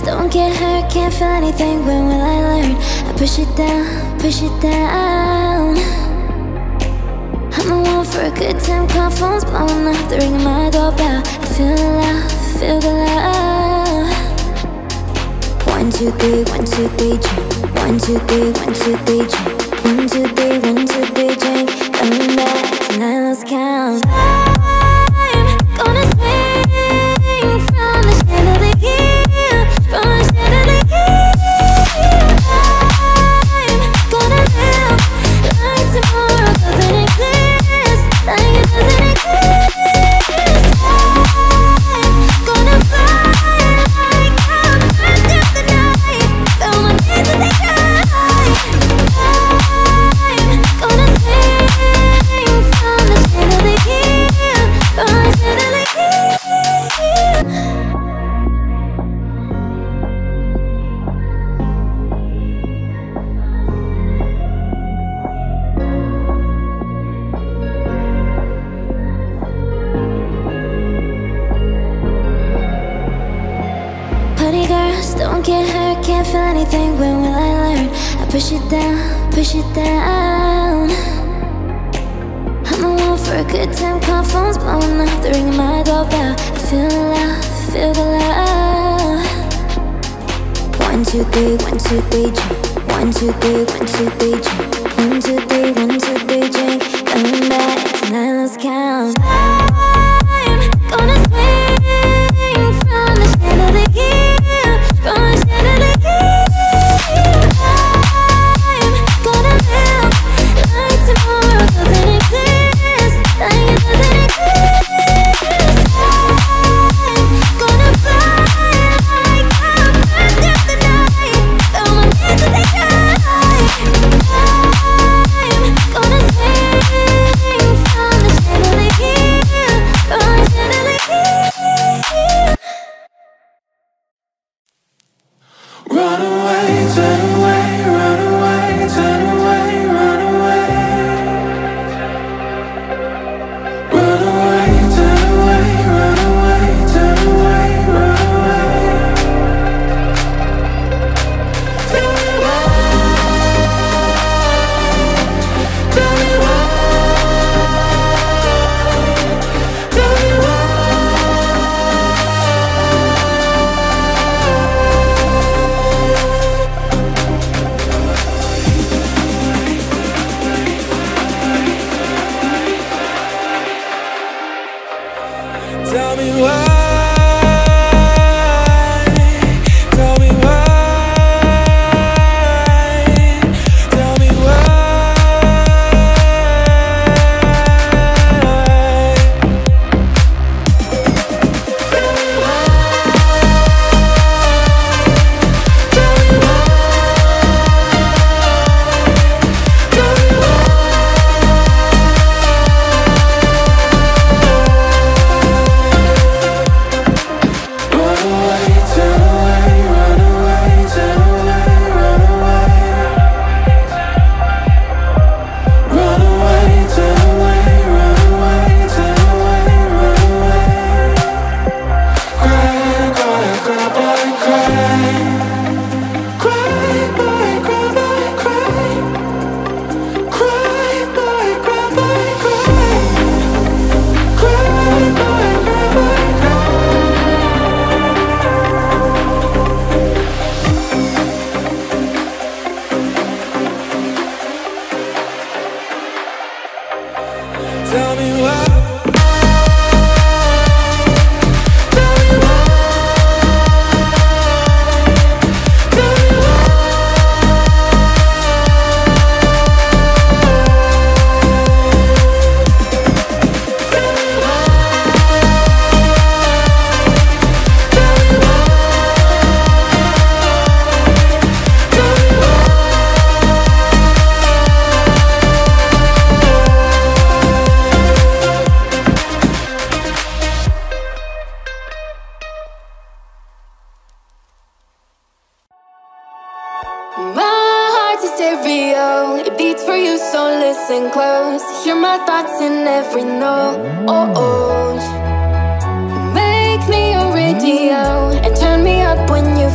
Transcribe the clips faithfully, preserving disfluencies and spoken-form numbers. Just don't get hurt, can't feel anything, when will I learn? I push it down, push it down. I'm a one for a good time, call phone's blowing up, the ring of my doorbell. I feel the love, feel the love. One, two, three, one, two, three, drink. One, two, three, one, two, three, drink. One, two, three, one, two, three, drink. Coming back, tonight let's count. I'm gonna swing from the chandelier. Don't get hurt, can't feel anything, when will I learn? I push it down, push it down. I'm a one for a good time, call phone's blowing up, the ring of my doorbell. I feel the love, feel the love. One, two, three, one, two, three, drink. One, two, three, one, two, three, drink. One, two, three, one, two, three, drink. Coming back, tonight let's count. I'm gonna swing from the chandelier.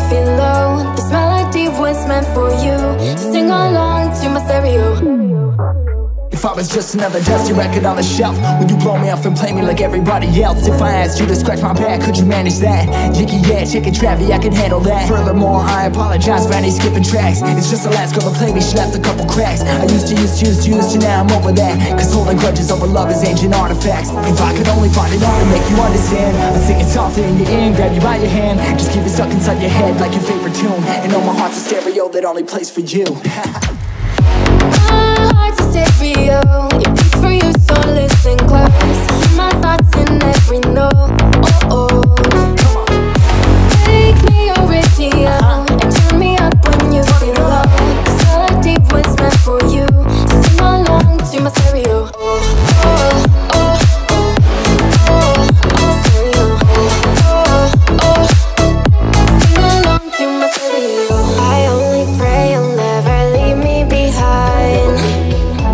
Feel it's meant for you. Sing along to my stereo. If I was just another dusty record on the shelf, would you blow me off and play me like everybody else? If I asked you to scratch my back, could you manage that? Yicky yeah, chicken Travi, I can handle that. Furthermore, I apologize for any skipping tracks. It's just the last girl to play me, she left a couple cracks. I used to, used to, used to, used to, now I'm over that. Cause holding grudges over love is ancient artifacts. If I could only find it all to make you understand, I'd sing it softly in your ear and grab you by your hand. Just keep it stuck inside your head like your favorite tune. And know my heart's a stereo that only plays for you. Heart's a stereo, it beats for you, so listen close. Hear my thoughts in every note. Oh oh, come on. Take me original uh-huh. and turn me up when you feel low. Cause all I did was meant for you. Sing along to my stereo. Oh oh oh oh oh, oh stereo. Oh oh oh, sing along to my stereo. I only pray you'll never leave me behind.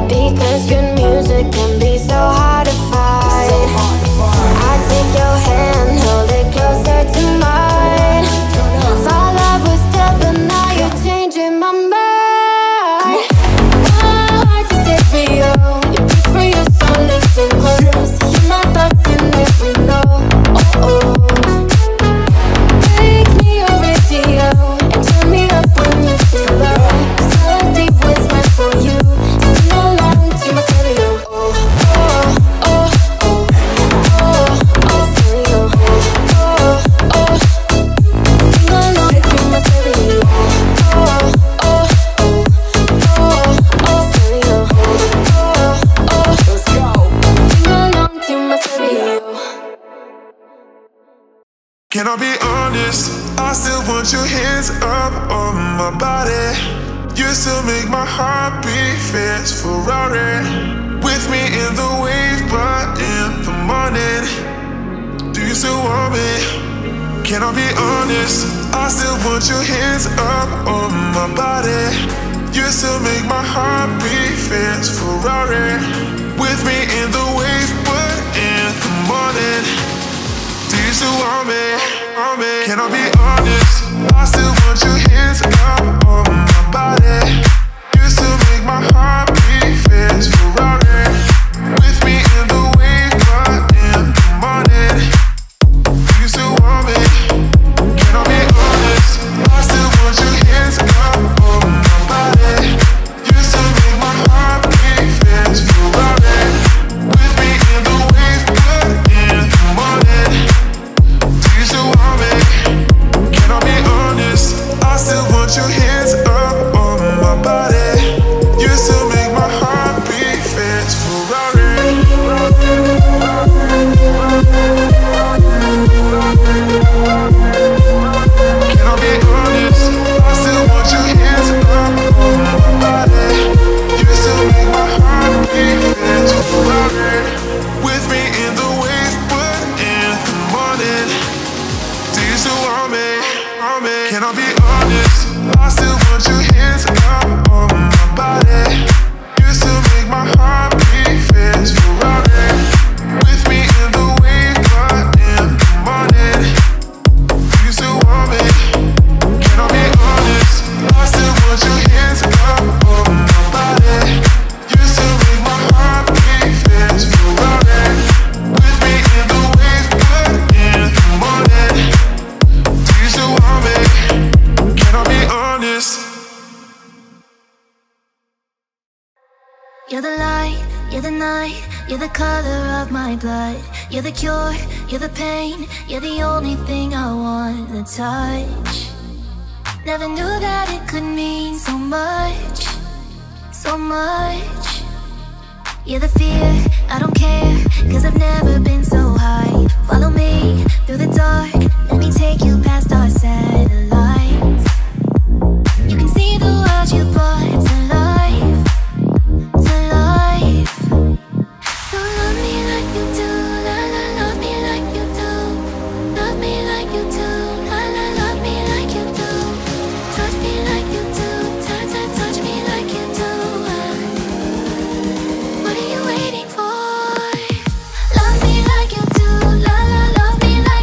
Because good music can be so hard to find. I take your hand, hold it closer to mine. Thought love was dead, but now you're changing my mind. My heart's a stereo, it beats for you, so listen close. Hear my thoughts in every note. Oh oh, make me a radio and turn me up when you feel low. Cause all I did was meant for you. Can I be honest? I still want your hands up on my body. You still make my heart beat fast, Ferrari. With me in the wave, but in the morning. Do you still want me? Can I be honest? I still want your hands up on my body. You still make my heart beat fast, Ferrari. With me in the wave, but in the morning. Do you still want me? Want me? Can I be honest? I still want your hands up on my body. You still make my heart beat fast, Ferrari. With me in the wave, but in the morning. Do you still want me? Can I be honest? I still want your hands up on my body. You still make my heart beat fast, Ferrari. With me in the wave, but in the morning. Can I be honest? I still want your hands up on my body. You still make my heart beat fast, Ferrari. Can I be honest? I still want your hands up on my body. You still make my heart beat fast, Ferrari. With me in the wave, but in the morning. Do you still want me? Can I be honest? I still want your hands up on my body. You still make my heart beat fast, Ferrari. With me in the wave, but in the morning. Do you still want me? Can I be honest? I still want your hands up on my body. You still make my heart beat fast, Ferrari. With me in the wave, but in the morning. Can I be honest? You're the light, you're the night, you're the color of my blood. You're the cure, you're the pain, you're the only thing I want to touch. Never knew that it could mean so much, so much. You're the fear, I don't care, cause I've never been so high. Follow me through the dark, let me take you past our satellites. You can see the world you brought to life, to life. So love me like you do, la la, love me like you do. Love me like you do, la la, love me like you do. Touch me like you do, touch, touch, touch me like you do. What are you waiting for? Love me like you do, la la, love me like you do.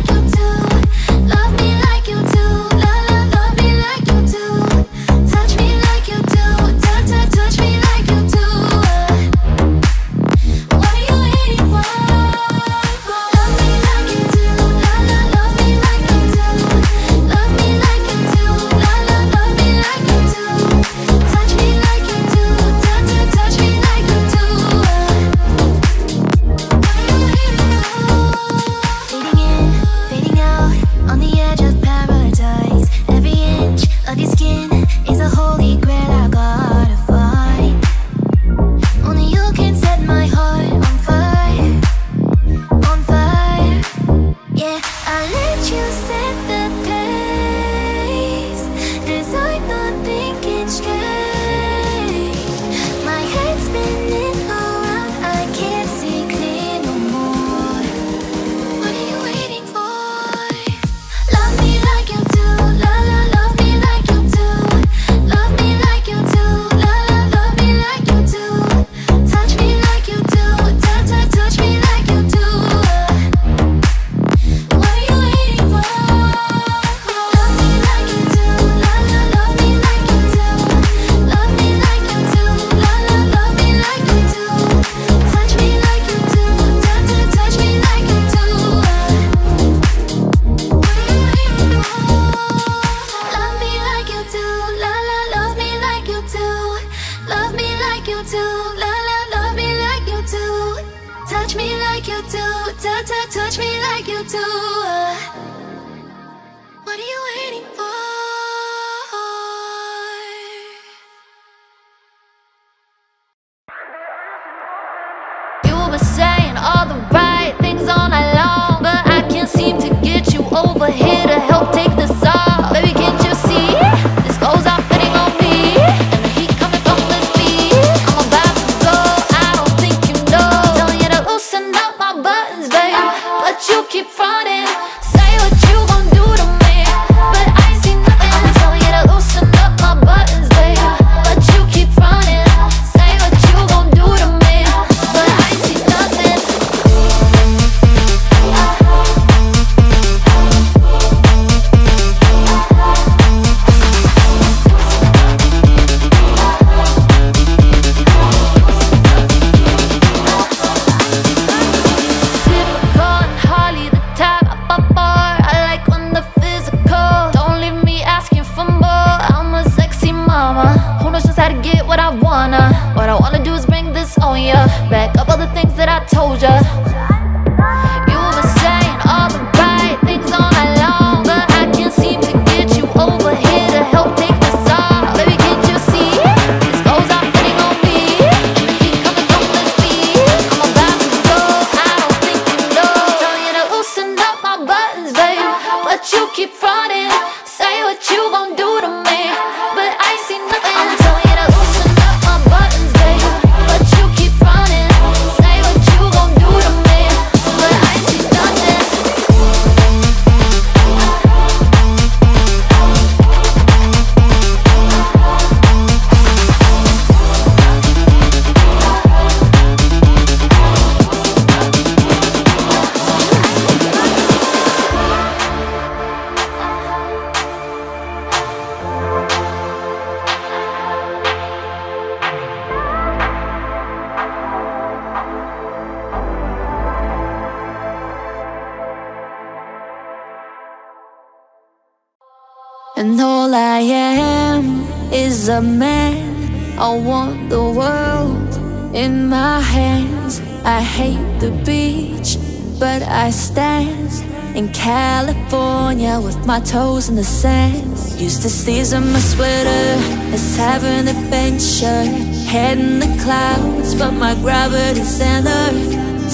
And all I am is a man. I want the world in my hands. I hate the beach, but I stand in California with my toes in the sand. Used to season my sweater, let's have an adventure. Head in the clouds, but my gravity center.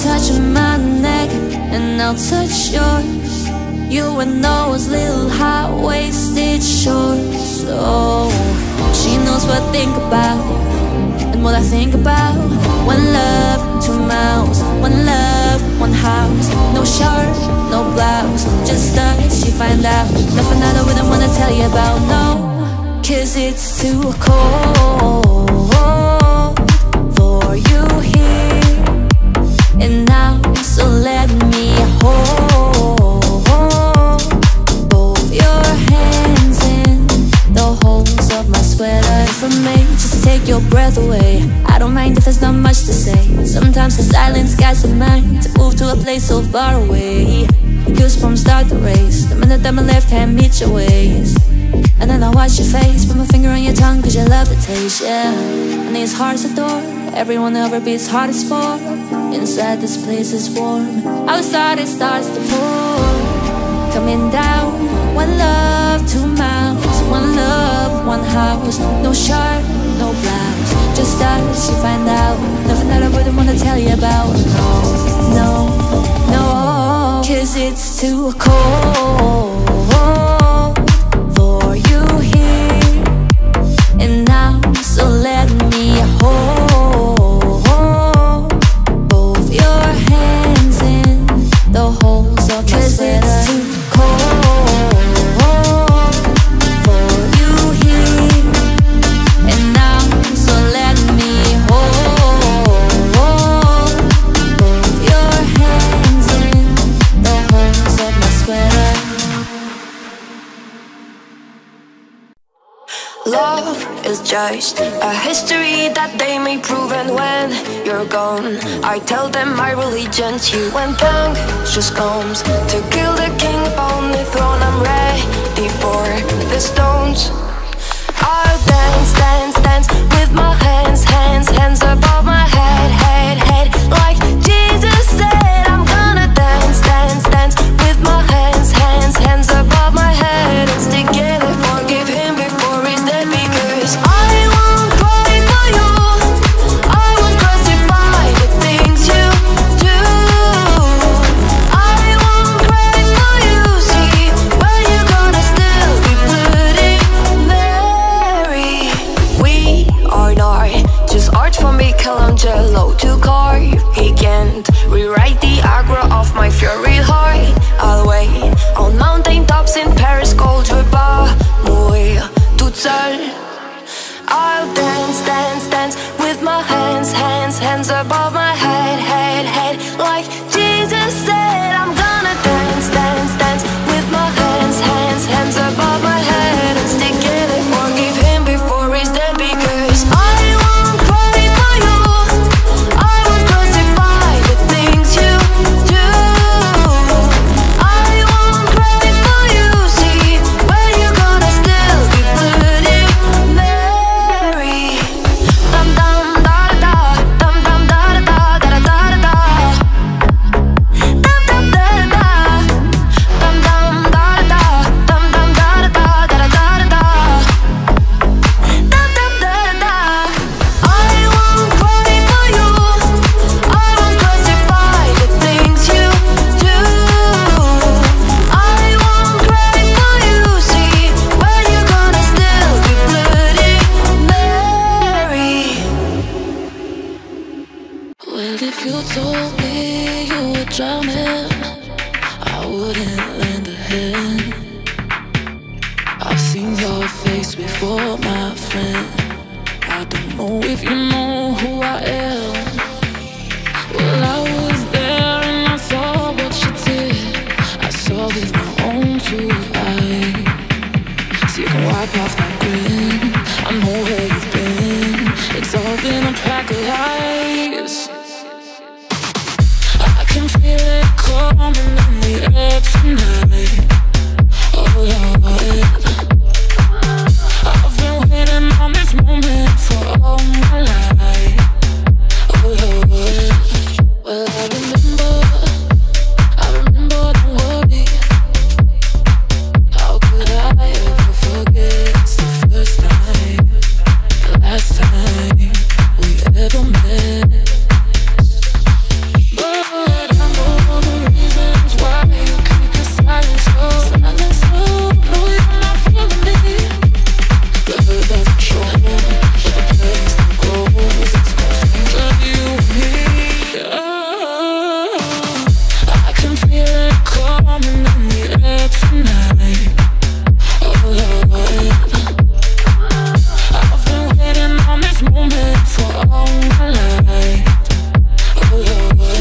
Touch my neck and I'll touch yours. You and those little high-waisted shorts. Oh, she knows what I think about and what I think about. One love, two mouths, one love, one house. No shirt, no blouse, just us, you find out. Nothing I wouldn't wanna tell you about, no, cause it's too cold for you here. And now, so let me hold for me, just take your breath away. I don't mind if there's not much to say. Sometimes the silence guides the mind to move to a place so far away. The goosebumps start to race the minute that my left hand meets your waist. And then I watch your face, put my finger on your tongue cause your levitation. And these hearts adore, everyone ever beats hard as for. Inside this place is warm, outside it starts to pour. Coming down, one love, two mouths, one love, one house, no shirt, no blouse, just us, you find out. Nothing that I wouldn't wanna tell you about. No, no, no. 'cause it's too cold for you here, and now so let me hold both your hands in the holes of my sweater. 'Cause it's too cold for you here, and now so let me hold both your hands in the holes of my sweater. Love is just a history that they may prove, and when you're gone, I tell them my religion's you. When conscience comes to kill the king upon the throne, I'm ready for the stones. I'll dance, dance, dance with my hands, hands, hands above my head, head, head. Like Jesus said, I'm gonna dance, dance, dance with my hands, hands, hands above my head. And stick together, forgive him before he's dead, because I won't cry for you. I won't justify the things you do. I won't cry for you. See, when you're gonna still be bloody Mary. We are not just art for Michelangelo to carve. He can't rewrite the agra of my fury heart. I'll wait on mountain tops in Paris, cold repas, mourir toute seule. I'll dance, dance, dance with my hands, hands, hands above my head, head, head. Like Jesus said, I'm gonna dance, dance, dance with my hands, hands, hands above my head. And stick it and forgive him before he's dead, because I won't cry for you. I won't justify the things you do. I won't cry for you. See, when you're gonna still be bloody Mary. Dum dum da da da, dum dum da da da da da da da da. Dum dum da da da, dum dum da da da, dum dum da da da da da da da da. Dum dum da da da. I won't cry for you. I won't justify the things you do. I won't cry for you. See, when you're gonna still be bloody Mary. Well, if you told me you were drowning, I wouldn't lend a hand. I've seen your face before, my friend. I don't know if you know who I am. Well, I was there and I saw what you did. I saw with my own two eyes. So you can wipe off my grin. I know where you've been. It's all been a pack of lies. I can feel it coming in the air tonight. Oh Lord, I've been waiting on this moment for all my life. Oh Lord, well I remember, I remember the worry. How could I ever forget the first time, the last time we ever met? But I know the reasons why you keep your silence so, silence so. No, you're not feeling me. The hurt doesn't show, but the place that grows, it's no stranger to you and me. Oh, I can feel it coming in the air tonight. Oh Lord, I've been waiting on this moment for all my life. Oh Lord, oh Lord,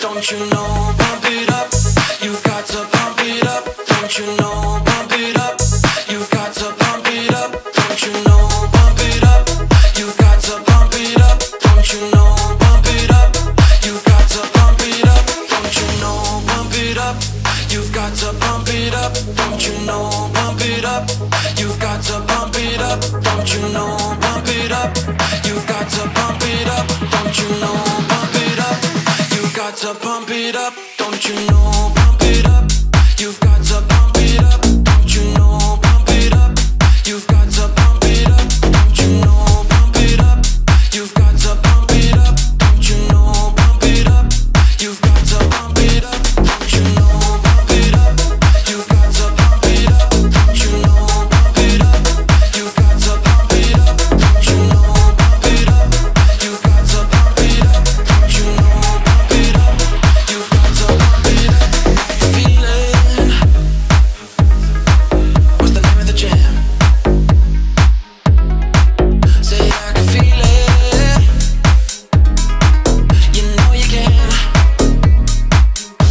don't you know, pump it up, you've got to pump it up, don't you know, pump it up, you've got to pump it up, don't you know, pump it up, you've got to pump it up, don't you know, pump it up, you've got to pump it up, don't you know, pump it up, you've got to pump it up, don't you know, pump it up, you've got to pump it up, don't you know, pump it up, you've got to pump it up, don't you know. got to pump it up, don't you know? Pump it up. You've got to pump it up, don't you know? Pump it up. You've got to pump it up, don't you know? Pump it up. You've got to pump it up, don't you know? Pump it up. You've got to pump it up, don't you know? Pump it up. You've got to pump it up, don't you know? Pump it up. You've got to pump it up, don't you know? Pump it up. You've got to pump it up, don't you know? Pump it up. You've got to pump it up. Feeling. What's the name of the jam? Say I can feel it. You know you can. I got my groove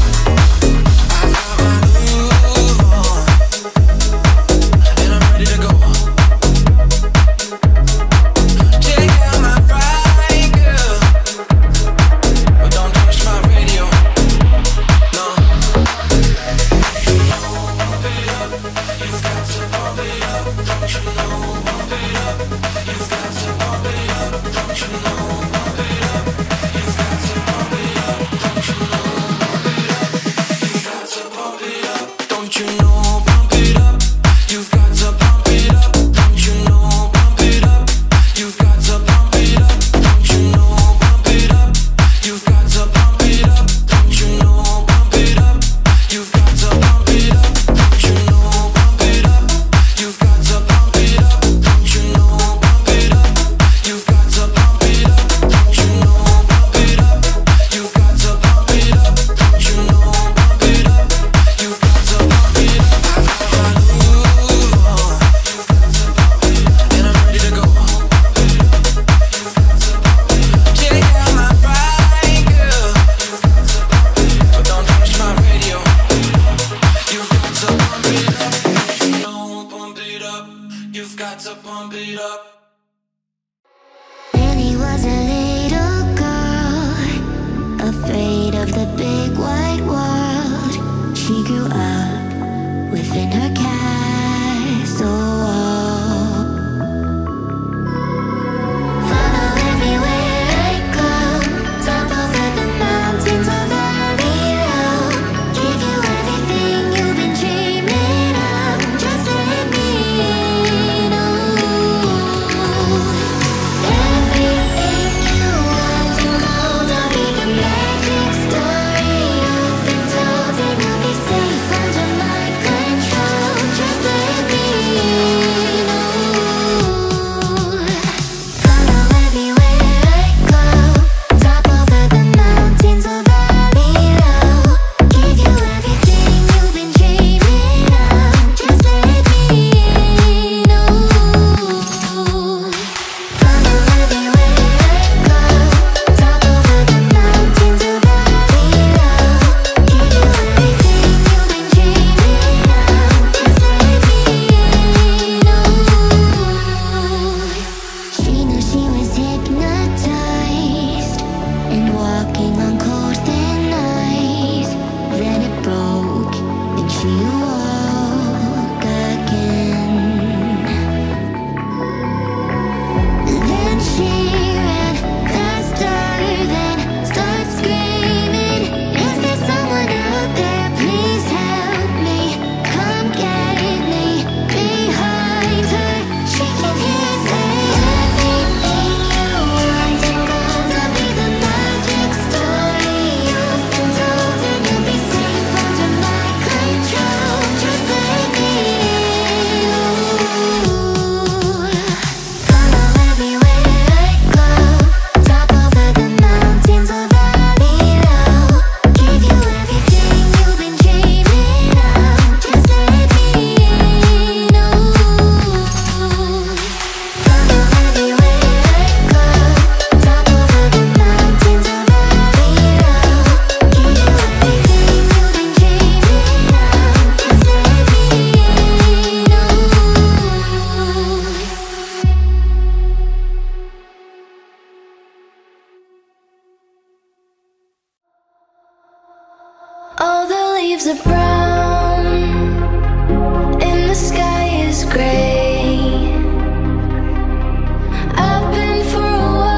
on,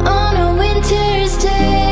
and I'm ready to go. Check out my ride, girl, but don't touch my radio. No. Pump it up, you've got to pump it up, don't you know? Pump it up, you've got to pump it up, don't you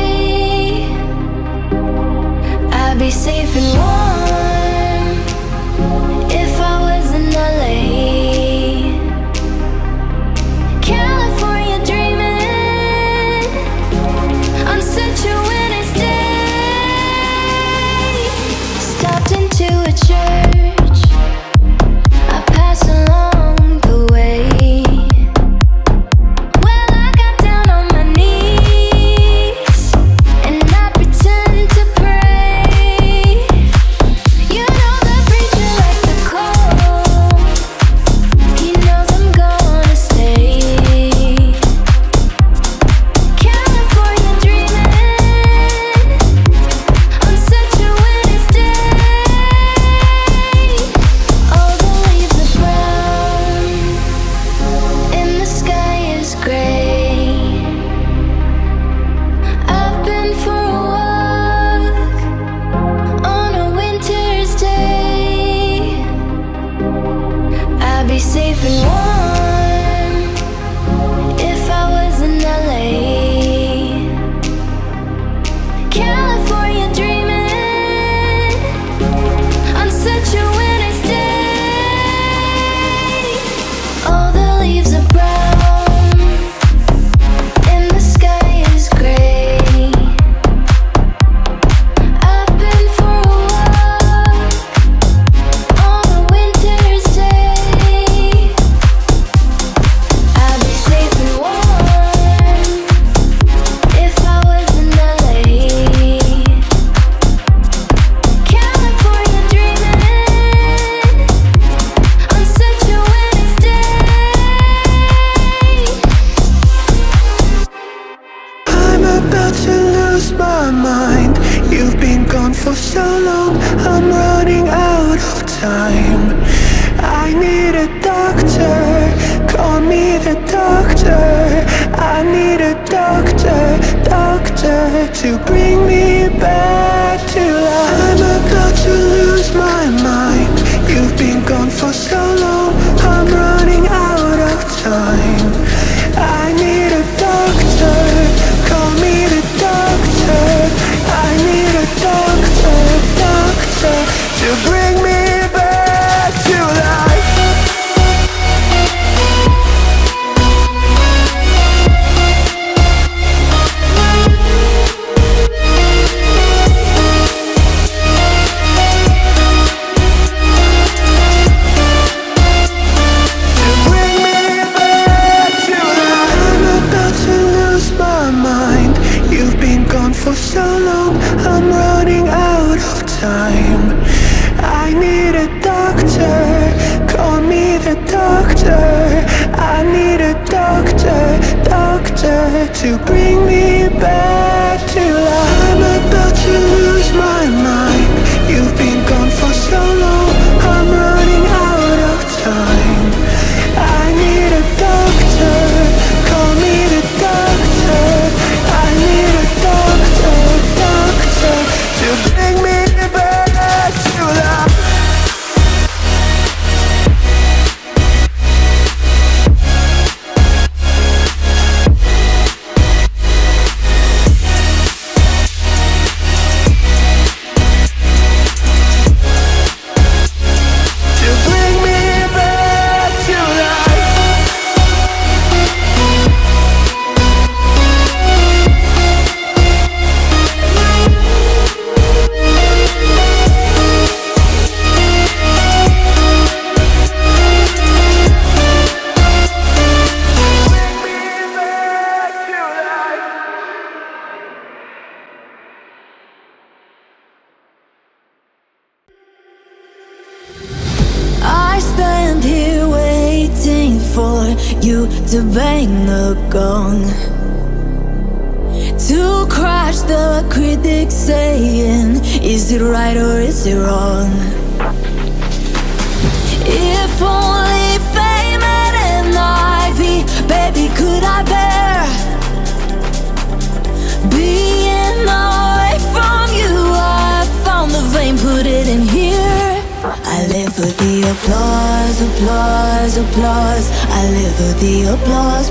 know? Pump it up, you've got to pump it up, don't you know? Pump it up, you've got to pump it up, don't you know? Pump it up, you've got to pump it up, don't you know? Pump it up, you've got to pump it up, don't you know? Pump it up, you've got to pump it up, don't you know? Pump it up, you've got to pump it up, don't you know? Pump it up, you've got to pump it up, don't you know? Pump it up, you've got to pump it up, don't you know? Pump it up, you've got to pump it up, don't you know? Pump it up, you've got to pump it up. I got my groove on, and I'm ready to go. Check out my ride, girl, but don't touch my radio. You've got to pump it up, don't you know? Pump it up, you've got to pump it up. Really was a little girl, afraid of the big wide world. She grew up within her castle wall. Follow everywhere I go, top over the mountains or valley low. Give you everything you've been dreaming of, just let me know. Everything you want to hold on, be the magic story you've been told. It will be safe under my control, just let me know. Follow everywhere I go, top over the mountains or valley low. Give you everything you've been dreaming of, just let me know. Follow everywhere I go, top over the mountains or valley low. Give you everything you've been dreaming of, just let me know. She knew she was hypnotized and walking on cold thin ice. Then it broke, and she awoke again. Then she ran faster than starts screaming. Is there someone out there? Please help me. Come get me. Behind her, she can hear say everything you want and gold. I'll be the magic story you've been told, and you'll be safe under my control. Just let me know. Follow everywhere I go, top over the mountains or valley low. Give you everything you've been dreaming of, just let me know. Follow everywhere I go, top over the mountains or valley low. Give you everything you've been dreaming of, just let me know. All the leaves are brown, and the sky is gray. I've been for a walk on a winter's day. Live for the applause, applause, live for the applause,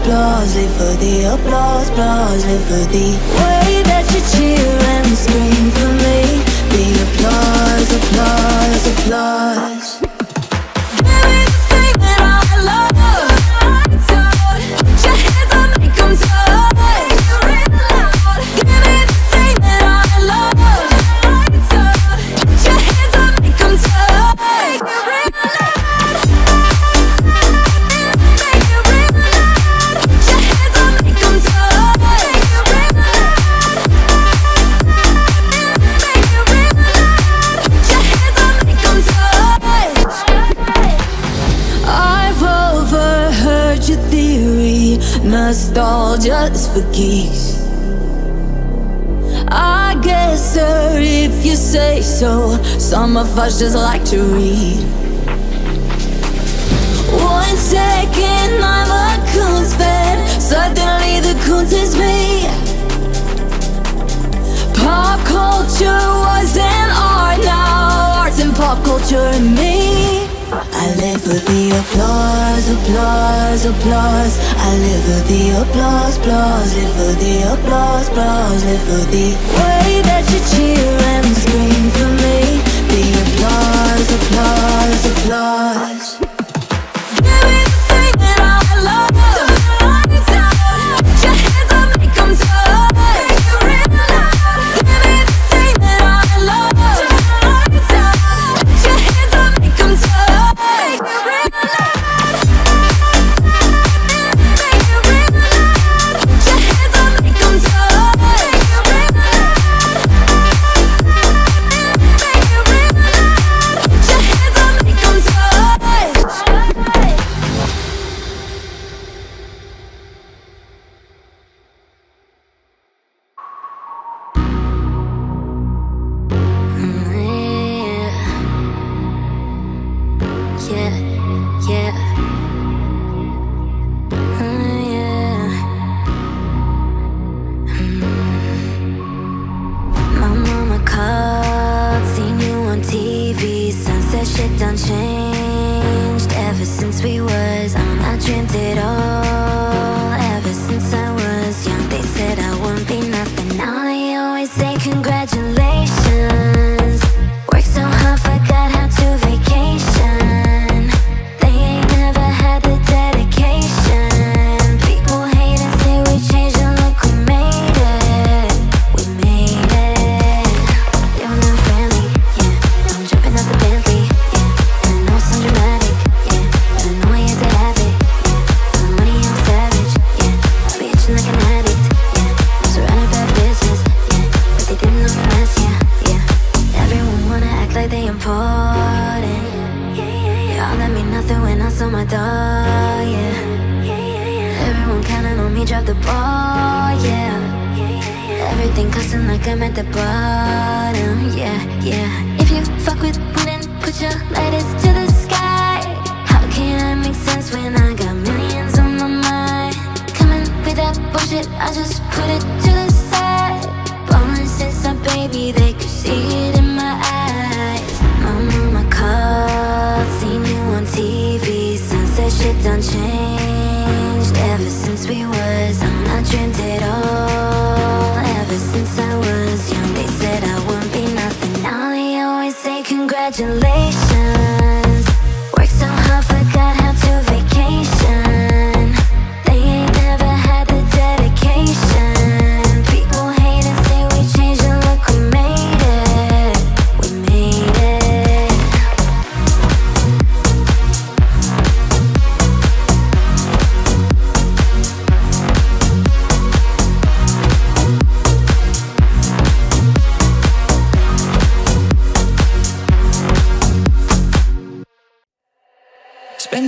applause, live for the way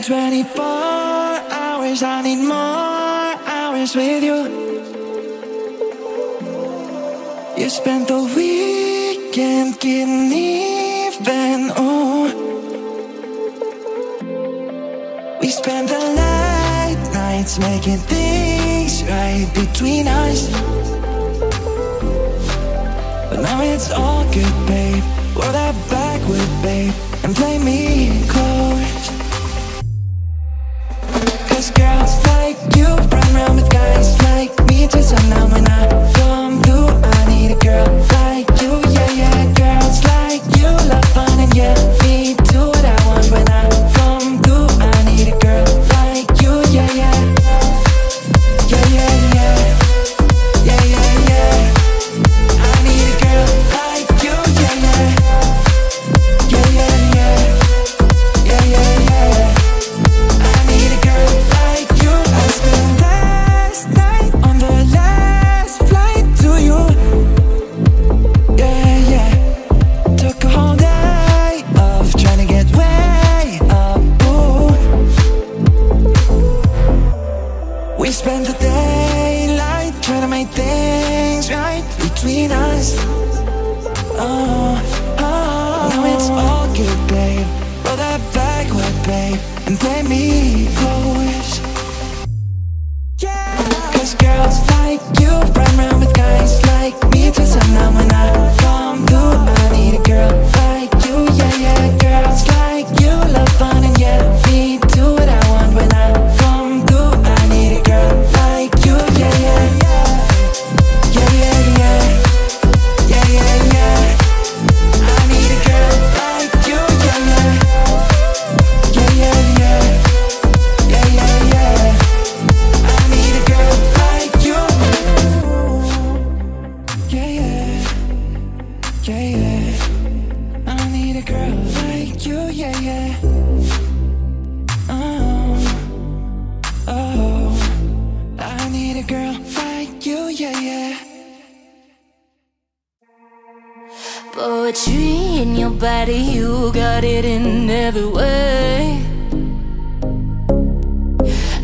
twenty-four hours, I need more hours with you. You spent the weekend getting even, oh. We spent the late nights making things right between us. But now it's all good, babe. Roll that backward, babe, and play me close. Girls like you run around with guys like me till sundown. When I come through, I need a girl like you, yeah, yeah. Girls like you love fun and yeah, me do what I want. When I come through, I need a girl like you, yeah, yeah. Yeah, yeah, yeah. Yeah, yeah, yeah. I need a girl like you, yeah, yeah. Yeah, yeah, yeah. Yeah, yeah, yeah. Yeah, yeah, yeah. I need a girl like you, yeah, yeah. Oh, oh, I need a girl like you, yeah, yeah. Poetry in your body, you got it in every way.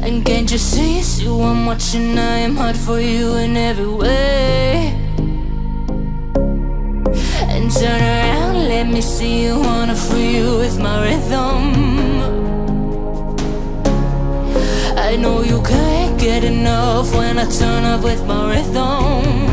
And can't you see it's you I'm watching? I am hot for you in every way. And turn around, let me see you. Wanna free you with my rhythm. I know you can't get enough when I turn up with my rhythm.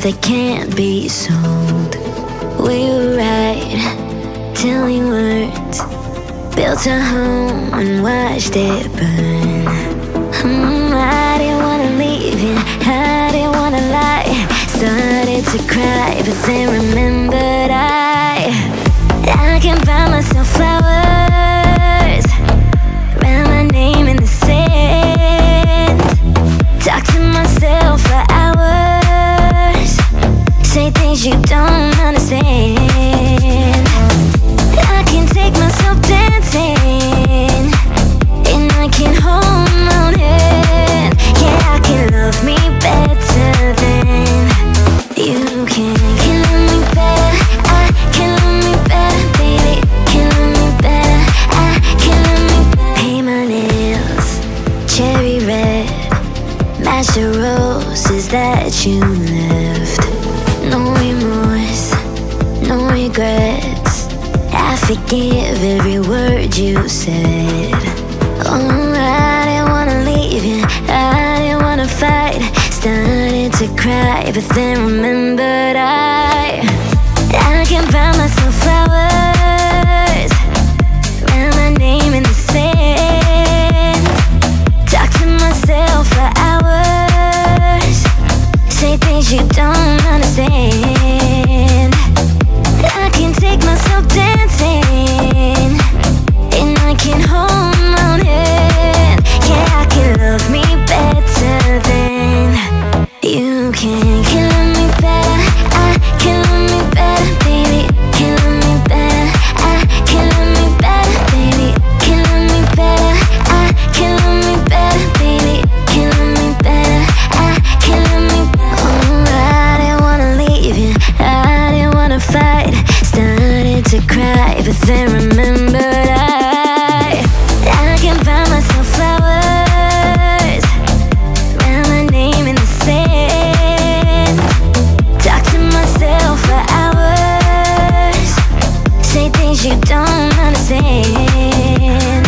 That can't be sold. We were right, telling words, built a home and watched it burn. Mm, I didn't wanna leave you, I didn't wanna lie. Started to cry, but then remembered I I can buy myself flowers, write my name in the sand, talk to myself for hours. Say things you don't understand. I can take myself dancing, and I can hold my own hand. Yeah, I can love me better than you can. Can love me better, I can love me better, baby. Can love me better, I can love me better. Paint my nails cherry red, match the roses that you left. No remorse, no regrets. I forgive every word you said. Oh, I didn't wanna leave you, I didn't wanna fight. Started to cry, but then remembered I I can buy myself flowers, write my name in the sand, talk to myself for hours. Say things you don't understand. I can take myself dancing, and I can hold my own hand. Yeah, I can love me better than you can. Can love me better, I can love me better. to cry, but then remembered I I can buy myself flowers, write my name in the sand, talk to myself for hours, say things you don't understand.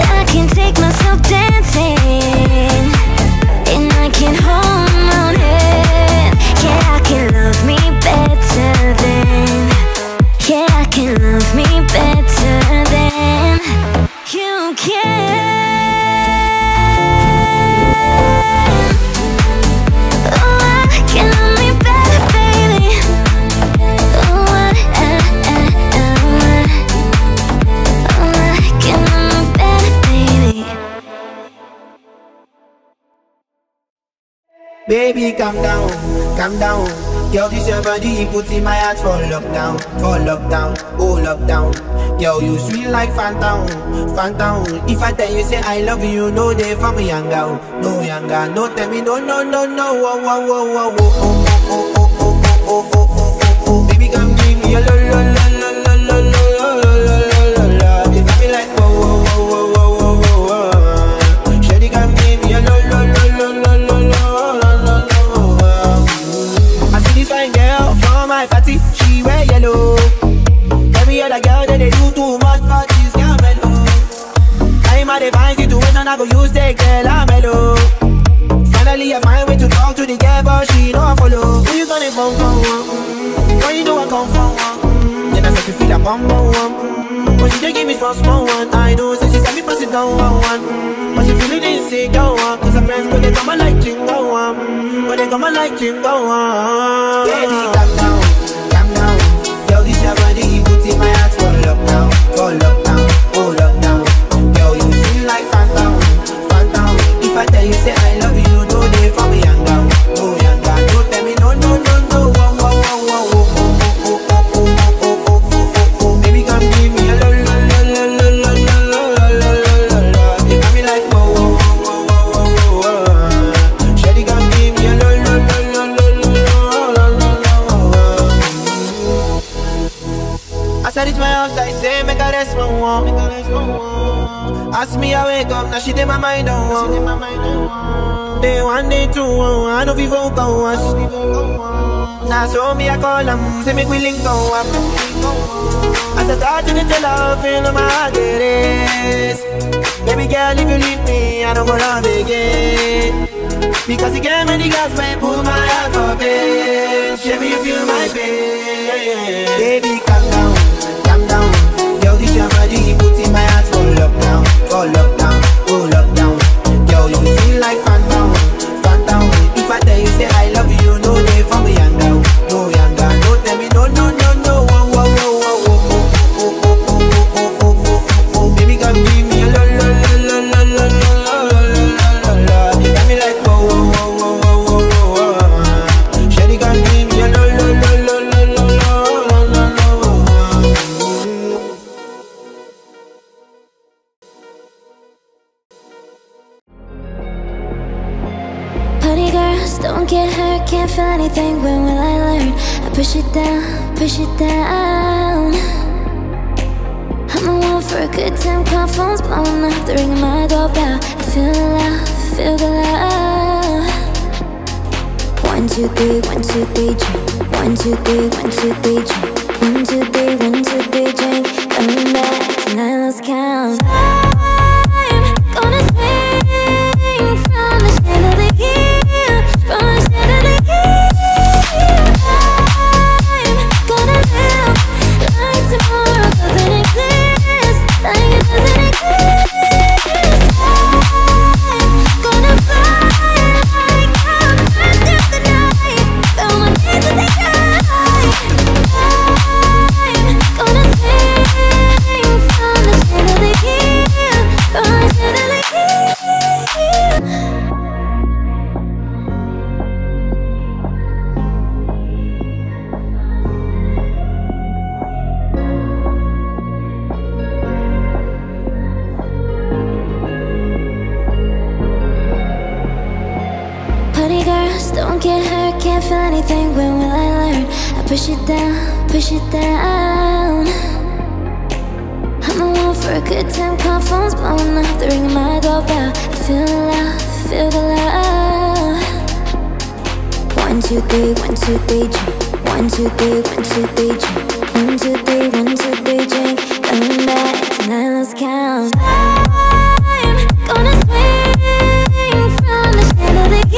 I can take myself dancing, and I can hold my own hand. Yeah, I can love me better than, yeah, I can love me better than you can. Oh, I can love me better, baby. Oh, I, I, I, oh, I, oh, I can love me better, baby. Baby, calm down, calm down. Yo, this your body, put in my heart for lockdown, for lockdown, oh lockdown. Yo, you sweet like phantom, phantom. If I tell you say I love you, no day for me younger, no younger, no tell me no no no no. Oh oh oh oh oh oh oh oh oh oh oh oh. Baby, come give me your love, love, love, love, love, love, love, love. You got me like oh oh oh oh oh oh. Shawty, come give me your love, love, love, love, love, love. She wear yellow. Every other girl that they do too much, but she's got mellow. I'm at a fine situation, I go use the girl, I'm mellow. Finally I find way to talk to the girl, but she don't follow. Who you gonna come from? Why you know I come from? Then I start to feel a bum bum. But she don't give me some small one. I know, so she tell me pass it down one one. But she feeling insecure, cause her friends go they come like chingo one, but they come like chingo one. Baby, calm down. Everybody put in my heart for lockdown, for lockdown, oh lockdown. Girl, you feel like phantom, phantom. If I tell you say I love you, no day for me young down, oh young down. Don't tell me no, no, no, no, oh, oh, oh, oh, oh, oh, oh, oh, oh, oh, oh, oh. Baby, come give me a lo, lo, lo, lo, lo, lo, lo, lo, lo, lo. You got me like oh, oh, oh, oh, oh, oh. Shawty, come give me a lo, lo, lo, lo, lo, lo, lo. As I reach my house, I say, make a rest, one one. Ask me, I wake up, now she did my mind on one. Day one, day two, I know people go once. Now so me, I call them, say, make we link go up. As I start to get your love, you know my heart it is. Baby girl, if you leave me, I don't go love again. Because you gave me the gas, man, pull my heart for pain. Show me you feel my pain. Baby, calm down. Calm down, yo, this your body, put in my heart for lockdown, for lockdown, oh lockdown. Yo, you feel like phantom, phantom. If I tell you say I love you, no day for me young down, no young down. No tell me no no no no, oh oh oh oh oh oh oh oh oh oh oh oh. Baby, come give me your lo lo lo lo lo lo lo lo lo. You got me like oh oh oh oh oh oh. Shawty, come give me your lo lo lo lo lo lo. Don't get hurt, can't feel anything, when will I learn? I push it down, push it down. I'm the one for a good time, call phone's blown up, the ring of my doorbell. I feel the love, feel the love. One, two, three, one, two, three, drink. One, two, three, one, two, three, drink. One, two, three, one, two, three, drink. Coming back, tonight let's count. I'm gonna swing from the shade of the heat. Push it down, push it down. I'm alone for a good time, call phone's blowing up, the ring of my doorbell. I feel the love, feel the love. One, two, three, one, two, three, drink. One, two, three, one, two, three, drink. One, two, three, one, two, three, drink. Coming back, tonight let's count. I'm gonna swing from the chandelier, from the chandelier.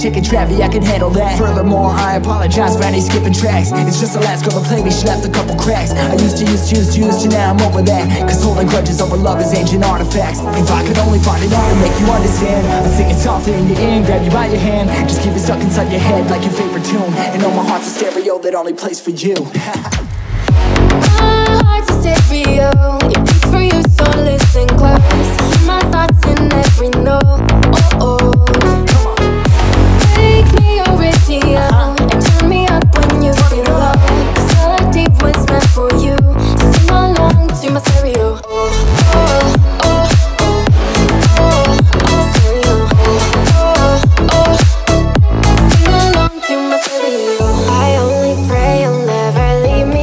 Chicken Travi, I can handle that. Furthermore, I apologize for any skipping tracks. It's just the last girl to play me, she left a couple cracks. I used to, used to, used to, used to, now I'm over that. Cause holding grudges over love is ancient artifacts. If I could only find it out to make you understand, I'd sing it softly in your ear, grab you by your hand. Just keep it stuck inside your head like your favorite tune. And know my heart's a stereo that only plays for you. My heart's a stereo, it beats for you, so listen close. Hear my thoughts in every note. Oh, oh. Uh-huh. And turn me up when you feel low. Cause all I did was meant for you. Sing along to my stereo. Oh, oh, oh, oh, oh, oh, stereo. Oh, oh, oh, oh. Sing along to my stereo. I only pray you'll never leave me.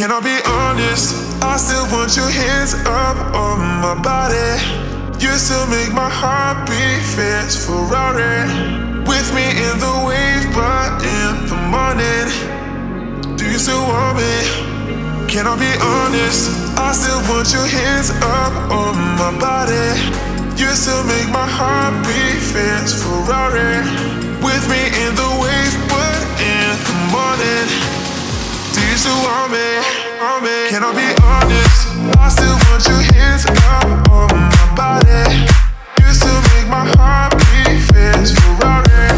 Can I be honest? I still want your hands up on my body. You still make my heart beat fast, Ferrari. With me in the wave, but in the morning, do you still want me? Can I be honest? I still want your hands up on my body. You still make my heart beat fast, Ferrari. With me in the wave, but in the morning, do you still want me? Want me? Can I be honest? I still want your hands up on my body. You still make my heart beat fast, Ferrari.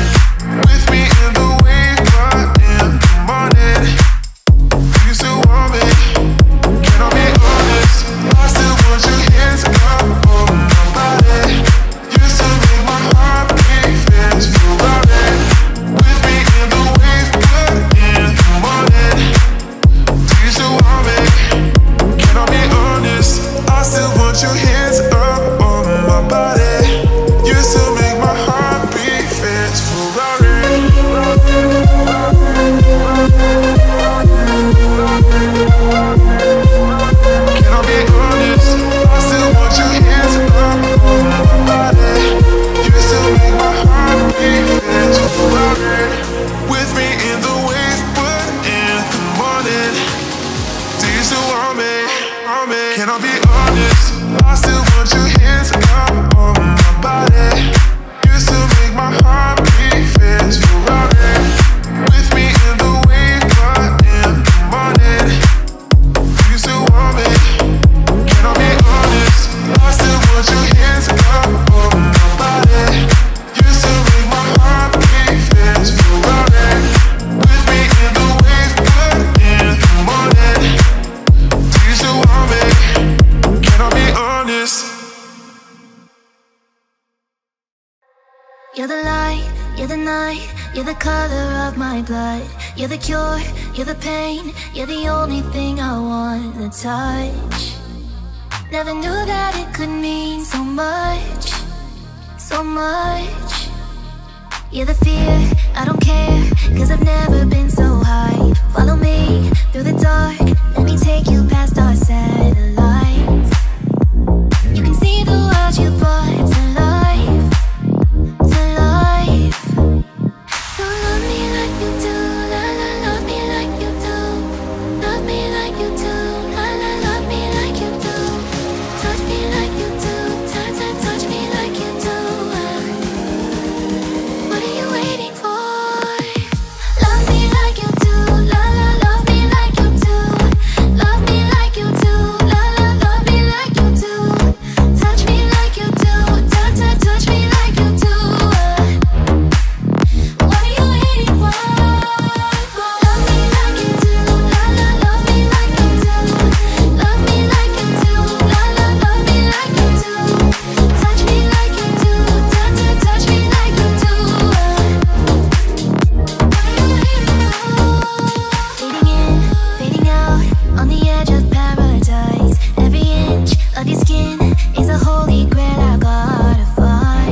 With me in the wave, but in the morning, do you still want me? Can I be honest? I still want your hands up on my body. You still make my heart beat fast, Ferrari. With me in the wave, but in the morning, do you still want me? Can I be honest? I still want your hands up on my body. You still make my heart beat fast, Ferrari. Can I be honest? I still want your hands up on my body. You still make my heart beat fast, Ferrari. With me in the wave, but in the morning, do you still want me? Want me? Can I be honest? I still want your hands up on my body. You still make my heart beat fast, Ferrari. With me in the wave, but in the morning, do you still want me? Can I be honest? I still want your hands up on my body. You still make my heart beat fast, Ferrari. With me in the wave, but in the morning, do you still want me? Can I be honest? You're the light, you're the night, you're the color of my blood. You're the cure, you're the pain, you're the only thing I want to touch. Never knew that it could mean so much, so much. You're the fear, I don't care, cause I've never been so high. Follow me through the dark, let me take you past our satellites. You can see the world you brought to life, to life. So love me like you do, la la, love me like you do. Love me like you do, la la, love me like you do. Touch me like you do, touch, touch, touch me like you do. What are you waiting for? Love me like you do, la la, love me like you do. Love me like you do, la la, love me like you do. Touch me like you do, touch, touch, touch me like you do. What are you waiting for? Love me like you do, la la, love me like you do. Love me like you do, la la, love me like you do. Touch me like you do, touch, touch, touch me like you do. What are you waiting for? Fading in, fading out, on the edge of paradise. Every inch of your skin is a holy grail I gotta find.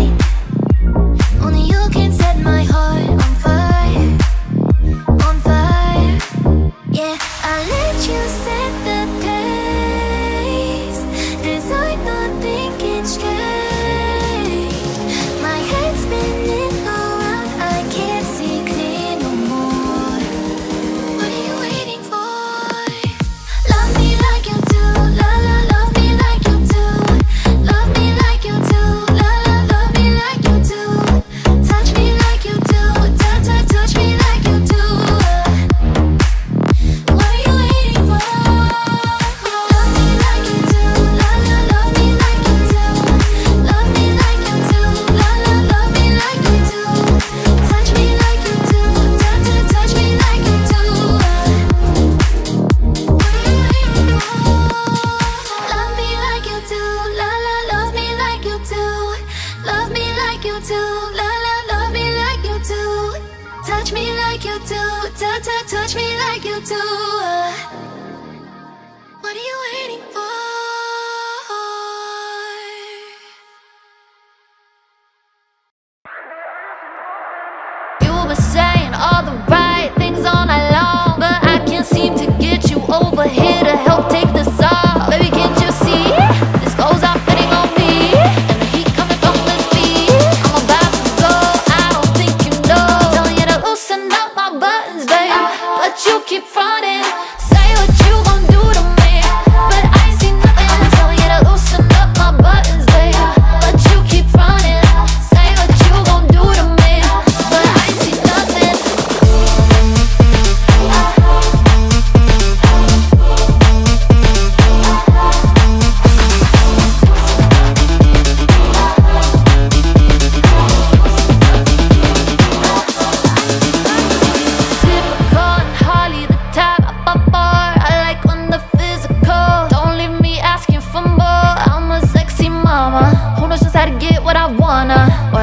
Only you can set my heart on fire, on fire. Yeah, I let you set the pace, cause I'm not thinking straight. My head's spinning around, I can't see clear no more. What are you waiting for? Love me like you do, la la, love me like you do. Love me like you do, la la, love me like you do. Touch me like you do, touch, touch, touch me like you do. What are you waiting for? Love me like you do, la la, love me like you do. Love me like you do, la la, love me like you do. Touch me like you do, touch, touch, touch me like you do. What are you waiting for? Love me like you do, la la, love me like you do. Love me like you do, la la, love me like you do. Touch me like you do, touch, touch, touch me like you do. What are you waiting for? You were saying all the right things all night long, but I can't seem to get you over here.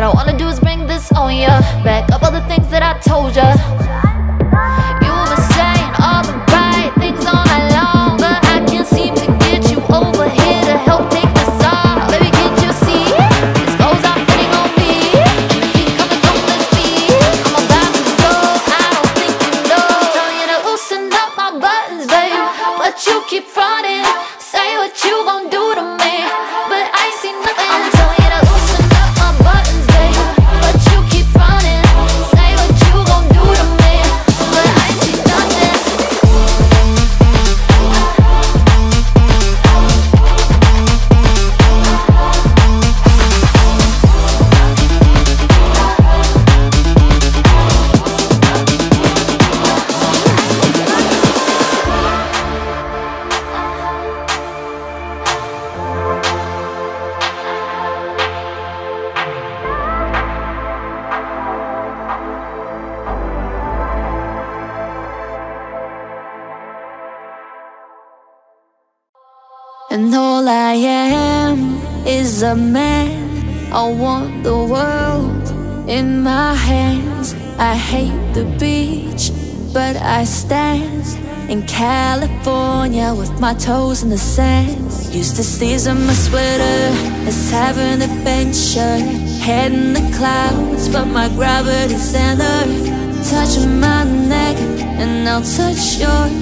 I wanna do is bring this on ya, back up all the things that I told ya. You were saying all the right things all night long, but I can't seem to get you over here to help take the song. Baby, can't you see these clothes I'm putting on me, and the heat coming from this beat? I'm about to go, I don't think you know. Tell you to loosen up my buttons, babe, but you keep fronting. Say what you gon' do to me, but I see nothing. I'm telling you to loosen up my buttons, babe, but you keep running. Say what you gon' do to me, but I see nothing. And all I am is a man. I want the world in my hands. I hate the beach, but I stand in California with my toes in the sand. Used to sleeves on my sweater, let's have an adventure. Head in the clouds, but my gravity's centered. Touch my neck and I'll touch yours.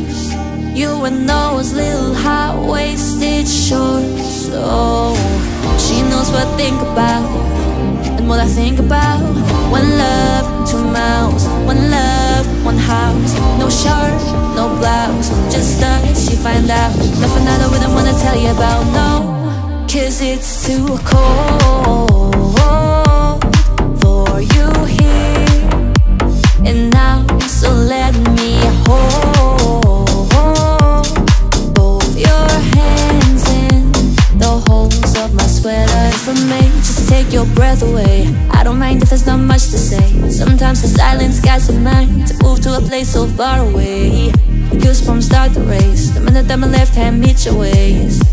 You and those little high-waisted shorts. Oh, she knows what I think about and what I think about. One love, two mouths, one love, one house. No shirt, no blouse, just us, you find out. Nothing I wouldn't wanna tell you about, no, cause it's too cold for you here and now, so let me hold from me, just take your breath away. I don't mind if there's not much to say. Sometimes the silence got some mind to move to a place so far away. The goosebumps start to race the minute that my left hand meets your waist.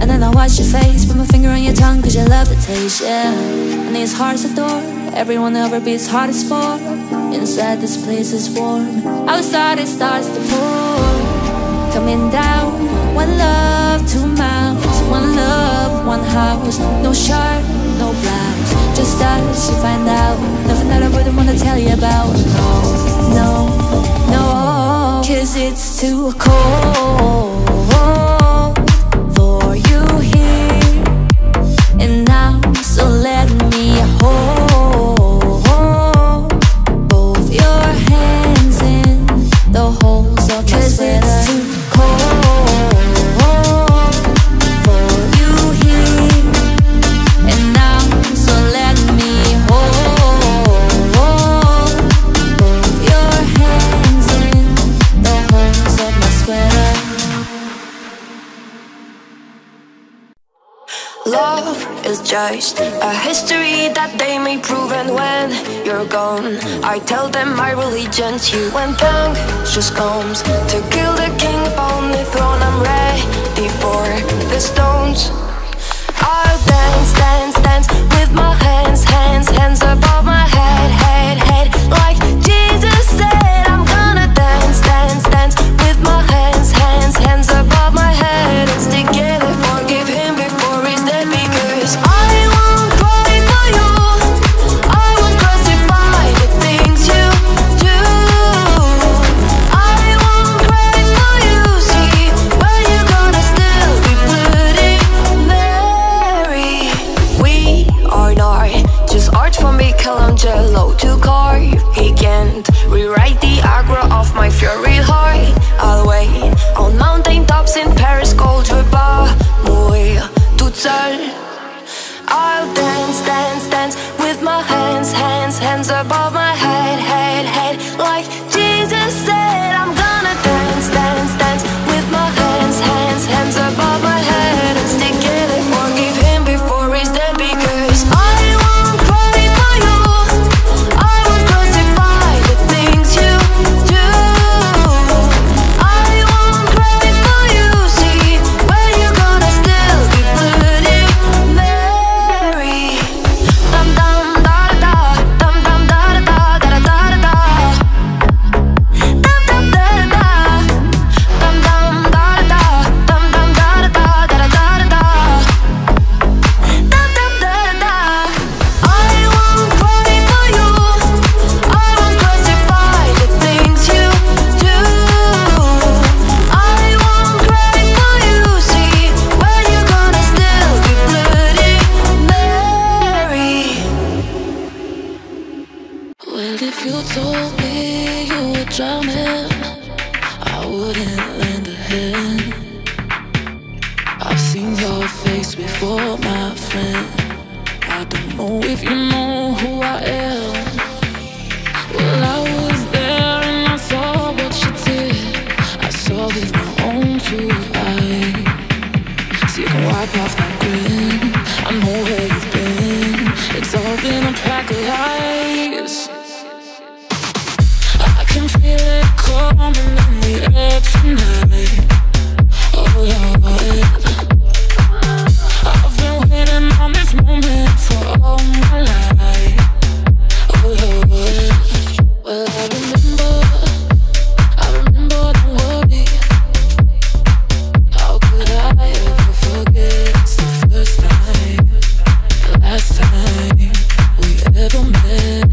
And then I watch your face, put my finger on your tongue cause you love the taste, yeah. And these hearts adore, everyone ever beats hard as for. Inside this place is warm, outside it starts to pour. Coming down, one love, two mouths, one love, one house. No shirt, no blouse, just us, you find out. Nothing that I wouldn't wanna tell you about. No, no, no, cause it's too cold for you here and now, so let me hold both your hands in the holes of my sweater. Cause it's too cold is just a history that they may prove, and when you're gone I tell them my religion's you. When punk just comes to kill the king upon the throne, I'm ready for the stones. I'll dance, dance, dance with my hands, hands, hands above my head, head, head. Like Jesus said, I'm gonna dance, dance, dance with my hands, hands, hands above my head. It's together, forgive him before he's dead. I won't cry for you, I won't crucify the things you do. I won't cry for you, see, when you're gonna still be bloody Mary. We are not just art from Michelangelo to carve. He can't rewrite the aggro of my fury heart. I'll wait on mountain tops in Paris, cold repas, muy toute seule. I'll dance, dance, dance with my hands, hands, hands above my head, head, head. Like Jesus said, I'm gonna dance, dance, dance with my hands, hands, hands above my head. And stick it and forgive him before he's dead, because I won't cry for you, I won't crucify the things you do. I won't cry for you, see, when you're gonna still be bloody Mary. Dum dum da And if you told me you were drowning, I wouldn't lend a hand. I've seen your face before, my friend. I don't know if you know who I am. Well, I was there and I saw what you did. I saw with my own two eyes. So you can wipe off that grin. I know where you've been. It's all been a pack of lies. I can feel it coming in the air tonight. Oh Lord, I've been waiting on this moment for all my life. Oh Lord, well I remember, I remember the worry. How could I ever forget? It's the first time, the last time we ever met.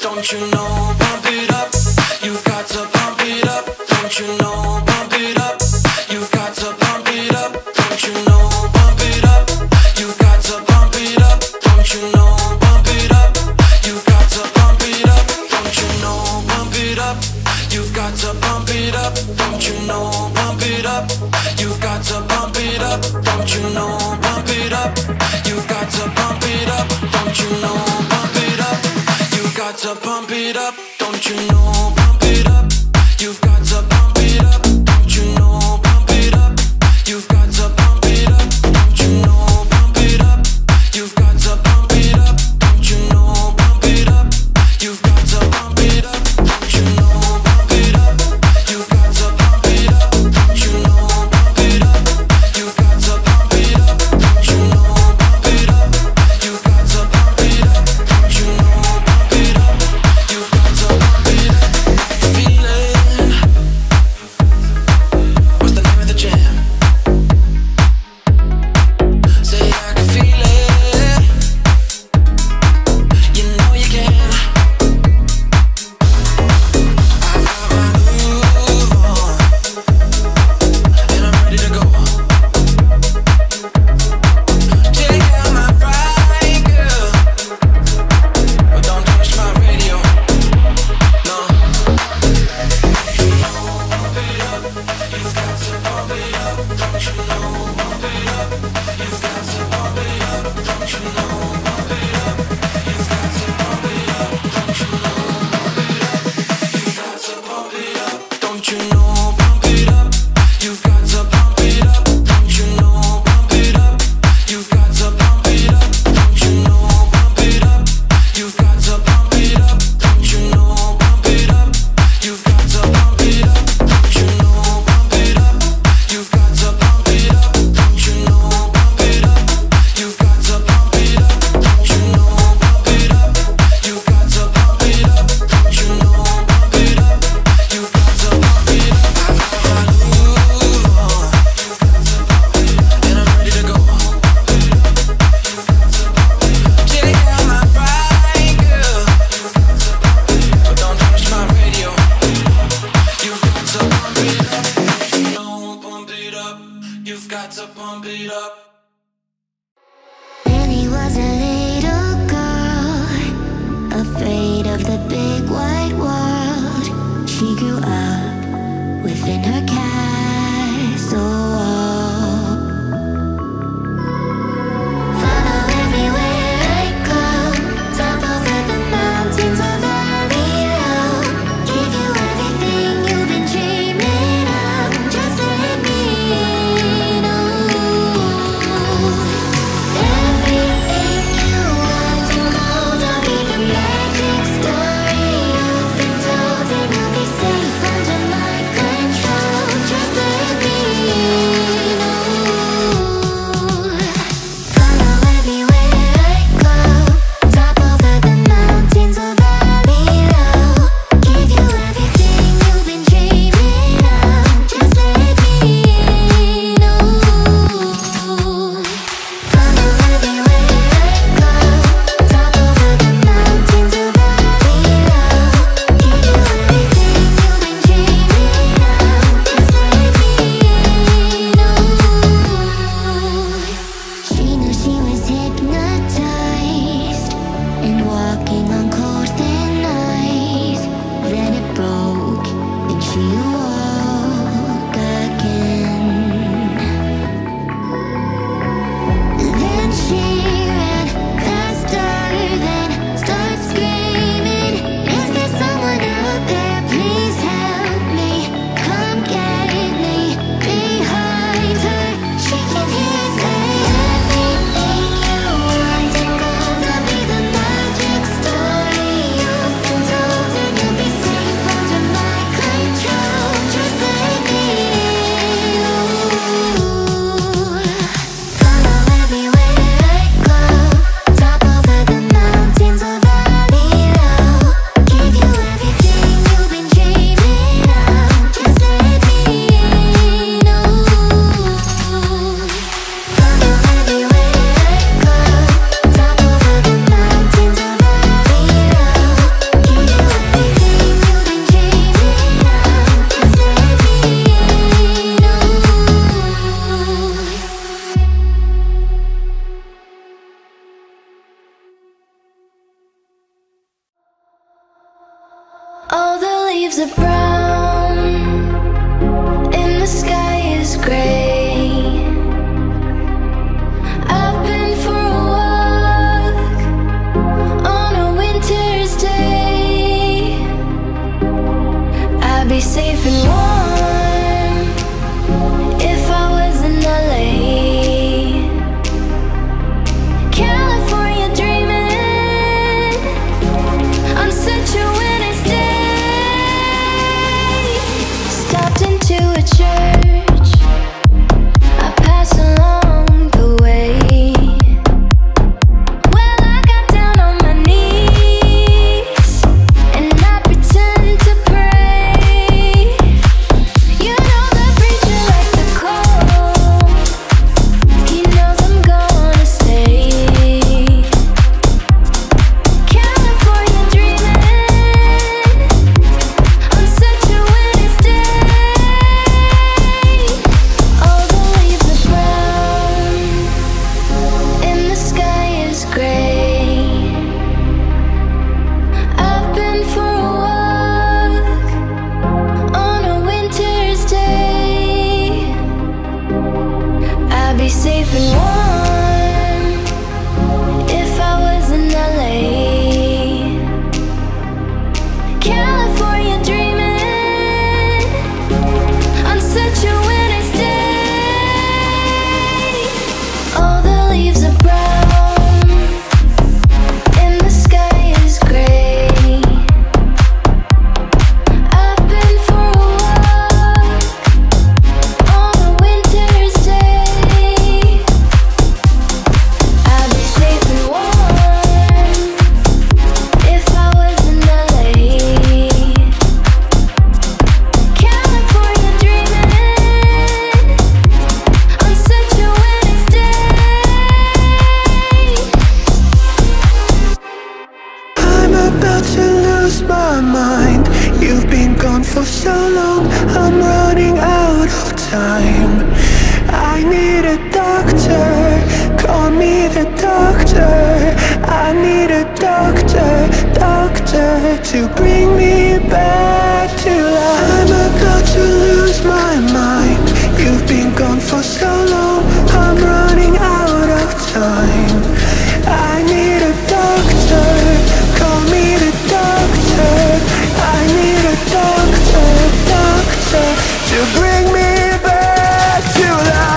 Don't you know, pump it up, you've got to pump it up. Don't you know, pump it up, you've got to pump it up. Don't you know, pump it up, you've got to pump it up. Don't you know, pump it up, you've got to pump it up. Don't you know, pump it up, you've got to pump it up. Don't you know, pump it up, you've got to pump it up. Don't you know, pump it up, you've got to pump it up. Don't you know, pump it up, you've got to pump it up, don't you know? Pump it up, you've got to pump it up, don't you know? Pump it up, you've got to pump it up, don't you know? Pump it up, you've got to pump it up, don't you know? Pump it up, you've got to pump it up, don't you know? Pump it up, you've got to pump it up, don't you know? Pump it up, you've got to pump it up, don't you know? Pump it up, you've got to pump it up, don't you know? I'd be safe and warm if I was in L A, California dreaming on such a winter's day. All the leaves are brown and the sky is gray. I've been for a walk on a winter's day. I'd be safe and warm if I was in L A, California dreaming on such a winter's day. I'm about to lose my mind. You've been gone for so long, I'm running out of time. I need a doctor, call me the doctor. I need a doctor, doctor, to bring me back to life. I'm about to lose my mind. You've been gone for so long, I'm running out of time. I need a doctor, call me the doctor. I need a doctor, doctor, to bring me back to life. To bring me back to life.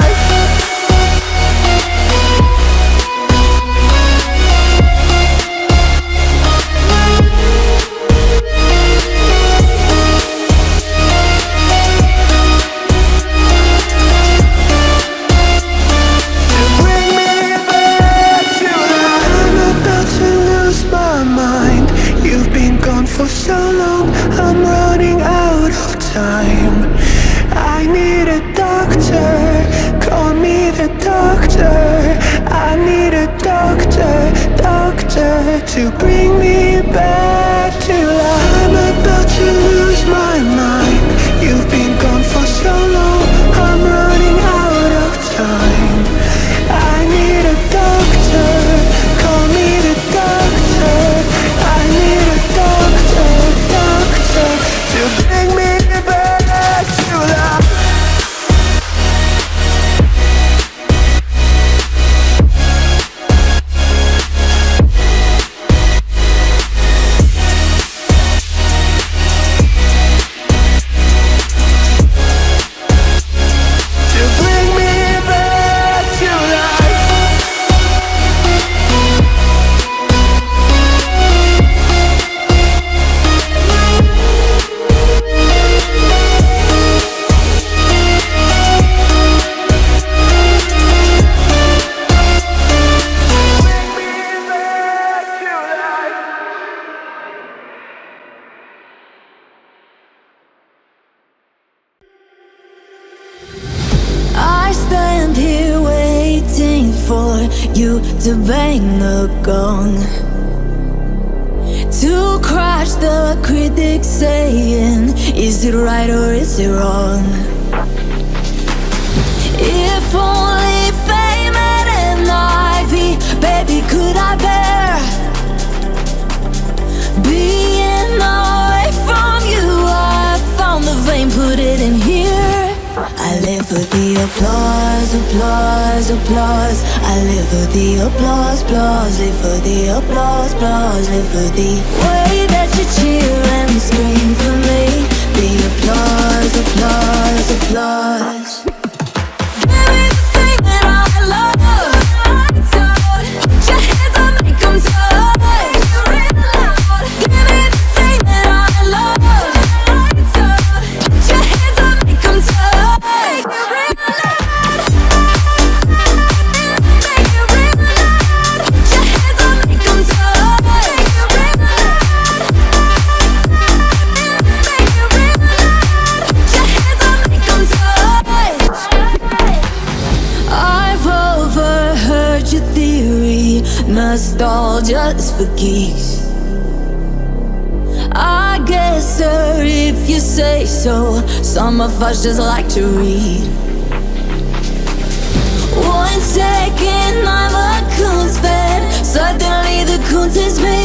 I'm about to lose my mind. You've been gone for so long, I'm running out of time. I need a doctor, call me the doctor. I need a doctor, doctor, to bring me back to life. I'm about to lose my mind. You've been gone for so long, I'm running out of time. I need a doctor, call me the doctor. I need a doctor, doctor, to bring me back to life. To bring me back to life. Bring me back to life. I stand here waiting for you to bang the gong, to crush the critics saying, is it right or is it wrong? If only fame and envy, baby, could I bear being away from you? I found the vein, put it in here. I live for the applause, applause, applause. I live for the applause, applause. Live for the applause, applause. Live for the way that you cheer and scream for me. The applause, applause, applause. Everything that I love, I told. Put your hands up, make 'em talk. You're in loud. Everything that I love, I told. Put your hands up, make 'em talk. You're in loud. You're in loud. Put your hands up, make 'em talk. You're in loud. You're in loud. Put your hands up, make 'em talk. I've overheard your theory, must all just for geeks. I guess, sir, if you say so, some of us just like to read. One second I'm a coon's fan, suddenly the coons is me.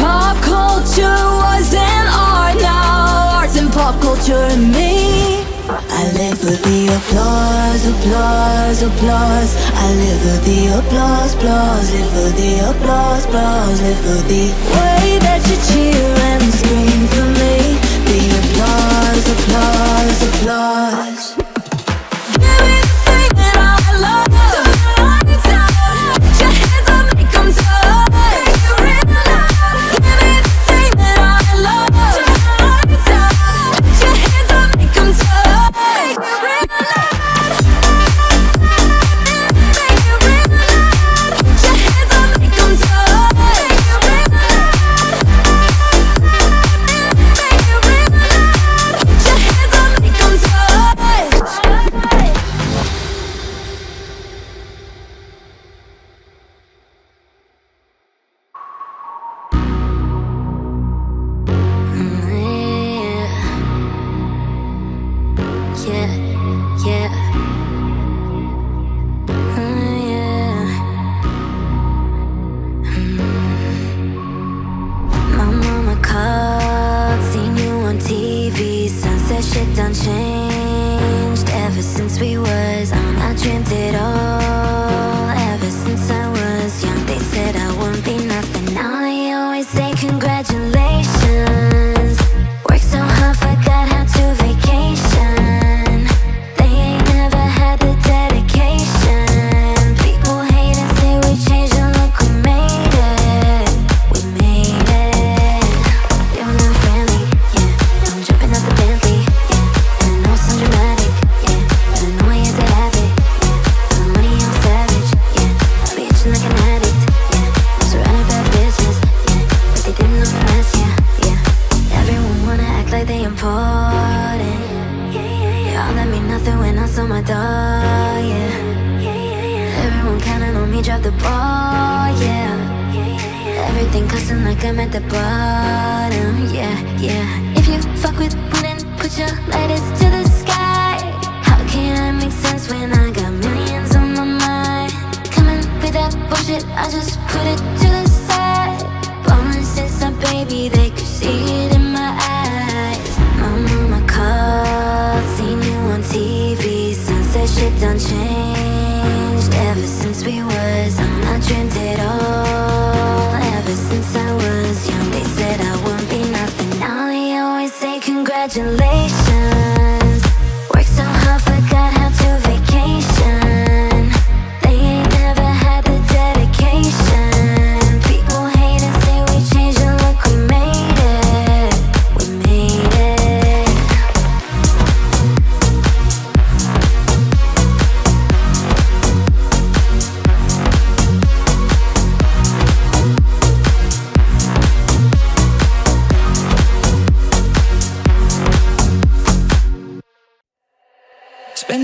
Pop culture was an art, now art's in pop culture and me. I live for live for the applause, applause, applause. I live for the applause, applause. Live for the applause, applause. Live for the way that you cheer and scream for me. The applause, applause, applause. Everything that I love,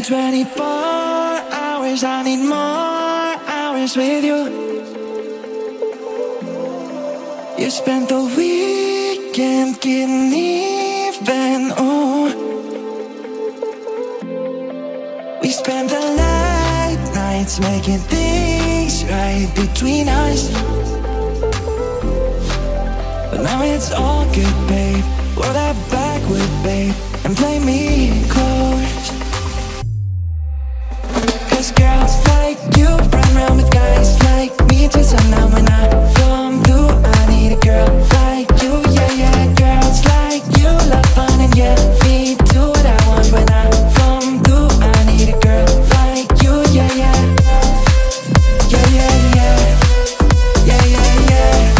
twenty-four hours, I need more hours with you. You spent the weekend getting even, oh. We spent the late nights making things right between us, but now it's all good, babe. Roll that backward, babe, and play me close. Girls like you run around with guys like me too. So now when I come through, I need a girl like you, yeah, yeah. Girls like you love fun and yeah, me too. What I want when I come through, I need a girl like you, yeah, yeah. Yeah, yeah, yeah. Yeah, yeah, yeah.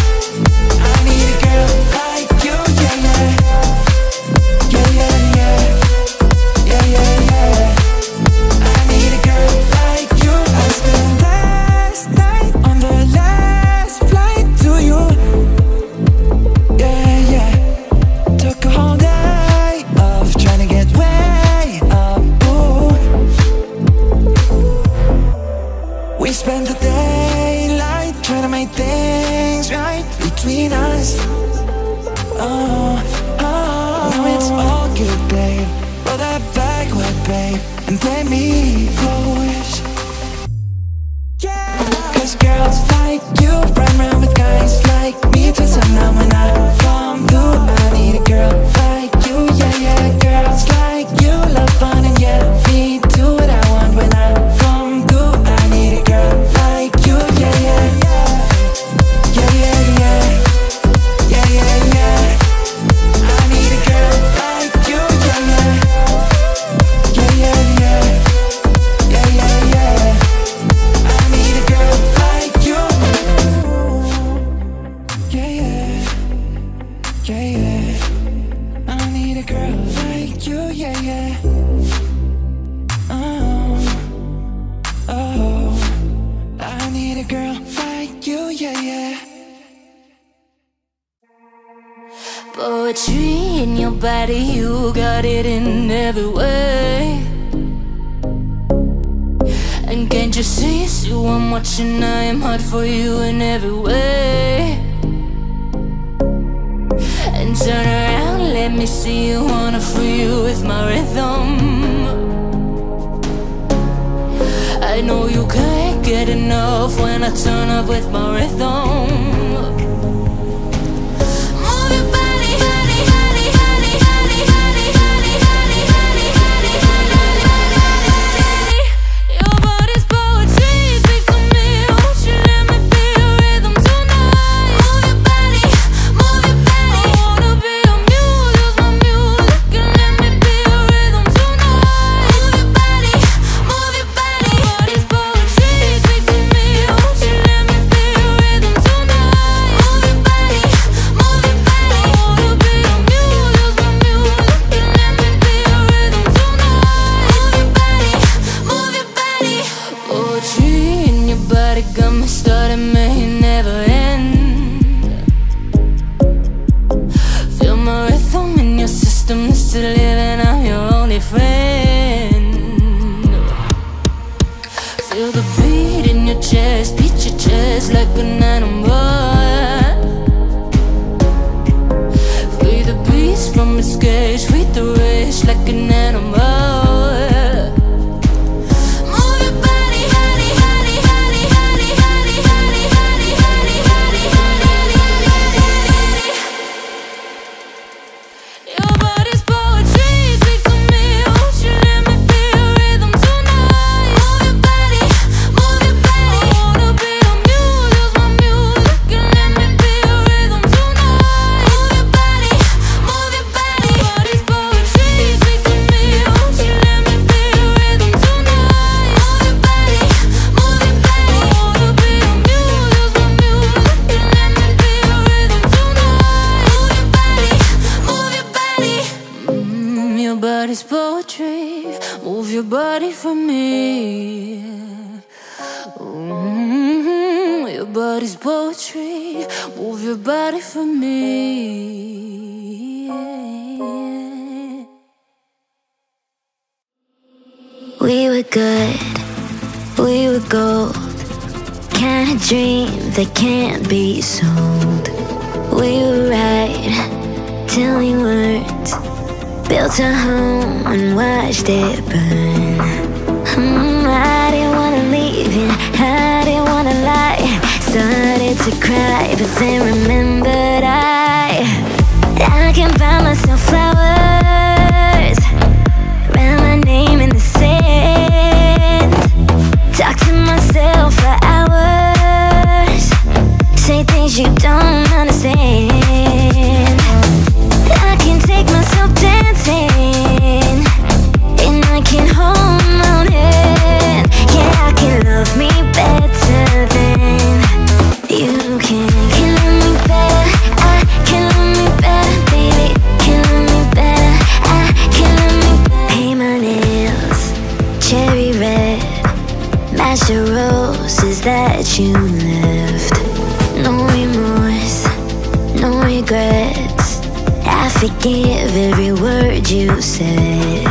I need a girl like you, yeah, yeah. Yeah, yeah, yeah. Yeah, yeah, yeah. Girl like you, yeah, yeah. Girls like you love fun and yeah, nobody, you got it in every way. And can't you see it's you I'm watching? I am hot for you in every way. And turn around, let me see you, wanna free you with my rhythm. I know you can't get enough when I turn up with my rhythm. Got me started, may it never end. Feel my rhythm in your system, this is living, I'm your only friend. Feel the beat in your chest, beat your chest like banana boy. Free the beast from its cage, feed the rage like an animal. Body's poetry, move your body for me. Mm-hmm. Your body's poetry, move your body for me. We were good, we were gold, kind of dream that can't be sold. We were right till we weren't. Built a home and watched it burn. mm, I didn't wanna leave you, I didn't wanna lie. Started to cry, but then remembered I I can buy myself flowers, write my name in the sand. Talk to myself for hours, say things you don't understand. I can take myself dancing, and I can hold my own hand. Yeah, I can love me better than you can. Can love me better, I can love me better, baby. Can love me better, I can love me better. Paint my nails cherry red, match the roses that you left. No remorse, no regret, I forgive every word you said.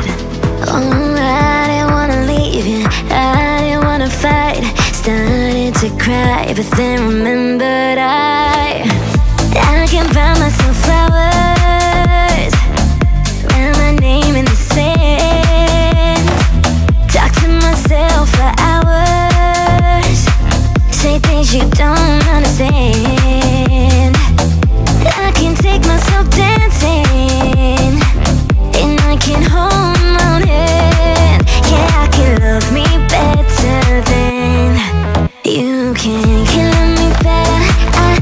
Oh, I didn't wanna leave you, I didn't wanna fight. Started to cry, but then remembered I I can buy myself flowers, write my name in the sand. Talk to myself for hours, say things you don't understand. I can take myself dancing, and I can hold my own hand. Yeah, I can love me better than you can. Can love me better, I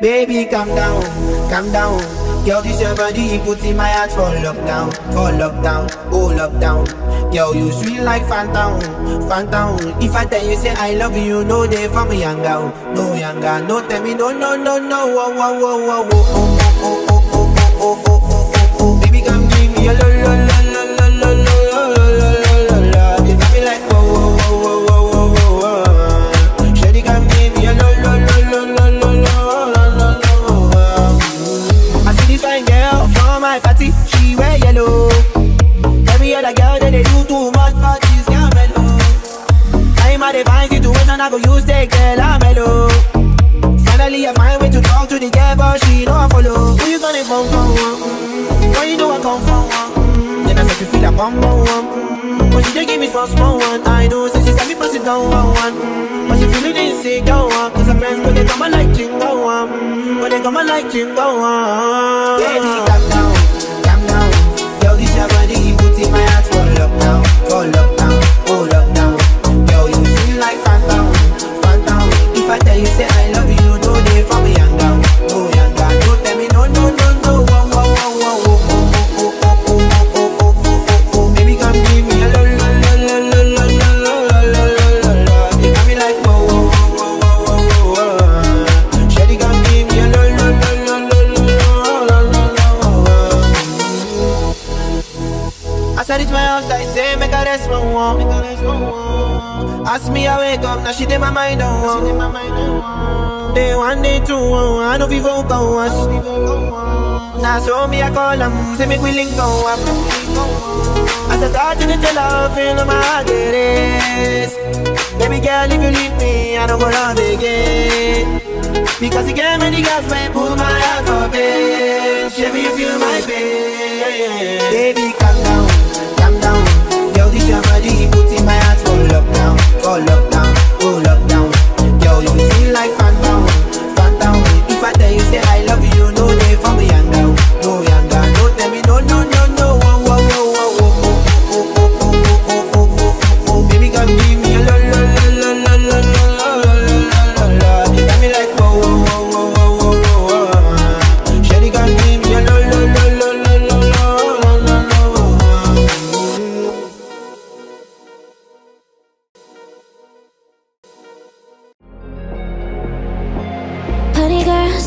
Baby, calm down, calm down. Girl, this your body, he put in my heart for lockdown, for lockdown, oh lockdown. Girl, you sweet like phantom, phantom. If I tell you say I love you, no day for me younger, no younger. No tell me no, no, no, no, oh, oh, oh, oh, oh, oh, oh, oh, oh, oh, oh. Baby, come give me your love, love, love, love, love, love, love, love, love. You make me like oh, oh, oh, oh, oh, oh. Shawty, come give me your love, love, love, love, love. She wear yellow. Every other girl that they do too much, but she's got mellow. I'm at a fine situation, I go use the girl, I'm mellow. Finally I find way to talk to the girl, but she don't follow. Who you gonna come from? When you do I come from? Then I start to feel a bum bum one. But she just give me small small one. I know since she tell me pass it down one one. But she feeling insecure, cause her friends but they come and like chinga one. But they come and like chinga one. Baby, calm down. This your body, he put in my heart for lockdown, for lockdown, oh lockdown. Girl, you feel like phantom, phantom. If I tell you say I love you, no day for me young down, oh young down. Don't tell me no, no, no, no, oh, oh, oh, oh, oh, oh, oh, oh, oh, oh, oh, oh. Baby, come give me a lo, lo, lo, lo, lo, lo, lo, lo, lo, lo. You got me like oh, oh, oh, oh, oh, oh. Shawty, come give me a lo, lo, lo, lo, lo, lo, lo, lo. As I reach my house, I say, make a rest one one. Ask me I wake up, now she did my mind on one. Day one, day two, one, I know we won't go once. Now so me I call them, say make we link go up. As I start to get your love, you know my heart it is. Baby girl, if you leave me, I don't go love again. Because you gave me the gas when pull my heart up in. Show me you feel my pain. Baby, calm down. Down. Yo, this your body, he put in my heart for lockdown, for lockdown, oh lockdown. Yo, you feel like phantom, phantom. If I tell you say I love you, no day for me young down, no young down. Don't tell me no, no, no, no, oh, oh, oh, oh, oh, oh, oh, oh, oh, oh, oh, oh, oh. Baby, come give me a lo, lo, lo, lo, lo, lo, lo, lo. You got me like oh, oh, oh, oh, oh, oh. Shawty, come give me a lo, lo, lo, lo.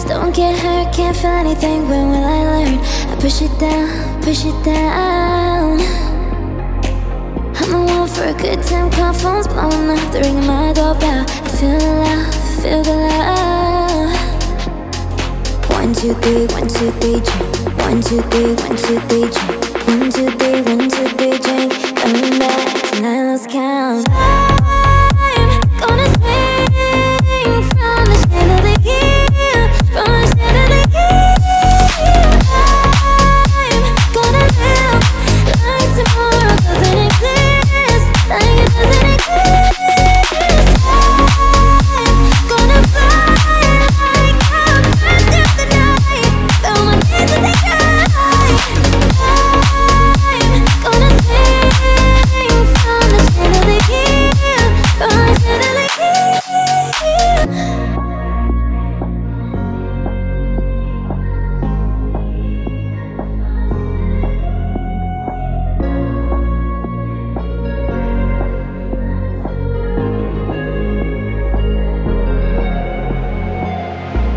Don't get hurt, can't feel anything, when will I learn? I push it down, push it down. I'm a one for a good time, call phone's blowing up, the ring of my doorbell. I feel the love, feel the love. One, two, three, one, two, three, drink. One, two, three, one, two, three, drink. One, two, three, one, two, three, drink. Coming back, tonight let's count.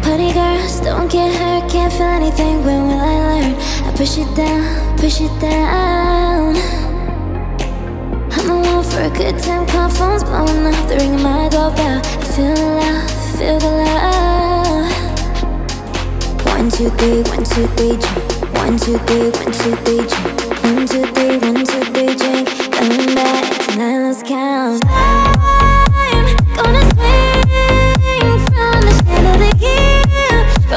I'm gonna swing from the chandelier. Oh,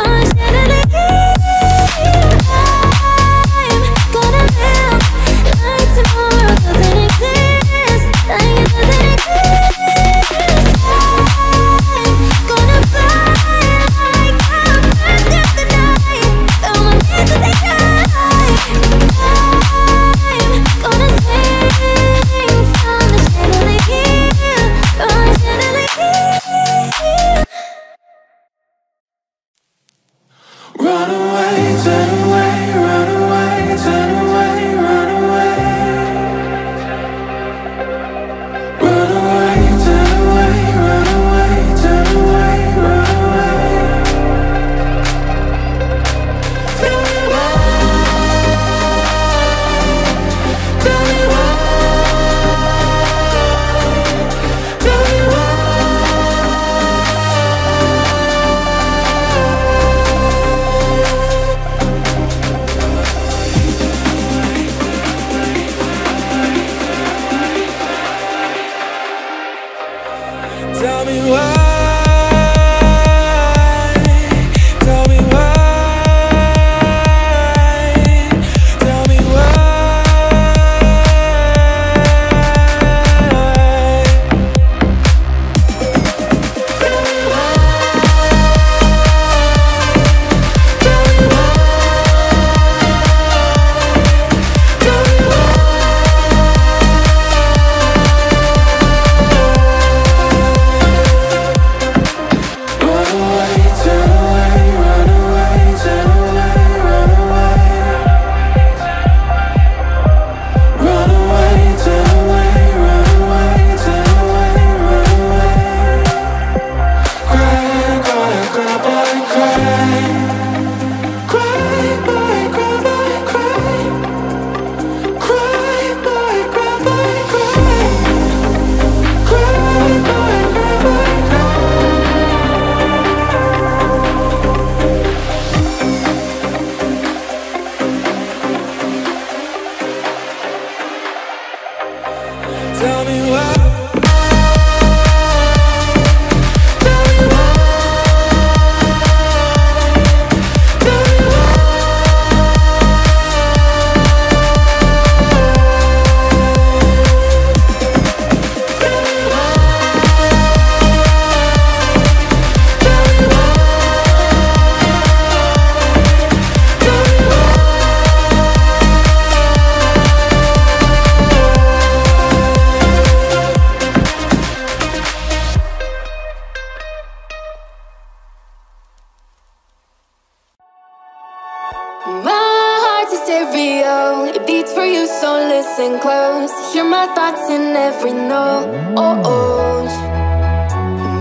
stereo, it beats for you, so listen close. Hear my thoughts in every note. Oh, oh.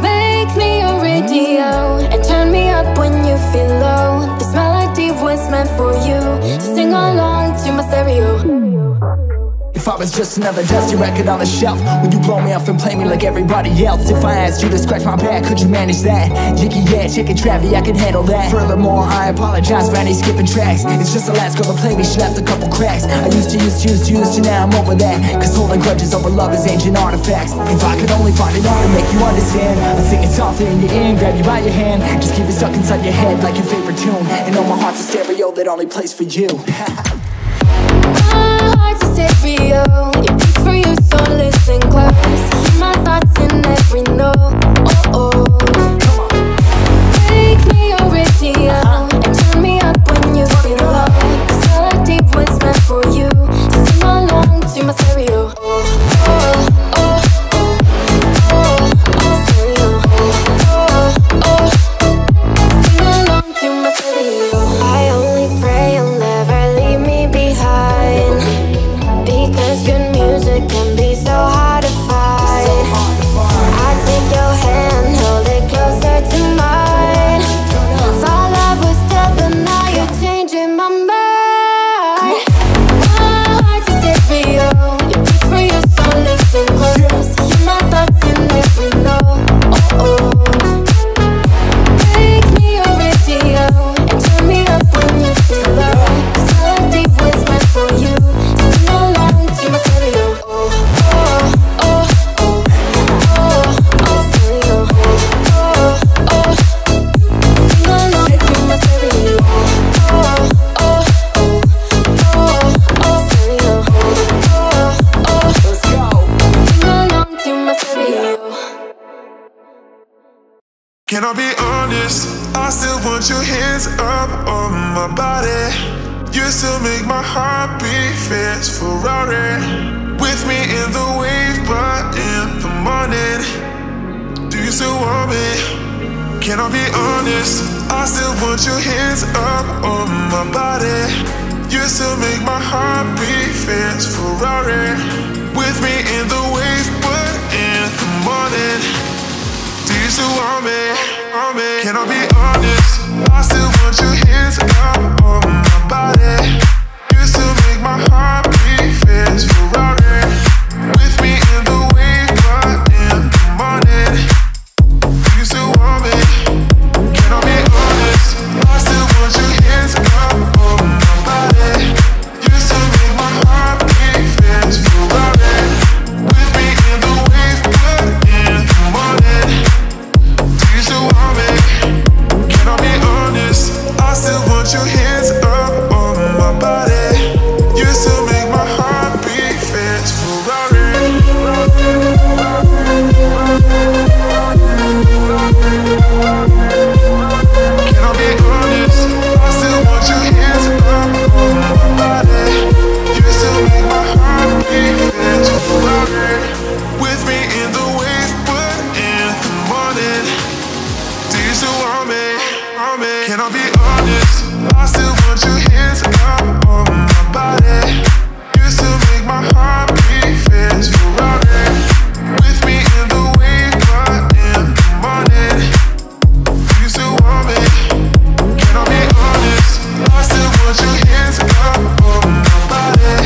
Make me a radio and turn me up when you feel low. This melody was meant for you, so sing along to my stereo. If I was just another dusty record on the shelf, would you blow me off and play me like everybody else? If I asked you to scratch my back, could you manage that? Yicky yeah, chicken Travi, I can handle that. Furthermore, I apologize for any skipping tracks. It's just the last girl to play me, she left a couple cracks. I used to, used to, used to, used to, now I'm over that. Cause holding grudges over love is ancient artifacts. If I could only find it all to make you understand, I'll sing it softly in your ear and grab you by your hand. Just keep it stuck inside your head like your favorite tune, and know my heart's a stereo that only plays for you. It's a stereo, it beats for you, so listen close. Hear my thoughts in every note. Oh, oh. Come on. Make me a radio uh-huh. and turn me up when you feel low. This melody was meant for you, so sing along to my stereo. Oh, oh. Can I be honest? I still want your hands up on my body. You still make my heart beat fast, Ferrari. With me in the wave, but in the morning, do you still want me? Can I be honest? I still want your hands up on my body. You still make my heart beat fast, Ferrari. With me in the wave, but in the morning, do you still want me? Want me? Can I be honest? I still want your hands up on my body. You still make my heart beat fast, Ferrari. With me in the wave, but in the morning, do you still want me? Can I be honest? I still want your hands up on my body. You still make my heart beat fast, Ferrari. With me in the wave, but in the morning, can I be honest? I still want your hands up on my body. You still make my heart beat fast, Ferrari. Can I be honest? I still want your hands up on my body. You still make my heart beat fast, Ferrari. With me in the wave, but in the morning, do you still want me? Want me? Can I be honest? I still want your hands up on my body. You still make my heart beat fast, Ferrari. With me in the wave, but in the morning, do you still want me? Can I be honest? I still want your hands up on my body.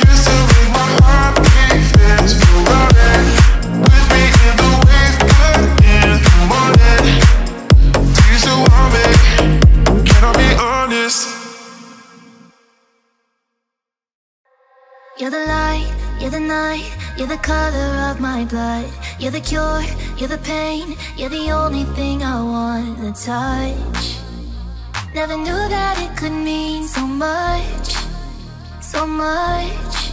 You still make my heart beat fast, Ferrari. With me in the wave, but in the morning, do you still want me? Can I be honest? You're the light, you're the night, you're the color of my blood. You're the cure, you're the pain, you're the only thing I want to touch. Never knew that it could mean so much, so much.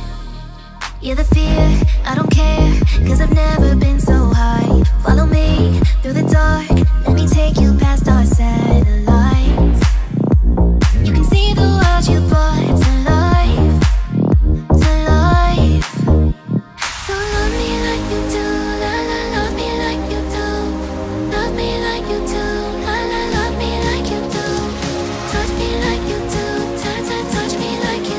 You're the fear, I don't care, cause I've never been so high. Follow me through the dark, let me take you past our satellites. You can see the world you brought to life, to life. So love me like you do, la la, love me like you do. Love me like you do, la la, love me like you do. Touch me like you do, touch, touch, touch me like you do.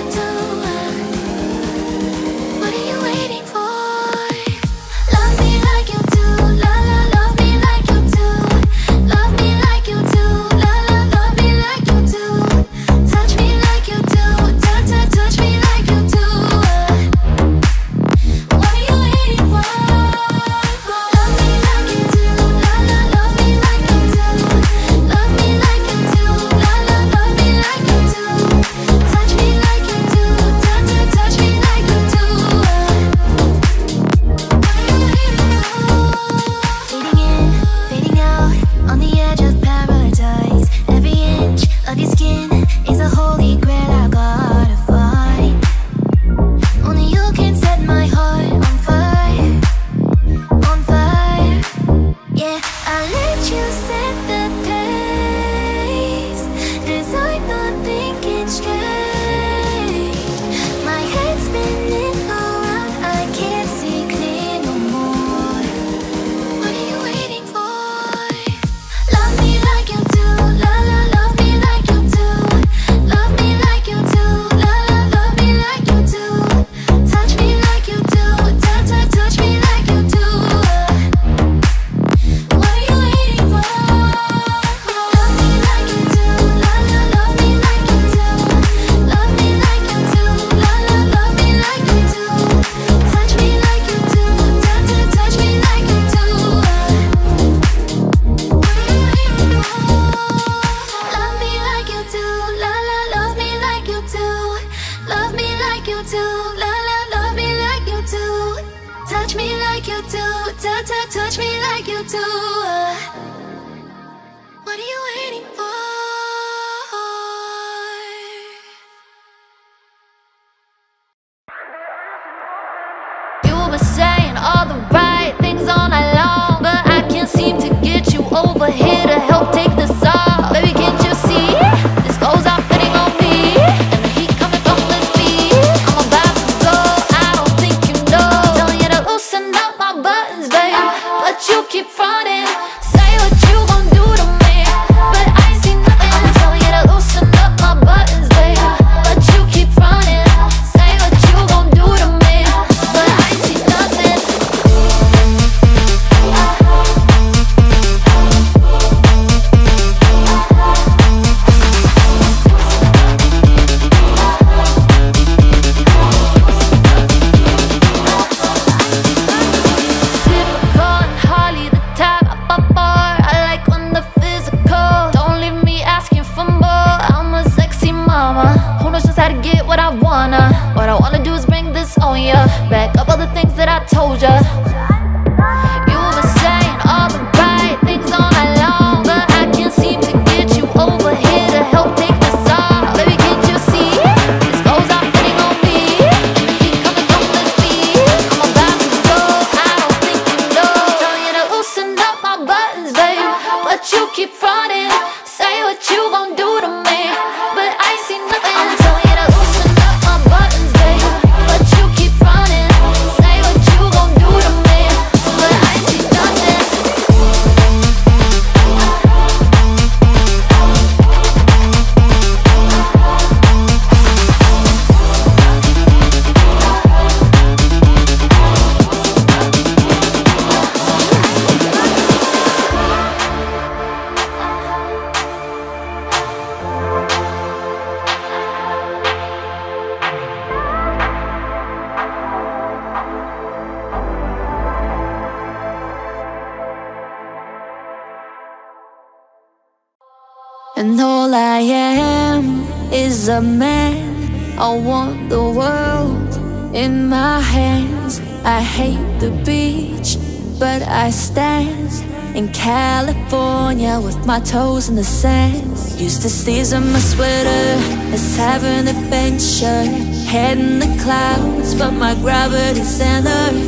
And all I am is a man. I want the world in my hands. I hate the beach, but I stand in California with my toes in the sand. Used to season my sweater, let's have an adventure. Head in the clouds, but my gravity centered.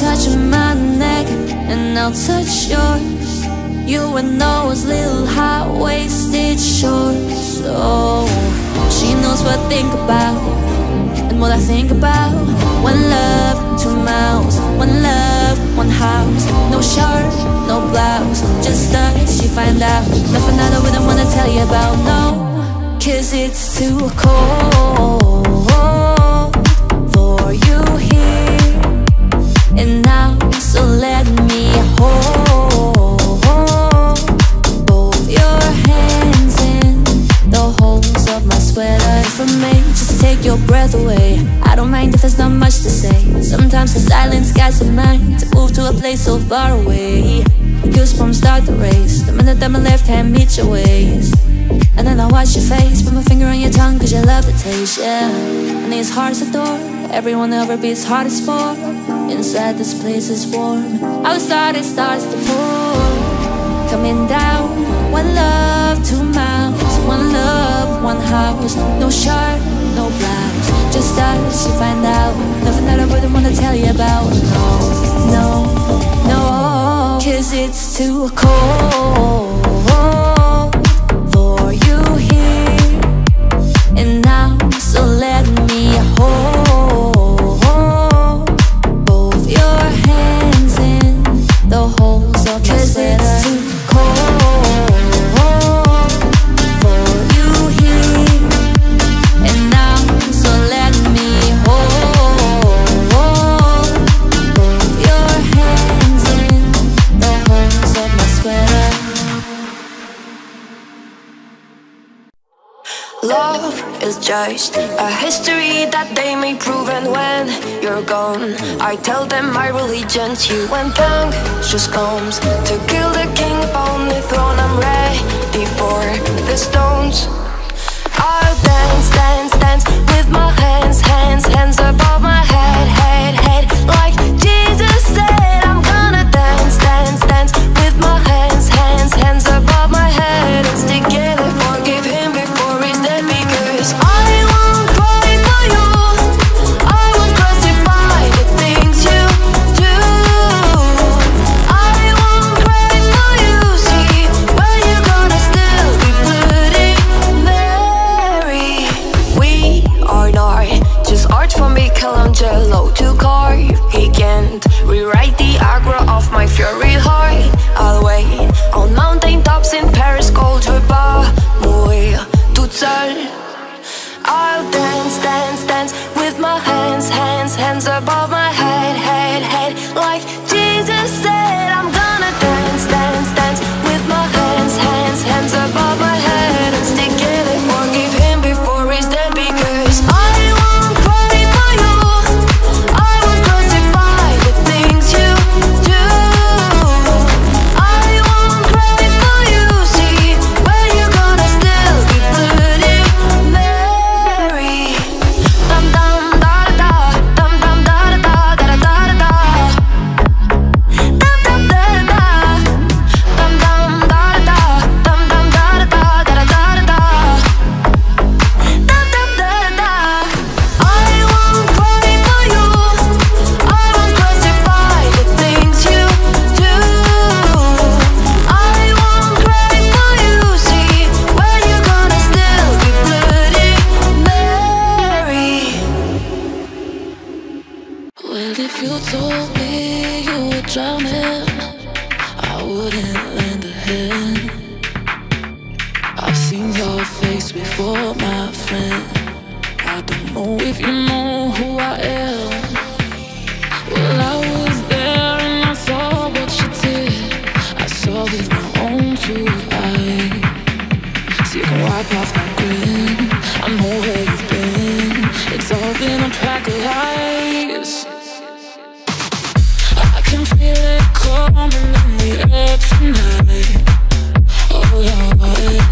Touch my neck and I'll touch yours. You and those little high-waisted shorts. Oh, she knows what I think about and what I think about. One love, two mouths, one love, one house. No shirt, no blouse, just us, you find out. Nothing I don't really wanna tell you about, no, 'cause it's too cold for you here. And now, so let me hold me, just take your breath away. I don't mind if there's not much to say. Sometimes the silence guides the mind to move to a place so far away. The goosebumps start to race the minute that my left hand meets your waist. And then I watch your face, put my finger on your tongue, 'cause you levitation. And these hearts adore everyone ever beats hardest for. Inside this place is warm, outside it starts to pour. Coming down, one love, two mouths, one love, one house, no shirt, no blouse, just us, you find out. Nothing that I wouldn't wanna tell you about, no, no, no, 'cause it's too cold for you here. And now, so let me hold both your hands in the holes of my sweater. 'Cause it's too cold. Just a history that they may prove, and when you're gone, I tell them my religion's you. When conscience comes to kill the king upon the throne, I'm ready for the stones. I'll dance, dance, dance with my hands, hands, hands above my head, head, head. Like Jesus said, I'm gonna dance, dance, dance with my hands, hands, hands above my head. It's together, forgive him. Michelangelo to carve, he can't rewrite the aggro of my fury heart. I'll wait on mountain tops in Paris, cold repas, mourir toute seule. I'll dance, dance, dance with my hands, hands, hands above my head, head, head. Like Jesus said, I'm gonna dance, dance, dance with my hands, hands, hands above my head. And stick it and forgive him before he's dead, because I coming in the air tonight. Oh, yeah, yeah.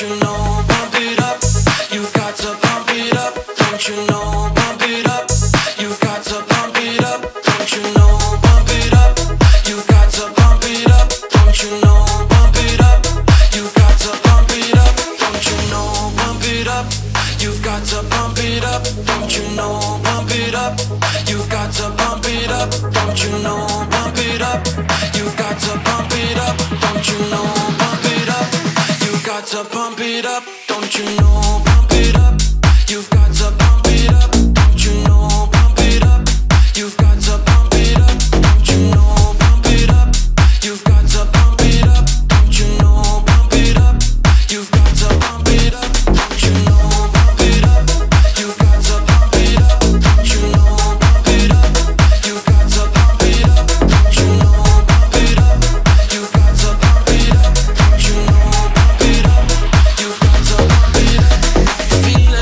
Don't you know, pump it up, you've got to pump it up. Don't you know, pump it up, you've got to pump it up. Don't you know, pump it up, you've got to pump it up. Don't you know, pump it up, you've got to pump it up. Don't you know, pump it up, you've got to pump it up. Don't you know, pump it up, you've got to pump it up. Don't you know, pump it up, you've got to pump it up. Don't you know, pump it up, you've got to pump it up. Don't you know, pump it up, you've got to pump it up. Don't you know, pump it up, you've got to pump it up. Don't you know, pump it up, you've got to pump it up. Don't you know, pump it up, you've got to pump it up. Don't you know, pump it up, you've got to pump it up. Don't you know, pump it up, you've got to pump it up. Don't you know, pump it up, you've got to pump it up. Don't you know, pump it up, you've got to pump it up. Feeling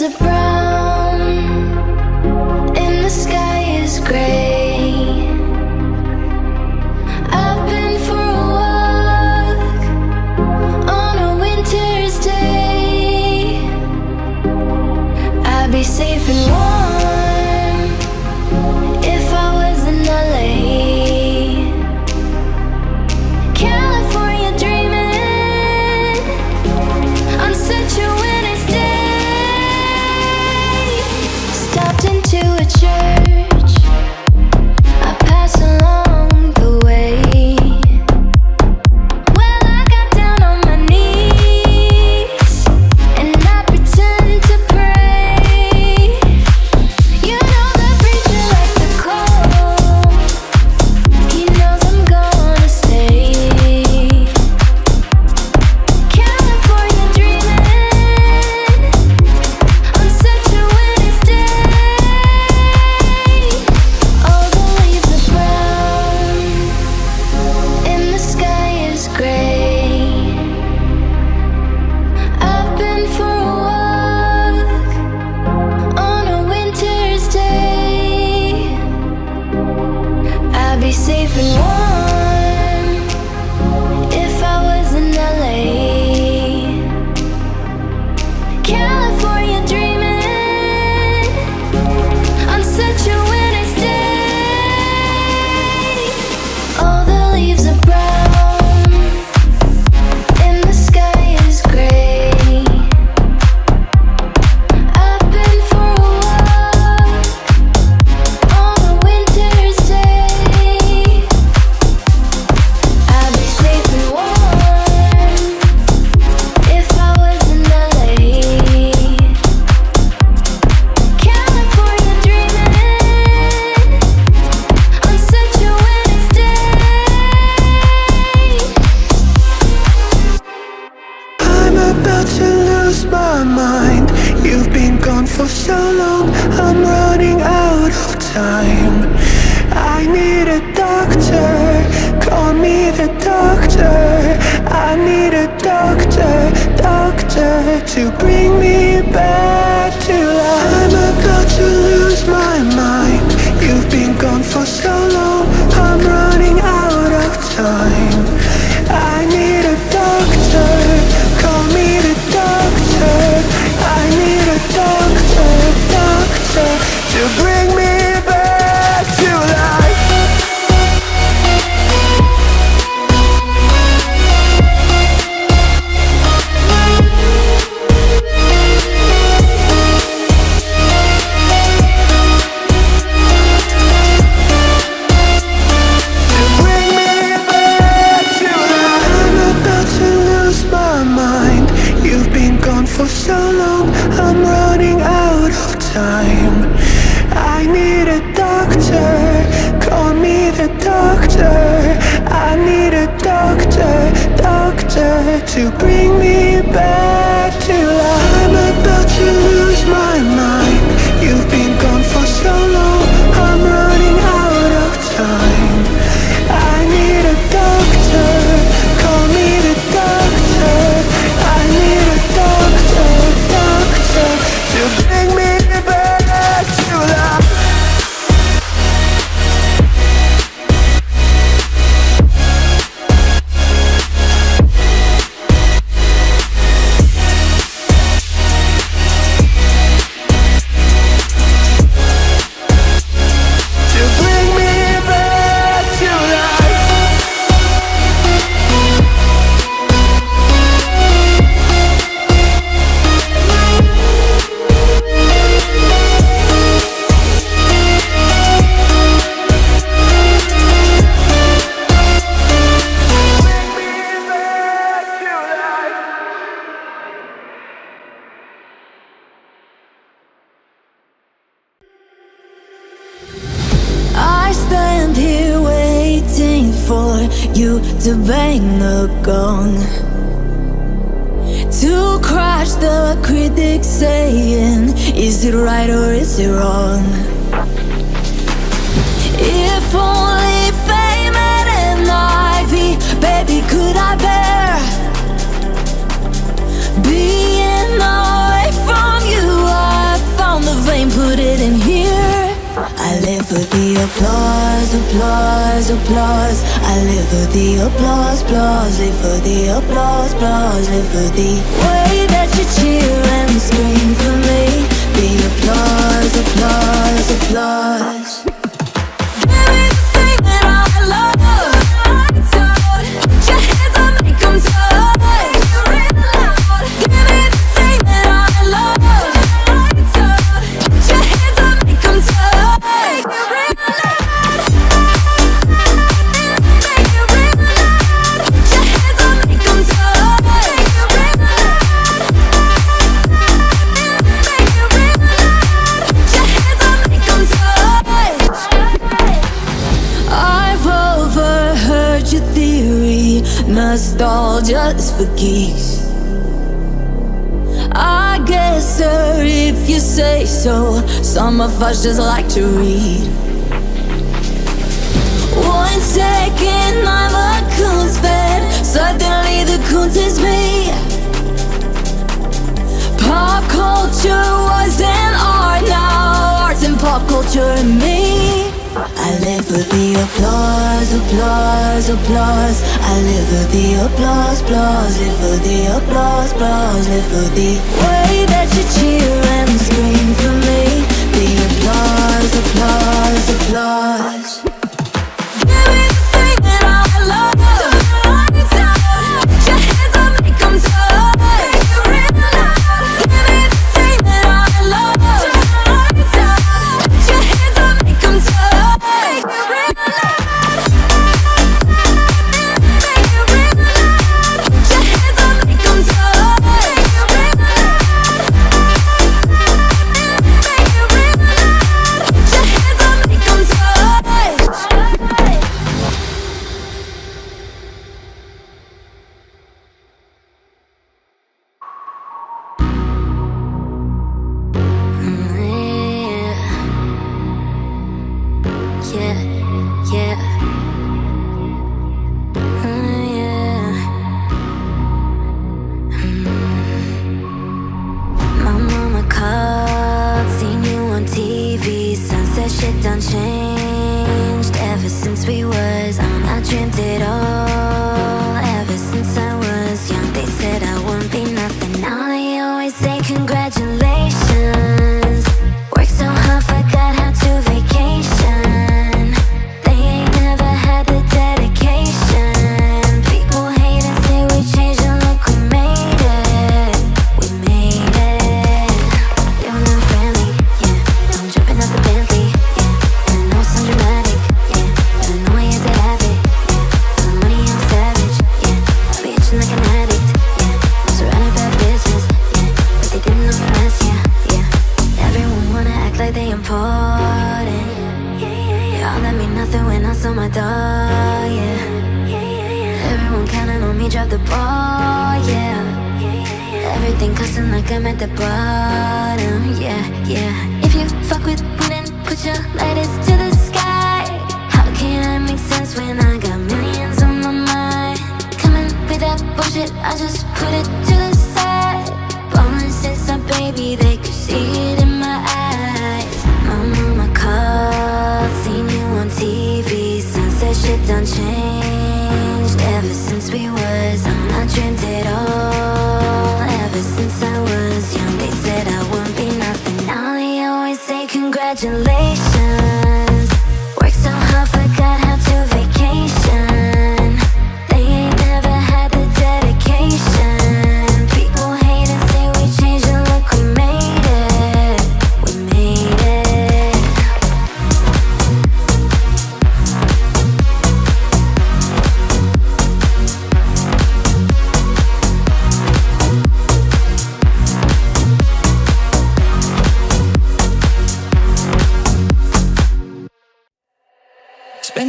waves are brown and the sky is gray. Safe and warm if I was in L A, California dreaming on such a winter's day. Stopped into a church I passed along the way. Well, I got down on my knees and I pretend to pray. Be safe and warm if I was in L A, California dreaming on such a winter's day. All the leaves are brown and the sky is gray. I've been for a walk on a winter's day. About to lose my mind. You've been gone for so long, I'm running out of time. I need a doctor, call me the doctor. I need a doctor, doctor, to bring me back to life. I'm about to lose my mind. You've been gone for so long, I'm running out of time. I need a doctor, call me the doctor. I need a doctor, doctor, to bring me back to life. For so long, I'm running out of time. I need a doctor, call me the doctor. I need a doctor, doctor, to bring me back to life. I'm about to lose my mind. You've been gone for so long, I'm running out of time. I need a doctor, call me the doctor. I need a doctor, to bring me back to life. You to bang the gong, to crush the critics saying, is it right or is it wrong? If only fame and envy, baby, could I bear being away from you all? the applause, applause, applause. I live for the applause, applause. Live for the applause, applause. Live for the way that you cheer and scream for me. The applause, applause, applause. Everything that I love, I don't. Put your hands up, make them talk. You're in the loud. Everything that I love, I don't. Put your hands up, make them talk. You're in the loud. You're in the loud. Put your hands up, make them talk. You're in the loud. You're in the loud. Put your hands up, make them talk. I've overheard your theory. Must all just for geeks. I guess, sir, if you say so. Some of us just like to read. One second I'm a coon's fan, suddenly the coons is me. Pop culture was an art, now art's in pop culture and me. I live for the applause, applause, applause. I live for the applause, applause. Live for the applause, applause. Live for the way that you cheer and scream for me. The applause, applause, applause. Everything that I love, I don't. Put your hands up, make them talk. You're in the loud. Everything that I love, I don't. Put your hands up, make them talk.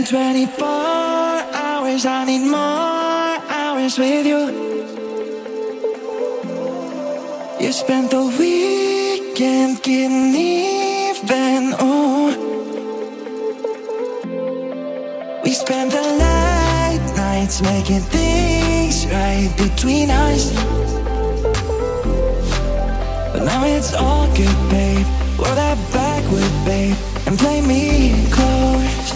twenty-four hours, I need more hours with you. You spent the weekend getting even, oh. We spent the late nights making things right between us. But now it's all good, babe. Roll that backward, babe, and play me close.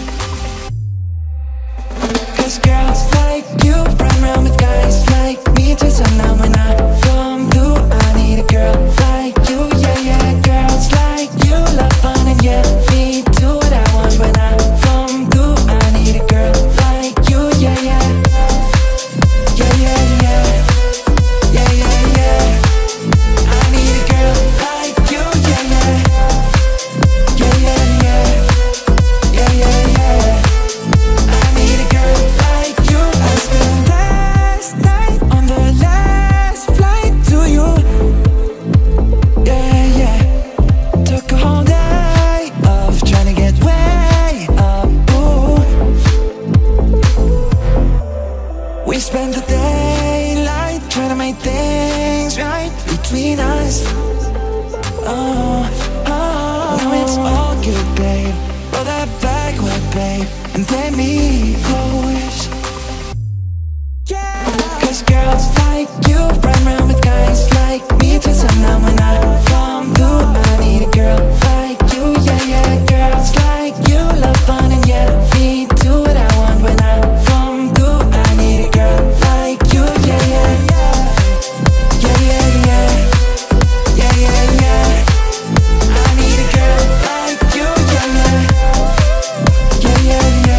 Cause girls like you run around with guys like me too. So now when I come through, I need a girl like you, yeah, yeah. Girls like you love fun and yeah, me do what I want. When I come through, I need a girl like you, yeah, yeah. Yeah, yeah, yeah. Yeah, yeah, yeah. I need a girl like you, yeah, yeah. Yeah, yeah, yeah. Yeah, yeah, yeah. I need a girl like you. I spent last night on the last flight to you. Yeah, yeah. Took a whole day of trying to get way up. Ooh. We spent the daylight trying to make things right between us. Oh, oh. Now it's all good, babe. Roll that backward, babe, and play me close. Yeah. Cause girls like you run around with guys like me too. So now when I come through, I need a girl like you, yeah, yeah. Girls like you love fun and yeah, me do what I want. When I come through, I need a girl like you, yeah, yeah. Yeah, yeah, yeah. Yeah, yeah, yeah. I need a girl like you, yeah, yeah. Yeah, yeah, yeah.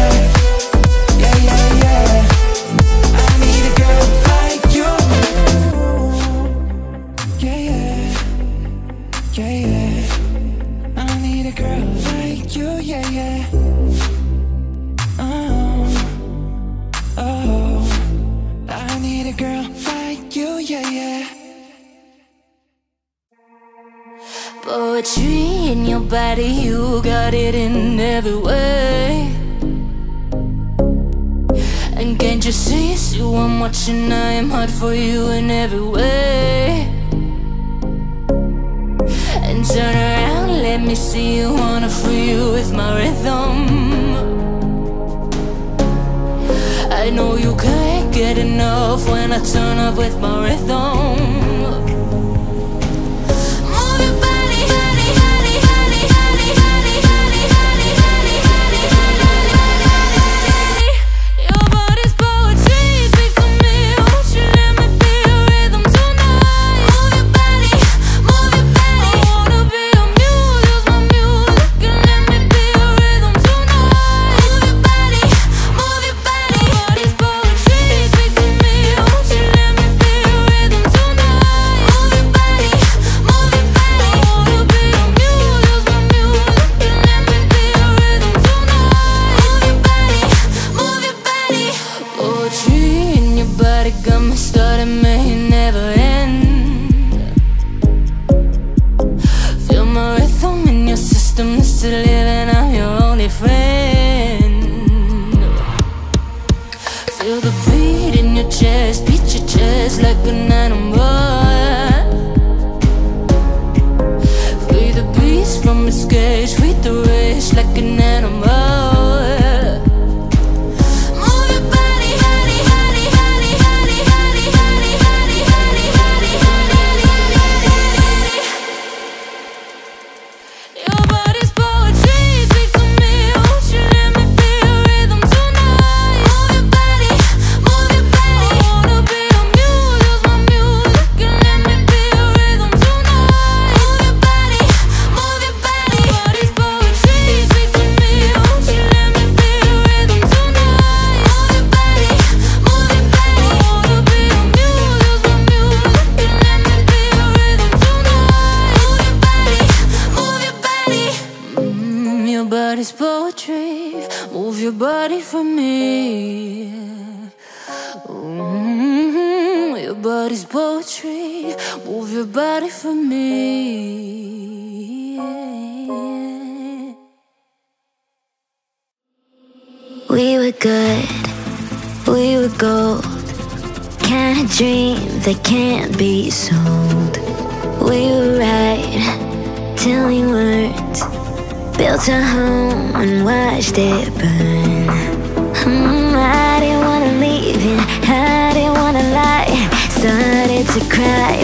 Yeah, yeah, yeah. I need a girl like you. Yeah, yeah. Yeah, yeah. I need a girl like you, yeah, yeah. Oh, oh. I need a girl like you, yeah, yeah. Poetry in your body, you got it in every way. And can't you see it's you I'm watching? I am hot for you in every way. And turn around, let me see you. Wanna free you with my rhythm. I know you can't get enough when I turn up with my rhythm.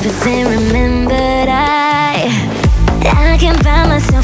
But then remembered I I can't find myself.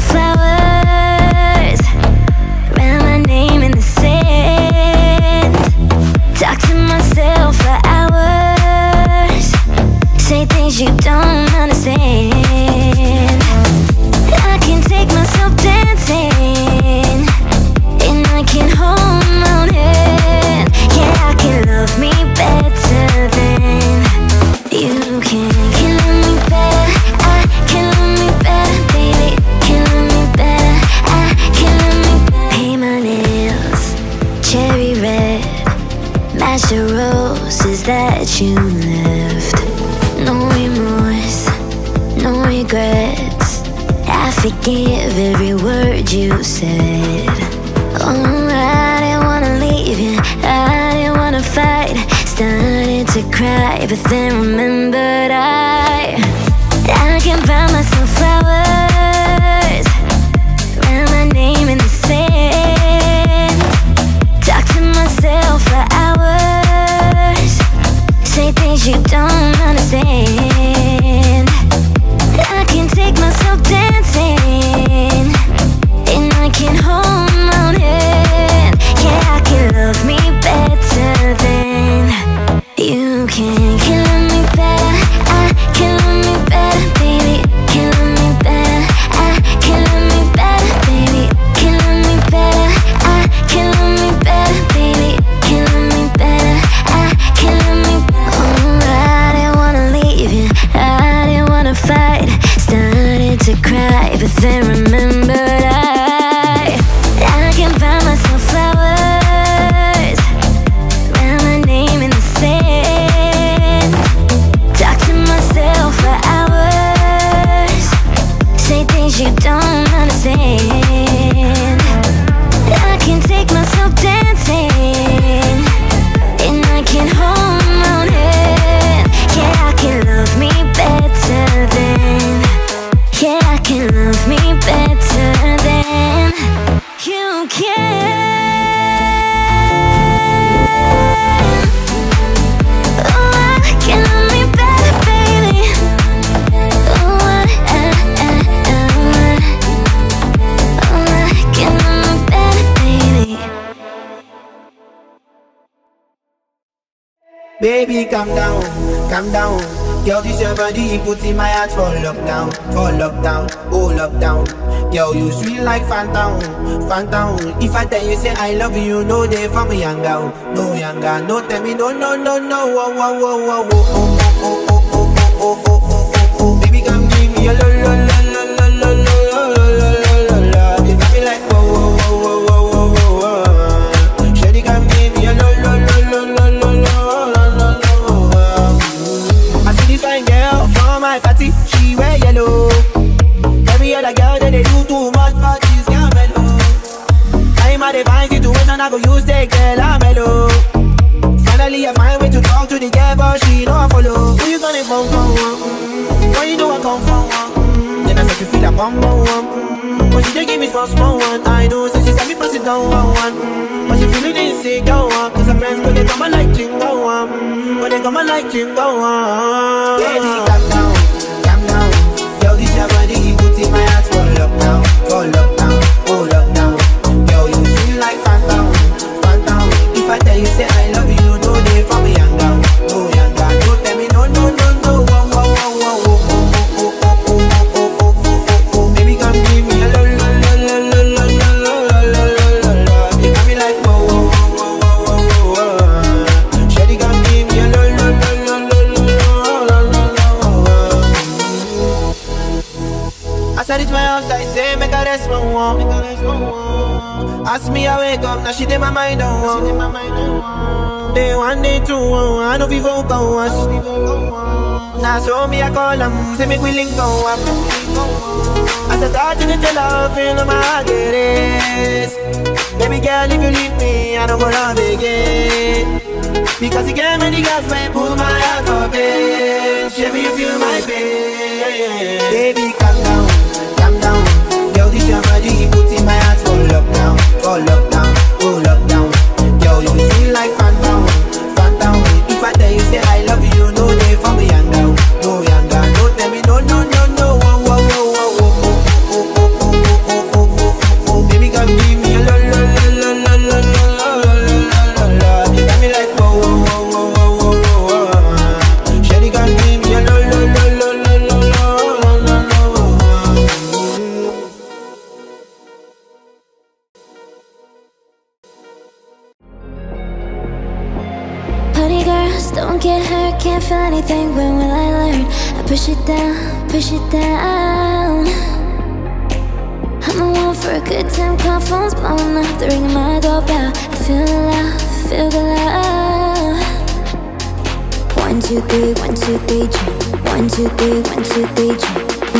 regrets. I forgive every word you said. Oh, I didn't wanna leave you, I didn't wanna fight. Started to cry, but then remembered I I can buy myself flowers, write my name in the sand, talk to myself for hours, say things you don't understand. I can take myself dancing, and I can hold my own hand. Yeah, I can love me better than you can. Can love me better, I can love me better, baby. Can love me better, I can love me better, baby. Can love me better, I can love me better, baby. Can love me better, I can love me better. Oh, I didn't wanna leave you, I didn't wanna fight. Started to cry, but then remembered I I can buy myself flowers, write my name in the sand, talk to myself for hours, say things you don't understand. I can take myself dancing, and I can hold my own hand. Yeah, I can love me better than, yeah, I can love me better than you can. Oh, I can love me better, baby. Oh, I, I, I, I, oh, I can love me better, baby. Baby, calm down, calm down. Yo, this your body, put in my heart for lockdown, for lockdown, oh lockdown. Yo, you sweet like phantom, phantom. If I tell you say I love you, no day for me younger, no younger, no tell me no, no, no, no, oh, oh, oh, oh, oh, oh, oh, oh, oh, oh, oh, oh, baby, come give me your love, love, love. I go use the girl, I'm mellow. Finally I find way to talk to the girl, but she know I follow. Who you gonna come from? Mm-hmm. When you know I come from? Mm-hmm. Then I start to feel a bum bum. Mm-hmm. But she don't give me small small one. I know, so she said me pass it down one one. Mm-hmm. But she feeling insecure, cause her friends go they come and like chingo one. Mm-hmm. But they come and like chingo one. Baby, calm down, calm down. Yo, this your body, you put in my heart for lockdown, for lockdown, oh lockdown. Yo, you feel like phantom. If I tell you say I love you, no day for me young down, no young down. Don't tell me no, no, no, no, oh, oh, oh, oh, oh, oh, oh, oh, oh, oh, oh, oh. Baby, come give me a lo, lo, lo, lo, lo, lo, lo, lo, lo. You got me like oh, oh, oh, oh, oh, oh, oh. Shady, come give me a lo, lo, lo, lo, lo, lo, lo. I said it's my house, I say make a rest one one, make a rest one one. Ask me I wake up, now she did my mind on one. Day one, day two, oh, I don't be vocal once. Now so me I call them, say me we link on up. As I start to get your love, feel my heart get is. Baby girl, if you leave me, I don't go love again. Because you gave me the gas, man, pull my heart up, babe. Shame you feel my pain. Baby, calm down, calm down. Yo, this your body, he put in my heart for lockdown, for lockdown, oh lockdown. Yo, you feel like phantom, phantom. If I tell you say I love you, no day for me young down, no young down. No tell me no, no, no, no, oh, oh, oh, oh, oh, oh, oh, oh, oh, oh, oh. Baby, come give me a lo, lo, lo, lo, lo, lo, lo, lo, lo. You got me like oh, oh, oh, oh, oh, oh, oh. Shady, come give me a lo, lo, lo, lo, lo, lo. Don't get hurt, can't feel anything, when will I learn? I push it down, push it down. I'm the one for a good time, call phone's blown up, the ring of my doorbell. I feel the love, feel the love. One, two, three, one, two, three, G. One, two, three, one, two, three, G.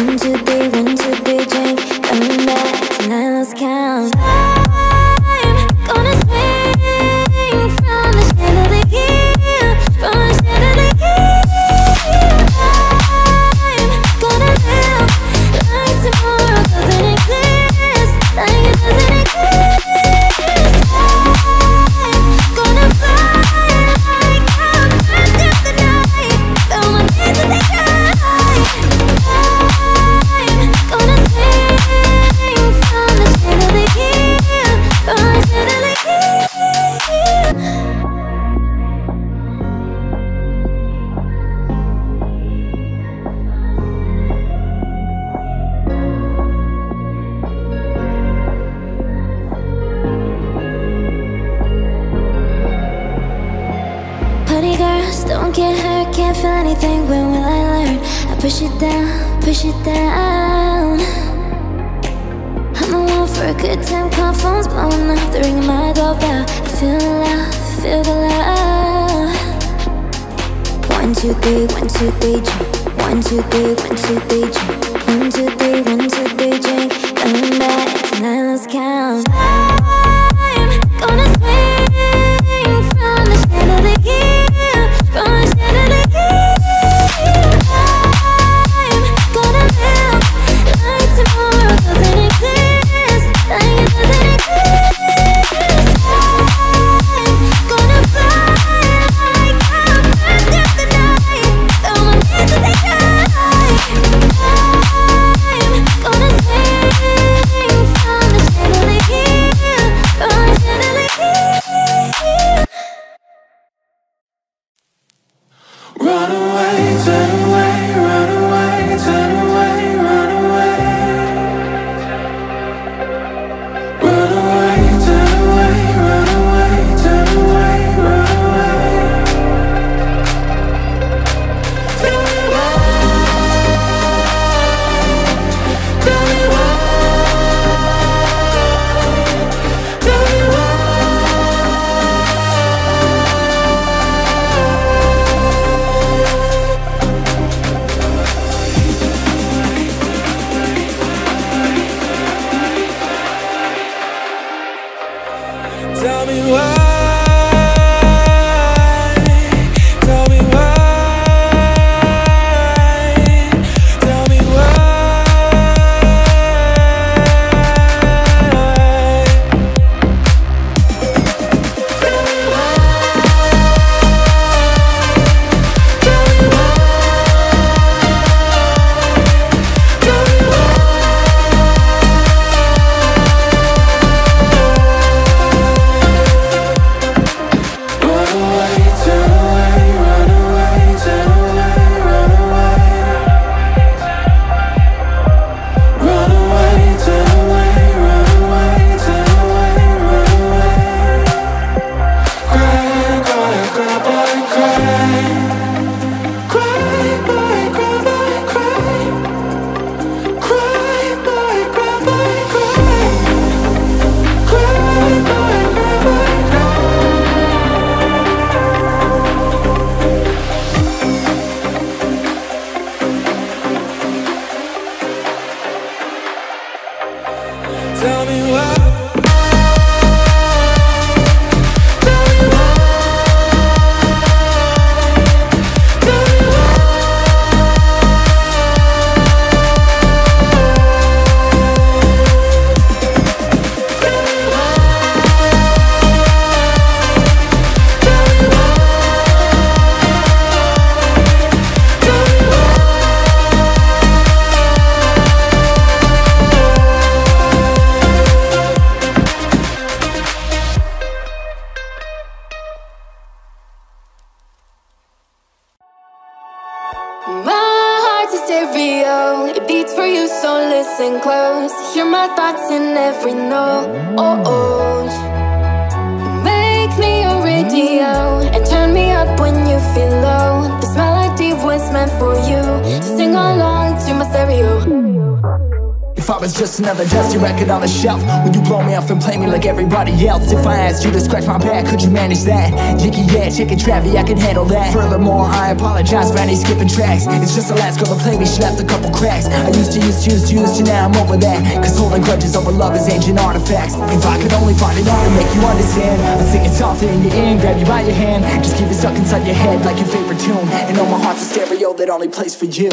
If I was just another dusty record on the shelf, would you blow me off and play me like everybody else? If I asked you to scratch my back, could you manage that? Yicky, yeah, check it, Travi, I can handle that. Furthermore, I apologize for any skipping tracks. It's just the last girl to play me, she left a couple cracks. I used to, used to, used to, used to, now I'm over that. Cause holding grudges over love is ancient artifacts. If I could only find an art to make you understand, I'd sing it softer in your ear, grab you by your hand. Just keep it stuck inside your head like your favorite tune. And know my heart's a stereo that only plays for you.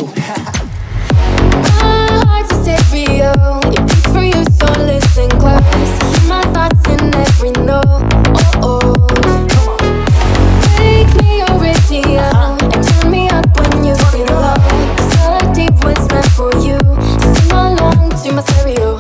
My heart's a stereo, it beats for you, so listen close. Hear my thoughts in every note. Oh, oh. Make me original and turn me up when you feel low. Cause all I did was meant for you. Sing along to my stereo.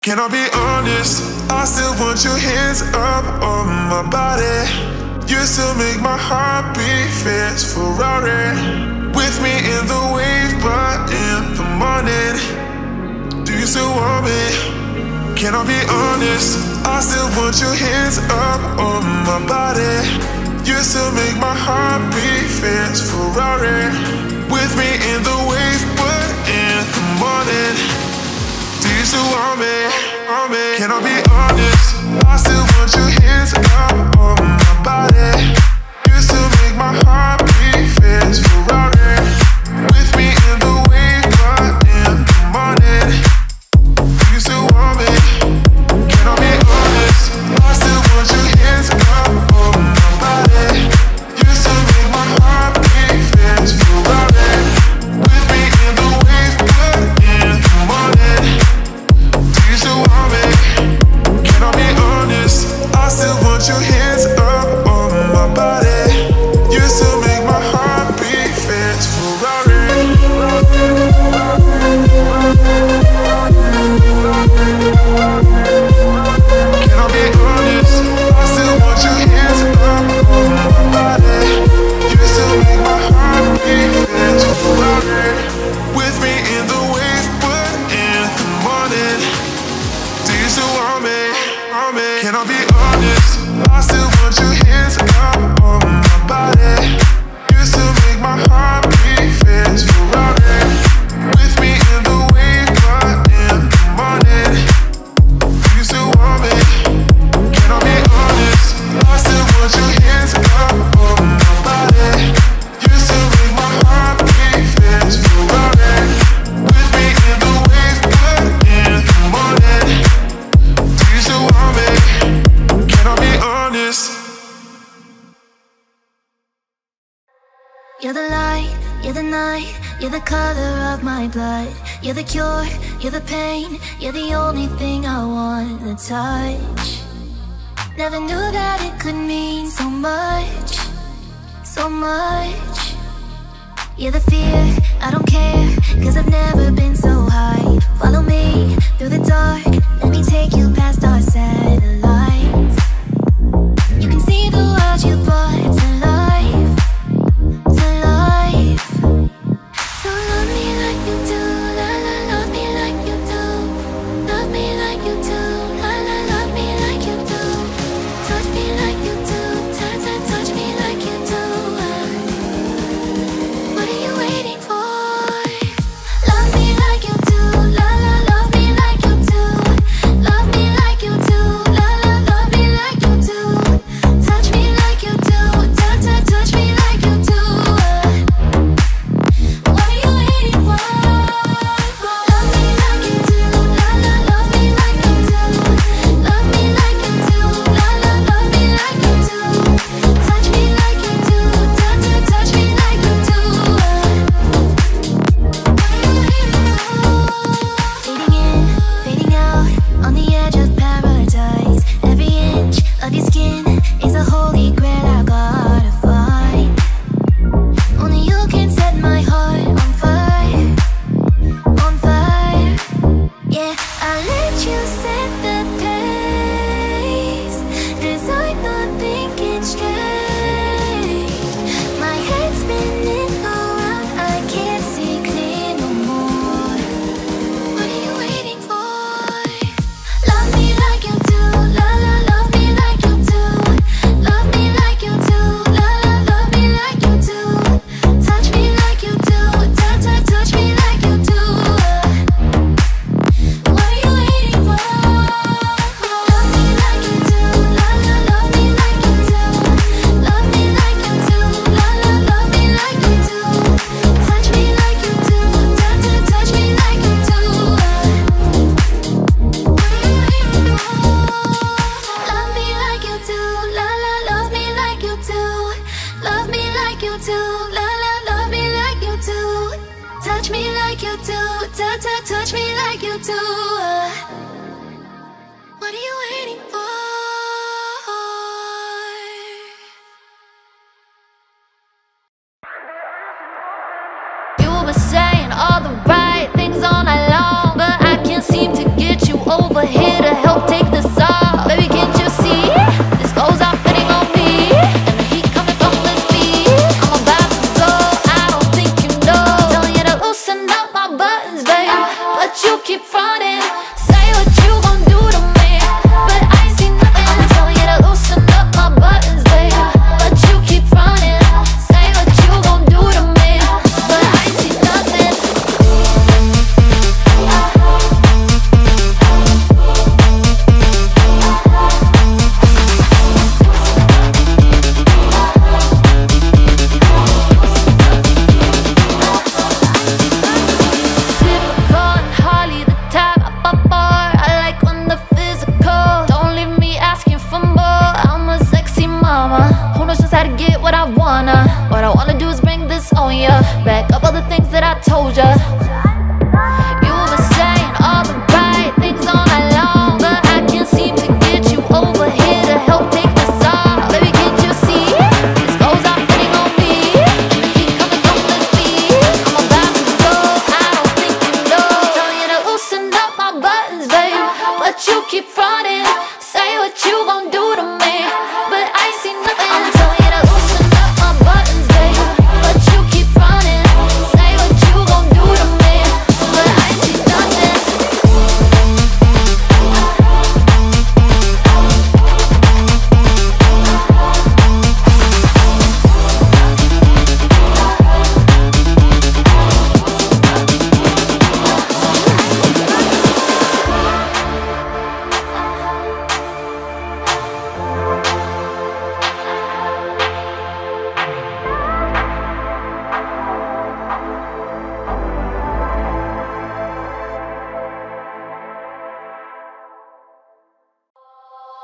Can I be honest? I still want your hands up on my body. You still make my heart beat fast, Ferrari. With me in the wave, but in the morning, do you still want me? Can I be honest? I still want your hands up on my body. You still make my heart beat fast, Ferrari. With me in the wave, but in the morning, do you still want me? Want me? Can I be honest? I still want your hands up on my body. You still make my heart beat fast, Ferrari. With me in the wave, but in the morning, do you still want me? Can I be honest? I still want your hands up on my body. You still make my heart beat fast, Ferrari. With me in the wave, but in the morning, still want me? Can I be honest? I still want your hands up on my body. You still make my heart beat fast, Ferrari. Can I be honest? I still want your hands up on my body. You still make my heart beat fast, Ferrari. With me in the waves, but in the morning, do you still want me? Can I be honest? I still want your hands up on my body. You still make my heart beat fast, Ferrari. With me in the wave, but in the morning, do you still want me? Can I be honest? I still want your hands up on my body. You still make my heart beat fast, Ferrari. With me in the wave, but in the morning, can I be honest? You're the light, you're the night, you're the color of my blood. You're the cure, you're the pain, you're the only thing I want to touch. Never knew that it could mean so much, so much. You're the fear, I don't care, cause I've never been so high. Follow me through the dark, let me take you past our satellites. You can see the world you brought to life, to life. So love me like you do, la la, love me like you do. Love me like you do, la la, love me like you do. Touch me like you do, touch, touch, touch me like you do. Love me like you do, do, touch me like you do. What are you waiting for? You were saying all the right things all night long, but I can't seem to get you over here to help take this off. Baby, can't you see? This goes out fitting on me, and the heat coming from this beat. I'm about to go, I don't think you know. I'm telling you to loosen up my buttons, babe, but you keep fronting. Say what you gon' do to me, but I ain't seen nothing. I'm telling you to loosen up my buttons, babe, but you keep fronting. Say what you gon' do to me, but I ain't seen nothing. Typical and hardly the type of a bar I like when the physical. Don't leave me asking for more. I'm a sexy mama who knows just how to get what I wanna. What I wanna do is bring this on ya, back up all the things that I told ya. You were saying all the right things all night long, but I can't seem to get you over here to help take this off. Baby, can't you see? This goes out fitting on me, and the heat coming from this beat. I'm about to go, I don't think you know. Telling you to loosen up my buttons, babe, but you keep fronting. Say what you gon' do to me, but I ain't seen nothing. I'm telling you to loosen up my buttons, babe, but you keep fronting. Say what you gon' do to me, but I ain't seen nothing.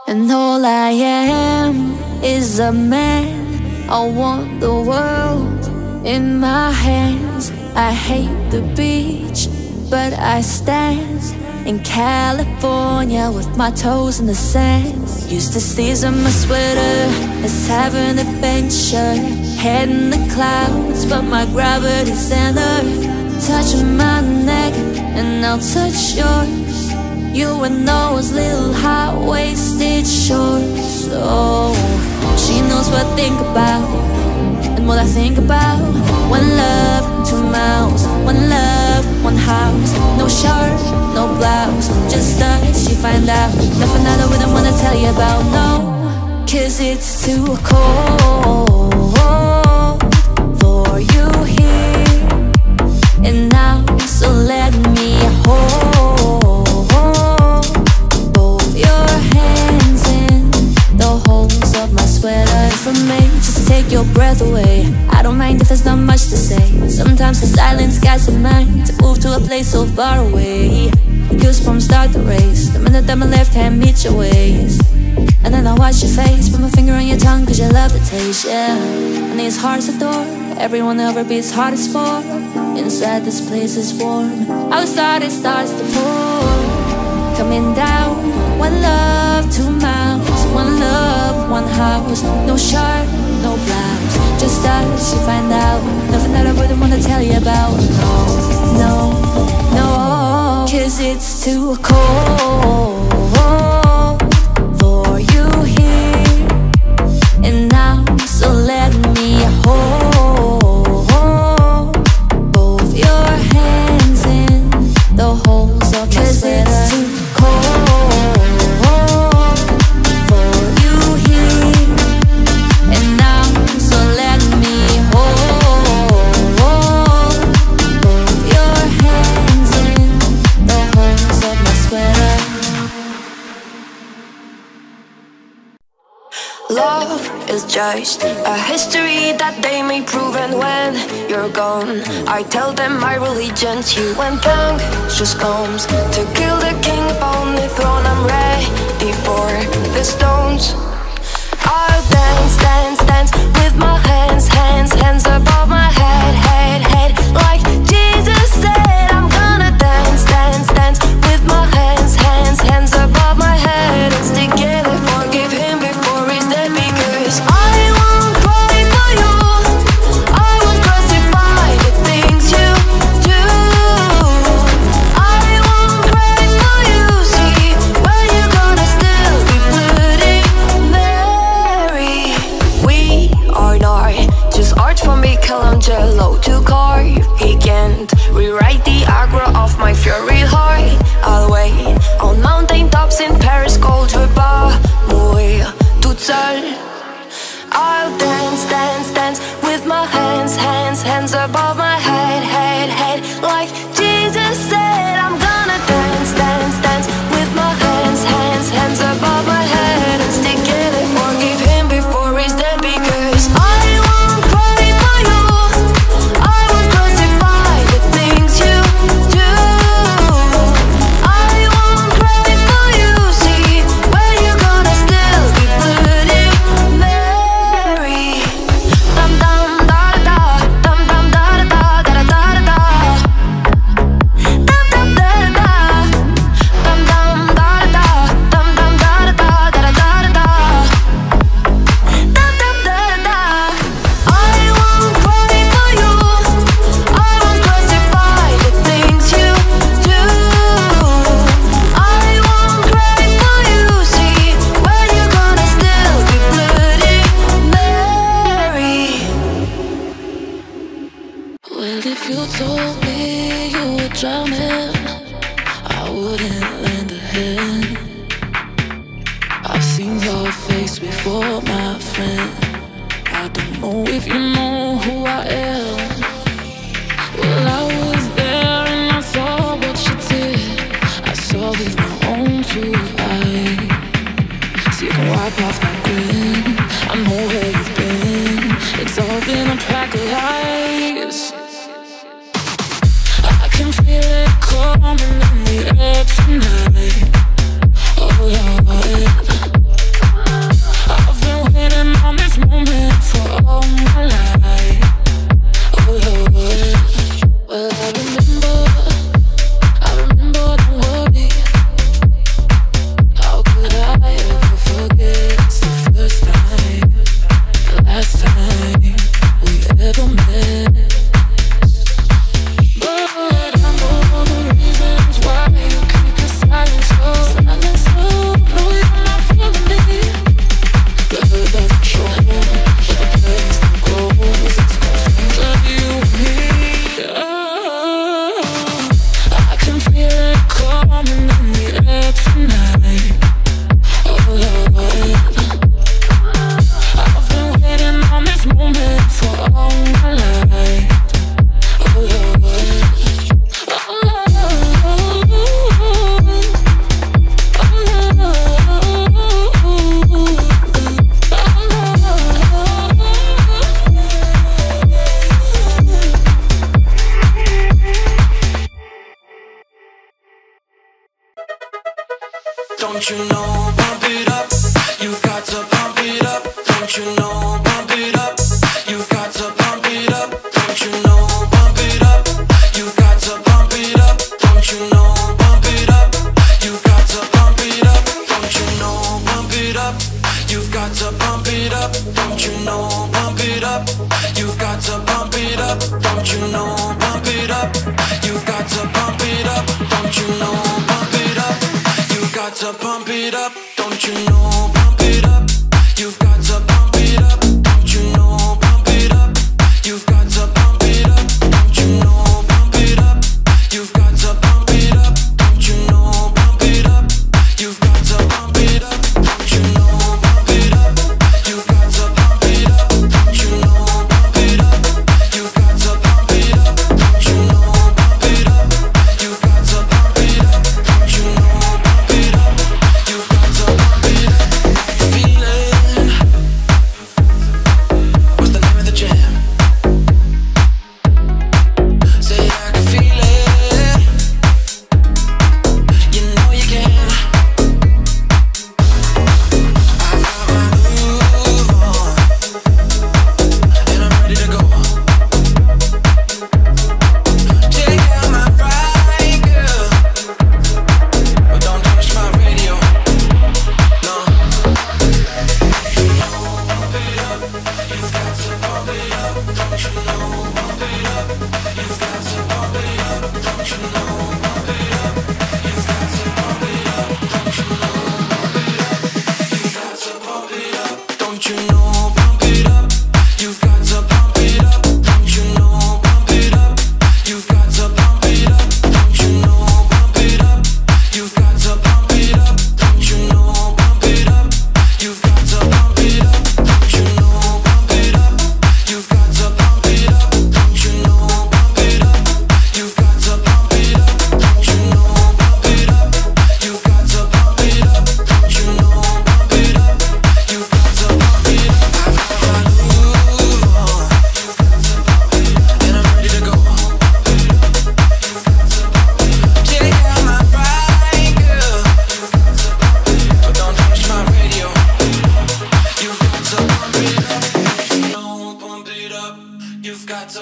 And all I am is a man. I want the world in my hands. I hate the beach, but I stand in California with my toes in the sand. Used to sleeves on my sweater, let's have an adventure. Head in the clouds, but my gravity's centered. Touch my neck and I'll touch yours. You and those little high-waisted shorts. Oh, she knows what I think about and what I think about. One love, two mouths. One love, one house. No shirt, no blouse, just us, you find out. Nothing I wouldn't wanna tell you about, no, cause it's too cold for you here and now, so let me hold from me, just take your breath away. I don't mind if there's not much to say. Sometimes the silence guides the mind to move to a place so far away. The goosebumps start to race the minute that my left hand meets your waist. And then I watch your face, put my finger on your tongue cause you levitate, yeah. And these hearts adore, everyone ever beats hard as for. Inside this place is warm, outside it starts to pour. Coming down, one love, two mouths. One love, one house. No shirt, no blouse, just us, you find out. Nothing that I wouldn't wanna tell you about. No, no, no, cause it's too cold for you here and now, so let me hold both your hands in the holes of your sweater. Cause it's too cold is just a history that they may prove, and when you're gone I tell them my religion's you. When punk just comes to kill the king upon the throne, I'm ready for the stones. I'll dance, dance, dance with my hands, hands, hands above my head, head, head, like Jesus said. I'm gonna a load to carve. He can't rewrite the aggro of my fury heart. I'll wait on mountain tops in Paris, cold repas. Mourir toute seule. I'll dance, dance, dance with my hands, hands, hands above my head, head, head. Like Jesus said, I'm gonna dance, dance, dance with my hands, hands, hands above my head. And stick it and forgive him before he's dead, because I won't pray for you. I will crucify the things you do. I won't pray for you. See, where you gonna still be bloody Mary. Dum dum da da dum dum da da da da da da. Dum dum da da dum dum da da dum dum da da da da da. Dum dum da da. I won't pray for you. I won't crucify the things you do. I won't pray for you. See, where you gonna still be bloody Mary. Well, if you told me you were drowning, I wouldn't lend a hand. I've seen your face before, my friend. I don't know if you know who I am. Well, I was there and I saw what you did. I saw with my own two eyes. So you can wipe off that grin. I know where you've been. It's all been a pack of lies. I can feel it coming in the air tonight. Oh Lord, I've been waiting on this moment for all my life. Oh Lord, well I remember, I remember the worry. How could I ever forget? It's the first time, the last time we ever met. But I know the reasons why you keep your silence low. Silence low, no you're not feeling me. The hurt doesn't show, but the pain still grows. It's confusion of you and me. Oh, I can feel it coming in the air tonight. Oh Lord, I've been waiting on this moment for all my life. Oh Lord. Don't you know, pump it up, you've got to pump it up. Don't you know, pump it up, you've got to pump it up. Don't you know, pump it up, you've got to pump it up. Don't you know, pump it up, you've got to pump it up. Don't you know, pump it up, you've got to pump it up. Don't you know, pump it up, you've got to pump it up. Don't you know, pump it up, you've got to pump it up. Don't you know, pump it up, you've got to pump it up. Don't you know, pump it up, you've got to pump it up. Don't you know, pump it up, you've got to pump it up. Don't you know, pump it up, you've got to pump it up. Don't you know, pump it up, you've got to pump it up. Don't you know, pump it up, you've got to pump it up. Don't you know, pump it up, you've got to pump it up. Don't you know, pump it up, you've got to pump it up. Don't you know, pump it up, you've got to pump it up.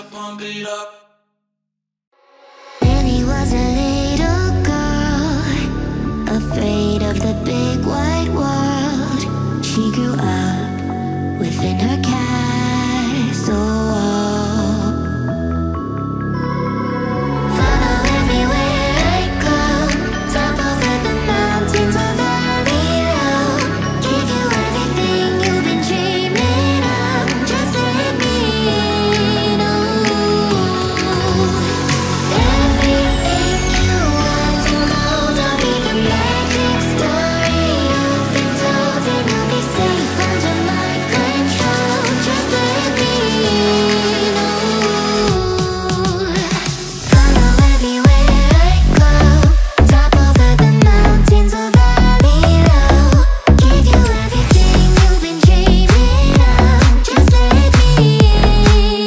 up, one beat up. Annie was a little girl, afraid of the big white world. She grew up within her castle wall. Follow everywhere I go, top over the mountains or valley low. Give you everything you've been dreaming of, just let me know. Everything you want in gold, I'll be the magic story you've been told, and you'll be safe under my control, just let me know. Follow everywhere I go, top over the mountains or valley low. Give you everything you've been dreaming of, just let me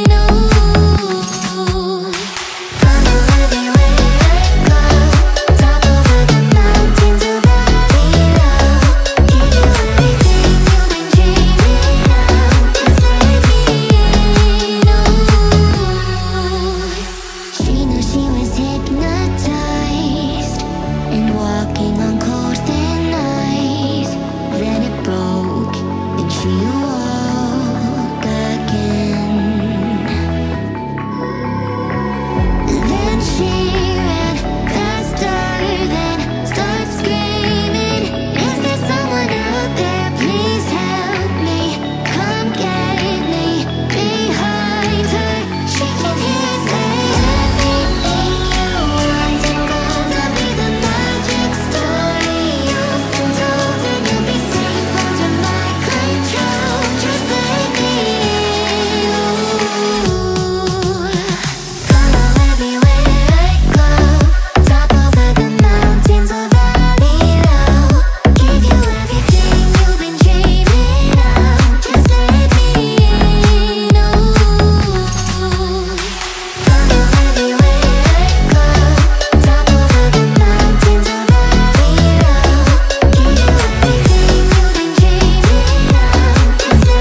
know. Follow everywhere I go, top over the mountains or valley low. Give you everything you've been dreaming of, just let me know. She knew she was hypnotized and walking on cold thin ice. Then it broke and she awoke again. Then she ran faster than started screaming, "Is there someone out there? Please help me, come get me." Behind her, she can hear it say, "Everything you want in gold, I'll be the magic story you've been told, and you'll be safe under my control, just let me know." Follow everywhere I go, top over the mountains or valley low. Give you everything you've been dreaming of, just let me know. Follow everywhere I go, top over the mountains or valley low. Give you everything you've been dreaming of, just let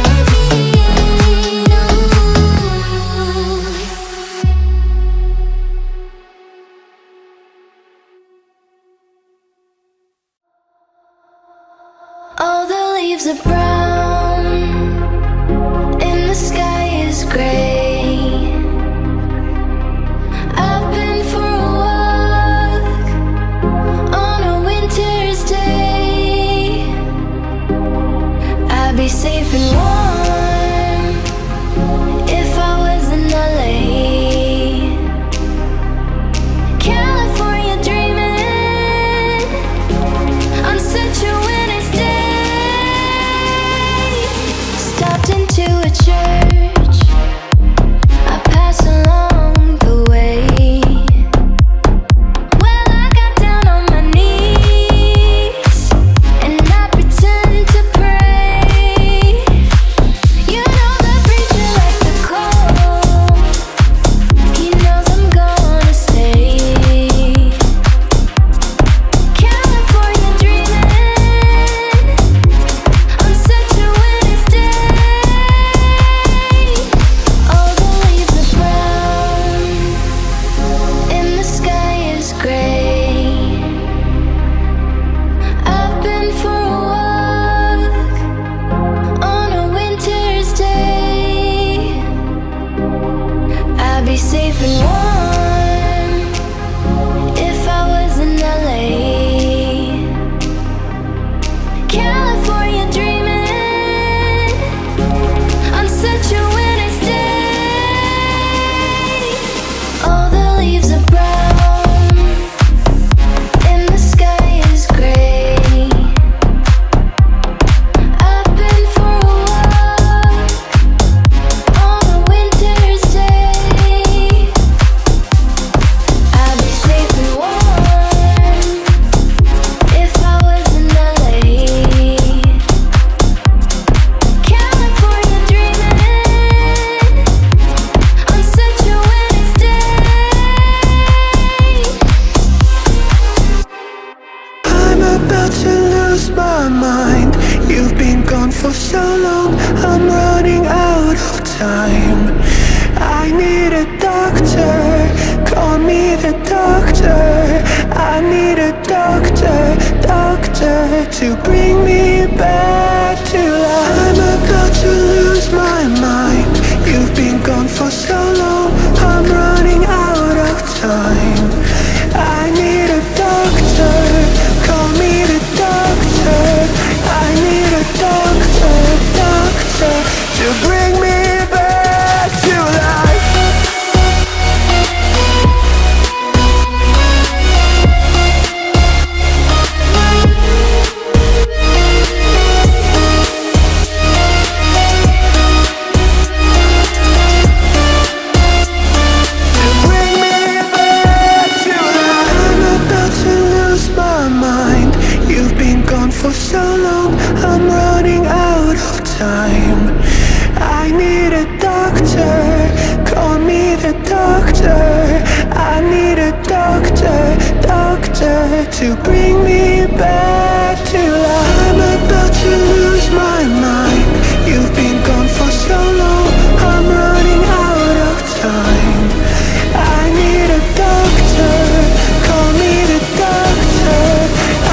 me know. All the leaves are brown and the sky is gray. I've been for a walk on a winter's day. I'd be safe and warm if I was in L A. California dreaming on such a winter's day. Stopped into a church, I passed along the way. Well, I got down on my knees and I pretend to pray. You know the preacher likes to call, he knows I'm gonna stay. California dreaming on such a winter's day. All the leaves are brown and the sky is gray. I've been for a walk on a winter's day. I'd be safe and warm if I was in L A. California dreaming on such a winter's day. All the leaves are brown and the sky is gray. I've been for a walk on a winter's day. call me the doctor. I need a doctor, doctor, to bring me back to life. I'm about to lose my mind. You've been gone for so long, I'm running out of time. I need a doctor, call me the doctor. I need a doctor, doctor, to bring me back to life. For so long, I'm running out of time. I need a doctor, call me the doctor. I need a doctor, doctor, to bring me back to life. I'm about to lose my mind. You've been gone for so long, I'm running out of time. I need a doctor, call me the doctor.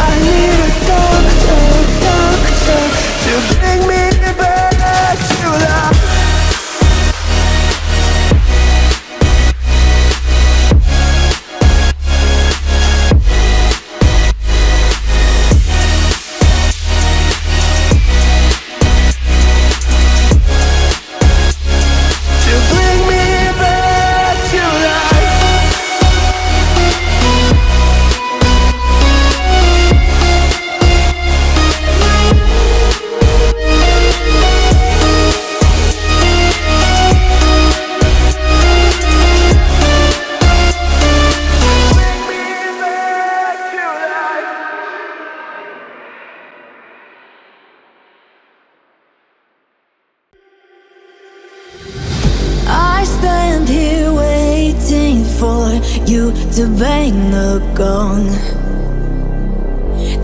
I need a doctor, to bring me back to life. To bang the gong,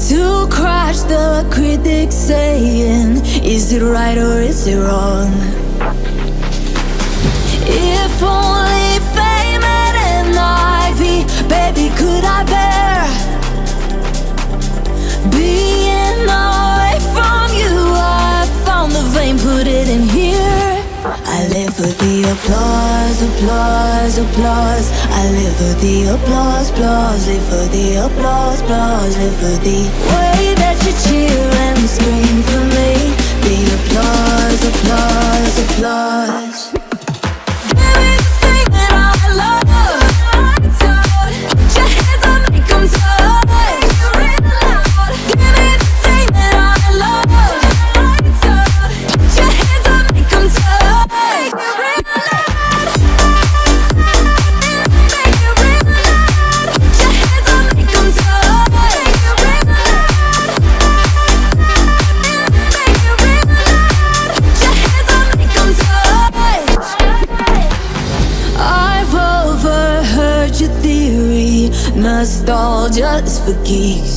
to crush the critics saying, is it right or is it wrong? If only fame and envy, baby, could I bear being away from you? I found the vein, put it in here. I live for the applause, applause, applause. I live for the applause, applause. Live for the applause, applause. Live for the way that you cheer and scream for me. The applause, applause, applause. Everything that I love, I told. Put your hands up, make them talk. You're in loud. Everything that I love, I told. Put your hands up, make them talk. Must all just for geeks.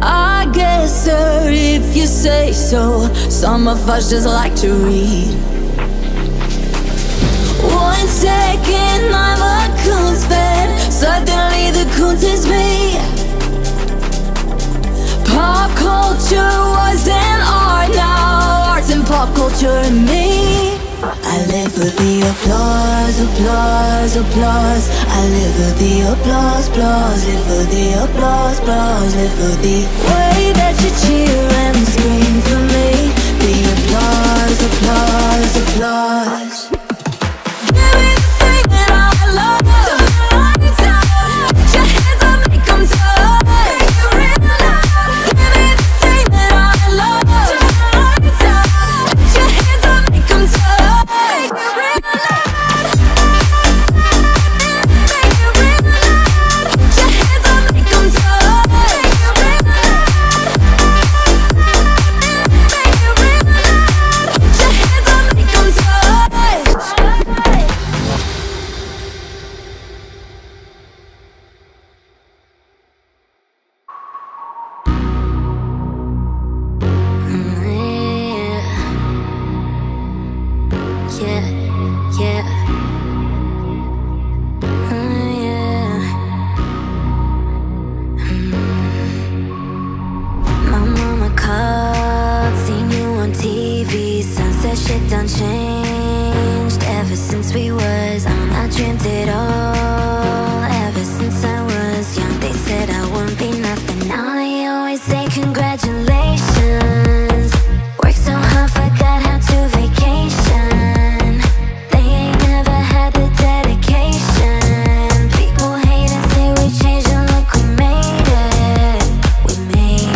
I guess, sir, if you say so. Some of us just like to read. One second I'm a coon's fan, suddenly the coons is me. Pop culture was an art, now art's in pop culture and me. I live for the applause, applause, applause. I live for the applause, applause. Live for the applause, applause. Live for the way that you cheer and scream for me. The applause, applause, applause. Everything that I love, I love. Put your hands up, make them talk. You're in loud. Everything that I love, I love. Put your hands up, make them talk. Hands up, make 'em talk. dreamed it all ever since I was young. They said I wouldn't be nothing. Now they always say congratulations. Worked so hard, forgot how to vacation. They ain't never had the dedication. People hate and say we changed and look, we made it. We made it.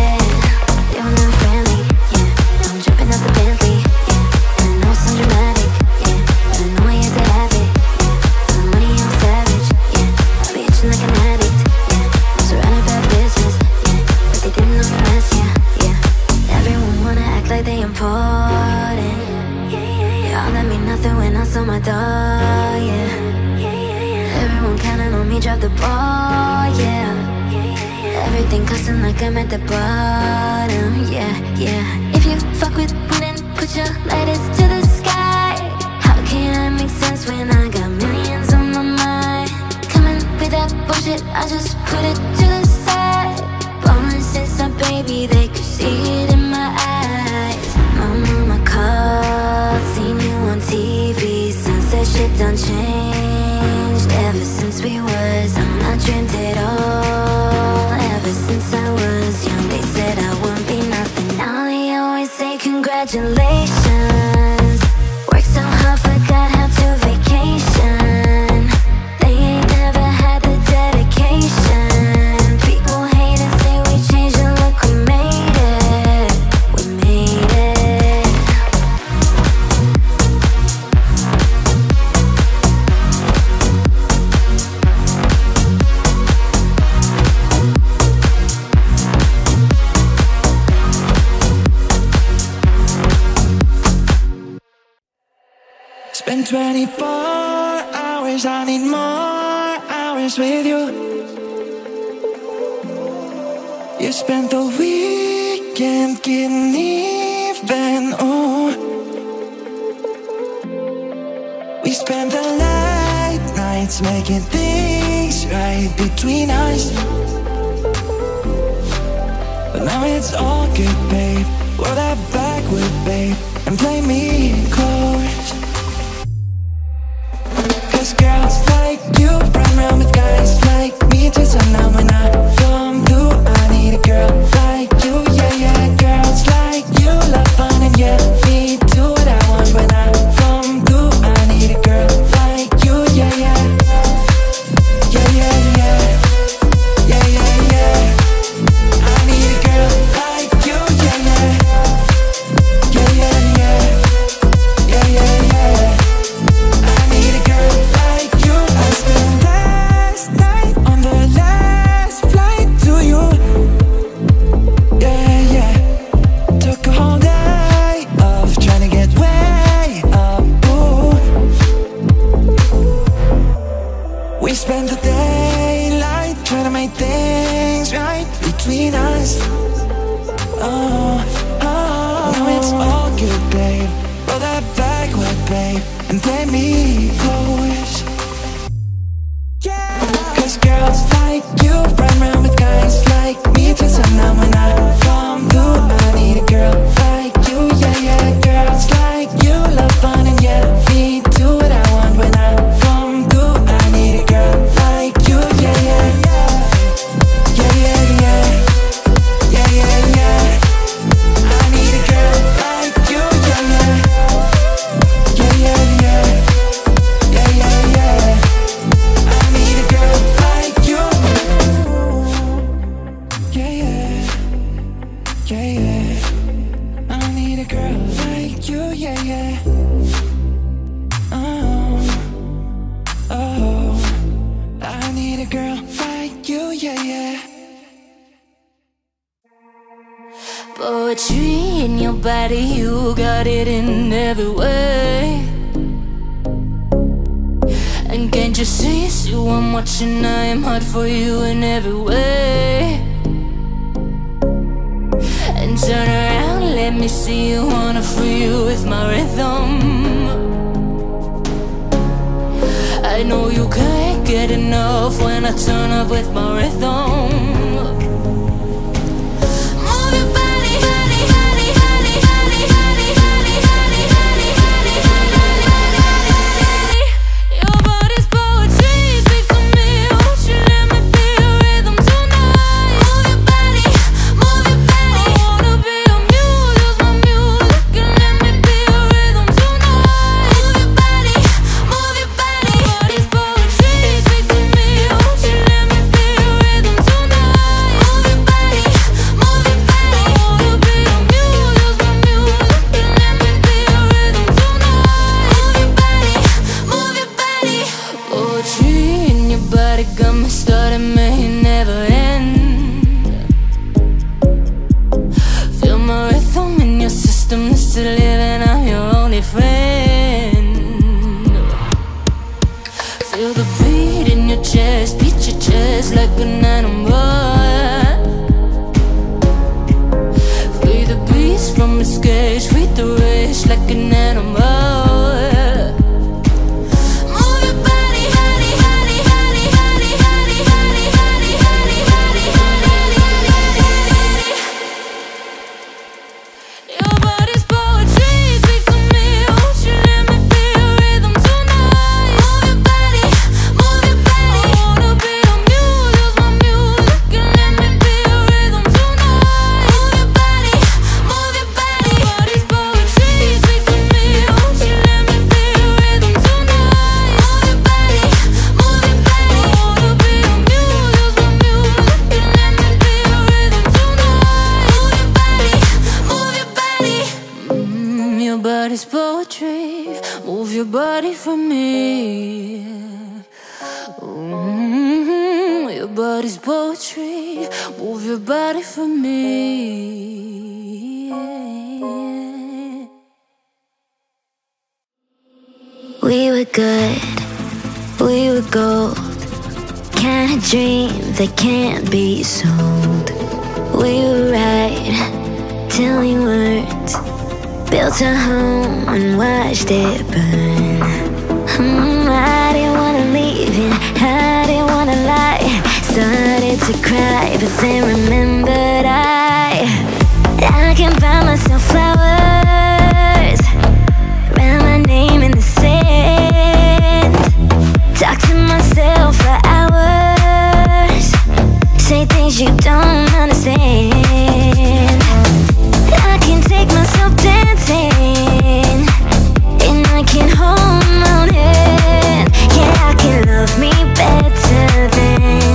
Living in friendly, yeah. I'm jumping out the Bentley, yeah. And I know it sounds dramatic, they important. Y'all that mean nothing when I saw my dog, yeah. Everyone counting on me, drop the ball, yeah. Everything costing like I'm at the bottom, yeah, yeah. If you fuck with me, then put your lighters to the sky. How can I make sense when I got millions on my mind? Coming with that bullshit, I just put it to the side. Ballin' since I'm baby, they could see it in my eyes. Shit done changed ever since we was on. I dreamed it all ever since I was young. They said I wouldn't be nothing. Now they always say congratulations. Worked so hard, forgot how to vacation. They ain't never had the dedication. People hate and say we changed and look, we made it. We made it. Spend twenty-four hours, I need more hours with you. You spent the weekend getting even, oh. We spent the late nights making things right between us. But now it's all good, babe. Roll that backward, babe, and play me close. Girls like you run around with guys like me too. So now when I come through, I need a girl like you, yeah, yeah. Girls like you love fun and yeah, me do what I want. When I come through, I need a girl like you, yeah, yeah. Yeah, yeah, yeah. Yeah, yeah, yeah. I need a girl like you, yeah, yeah. Yeah, yeah, yeah. Yeah, yeah, yeah. Poetry in your body, you got it in every way. And can't you see it's you I'm watching? I am hot for you in every way. And turn around, let me see you. Wanna free you with my rhythm. I know you can't get enough when I turn up with my rhythm. You're Carga-me a história, mas never end. Feel my rhythm in your system, this is living, I'm your only friend. Feel the beat in your chest, beat your chest like an animal. Free the beast from its cage, feed the rage like an animal. Body's poetry, move your body for me. Mm-hmm. Your body's poetry, move your body for me. We were good, we were gold, kind of dream that can't be sold. We were right till we weren't. Built a home and watched it burn. mm, I didn't wanna leave it, I didn't wanna lie. Started to cry, but then remembered I I can buy myself flowers, write my name in the sand. Talk to myself for hours, say things you don't understand. I can take myself dancing, and I can hold my own hand. Yeah, I can love me better than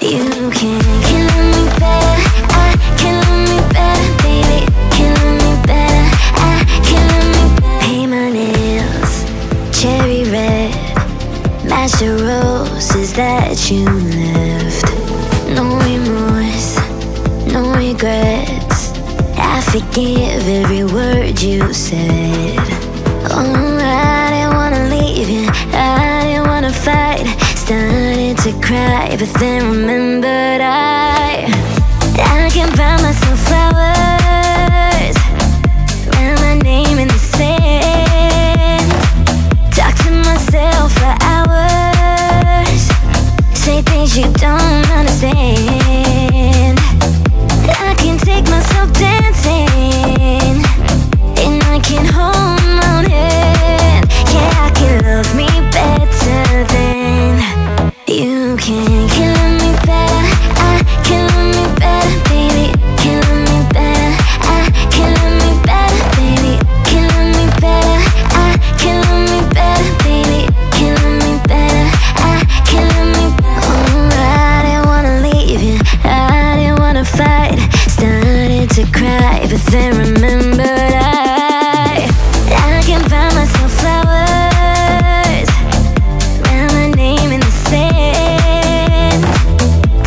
you can. Can love me better, I can love me better, baby. Can love me better, I can love me better. Paint my nails cherry red, match the roses that you left. No remorse, no regret, I forgive every word you said. Oh, I didn't wanna leave you, I didn't wanna fight. Started to cry, but then remembered I I can buy myself flowers, write my name in the sand. Talk to myself for hours, say things you don't understand. I can take myself dancing, and I can hold my own hand. Yeah, I can love me better than you can. Can love me better, I can love me better, baby. Can love me better, I can love me better, baby. Can love me better, I can love me better, baby. Can love me better, I can love me better. Oh, I didn't wanna leave you, I didn't wanna fight. Started to cry, but then remembered I I can buy myself flowers, write my name in the sand.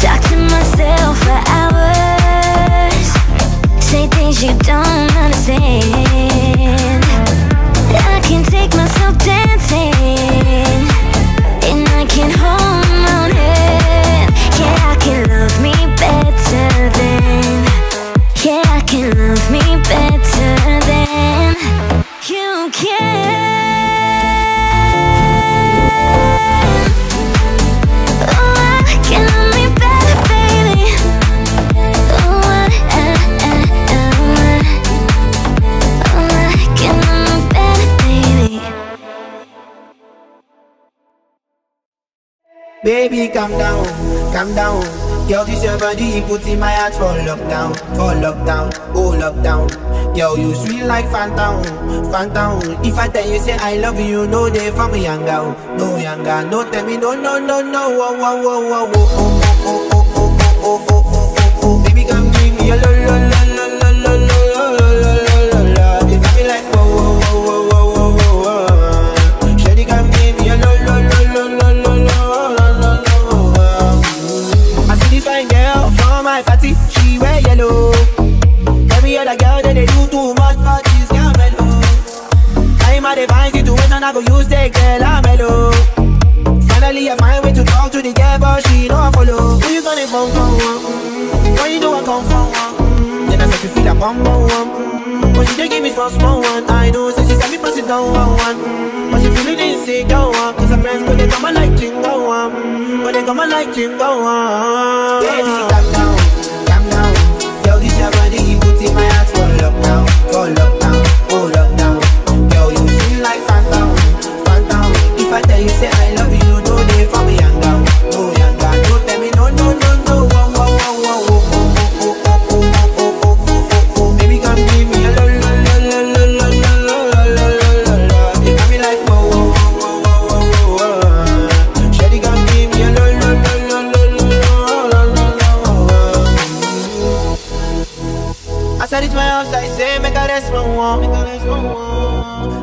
Talk to myself for hours, say things you don't understand. I can take myself dancing, and I can hold my own hand. Yeah, I can love me better than. Yeah, I can love me better than you can. Oh, I can love me better, baby. Oh, I, I, I, I, oh, I can love me better, baby. Baby, calm down, calm down. Yo, this your body, you put in my heart for lockdown, for lockdown, oh lockdown. Yo, you sweet like phantom, phantom. If I tell you say I love you, no day for me younger, no younger, no tell me no, no, no, no, oh, oh, oh, oh, oh, oh, oh, oh, oh, oh, oh, oh, baby, come give me a lo, lo, lo, lo, lo, lo, lo, lo, lo, lo, baby, me like oh, oh, oh, oh, oh, oh, oh, Shady, come give me a lo, lo, lo, lo, lo, lo, lo, lo, lo, she feel a bum bum one. But she don't give me small small one. I know, so she tell me pass it down one one. But she feeling insane, go on. Cause her friends, but they come and like him, go on. But they come and like him, go on. Baby, calm down, calm down. Yo, this your body, you put in my heart. Fall up now, fall up now, fall up now. Yo, you feel like phantom, phantom. If I tell you, say I love you, no day for me, I'm down. No, I'm down, don't tell me, no, no, no, no. Wow, wow, wow, wow, wow.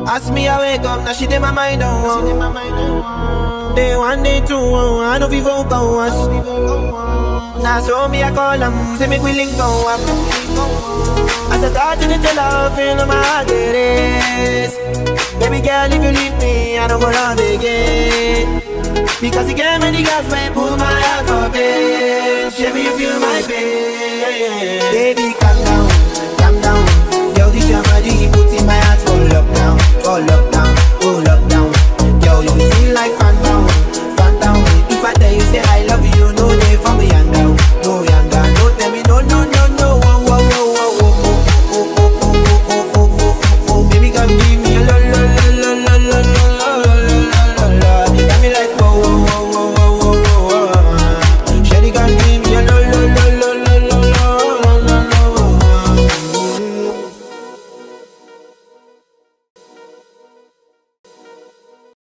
Ask me I wake up, now she did my mind on one. Day one, day two, I know we vote on us. Now so me I call them, say make we link on up. As I start to get your love, you know my heart it is. Baby girl, if you leave me, I don't go love again. Because you gave me the gas when pull my heart up in. Baby, you feel my pain. Baby, calm down, calm down. Yo, this your body, he put in my heart. Fall up now, fall up.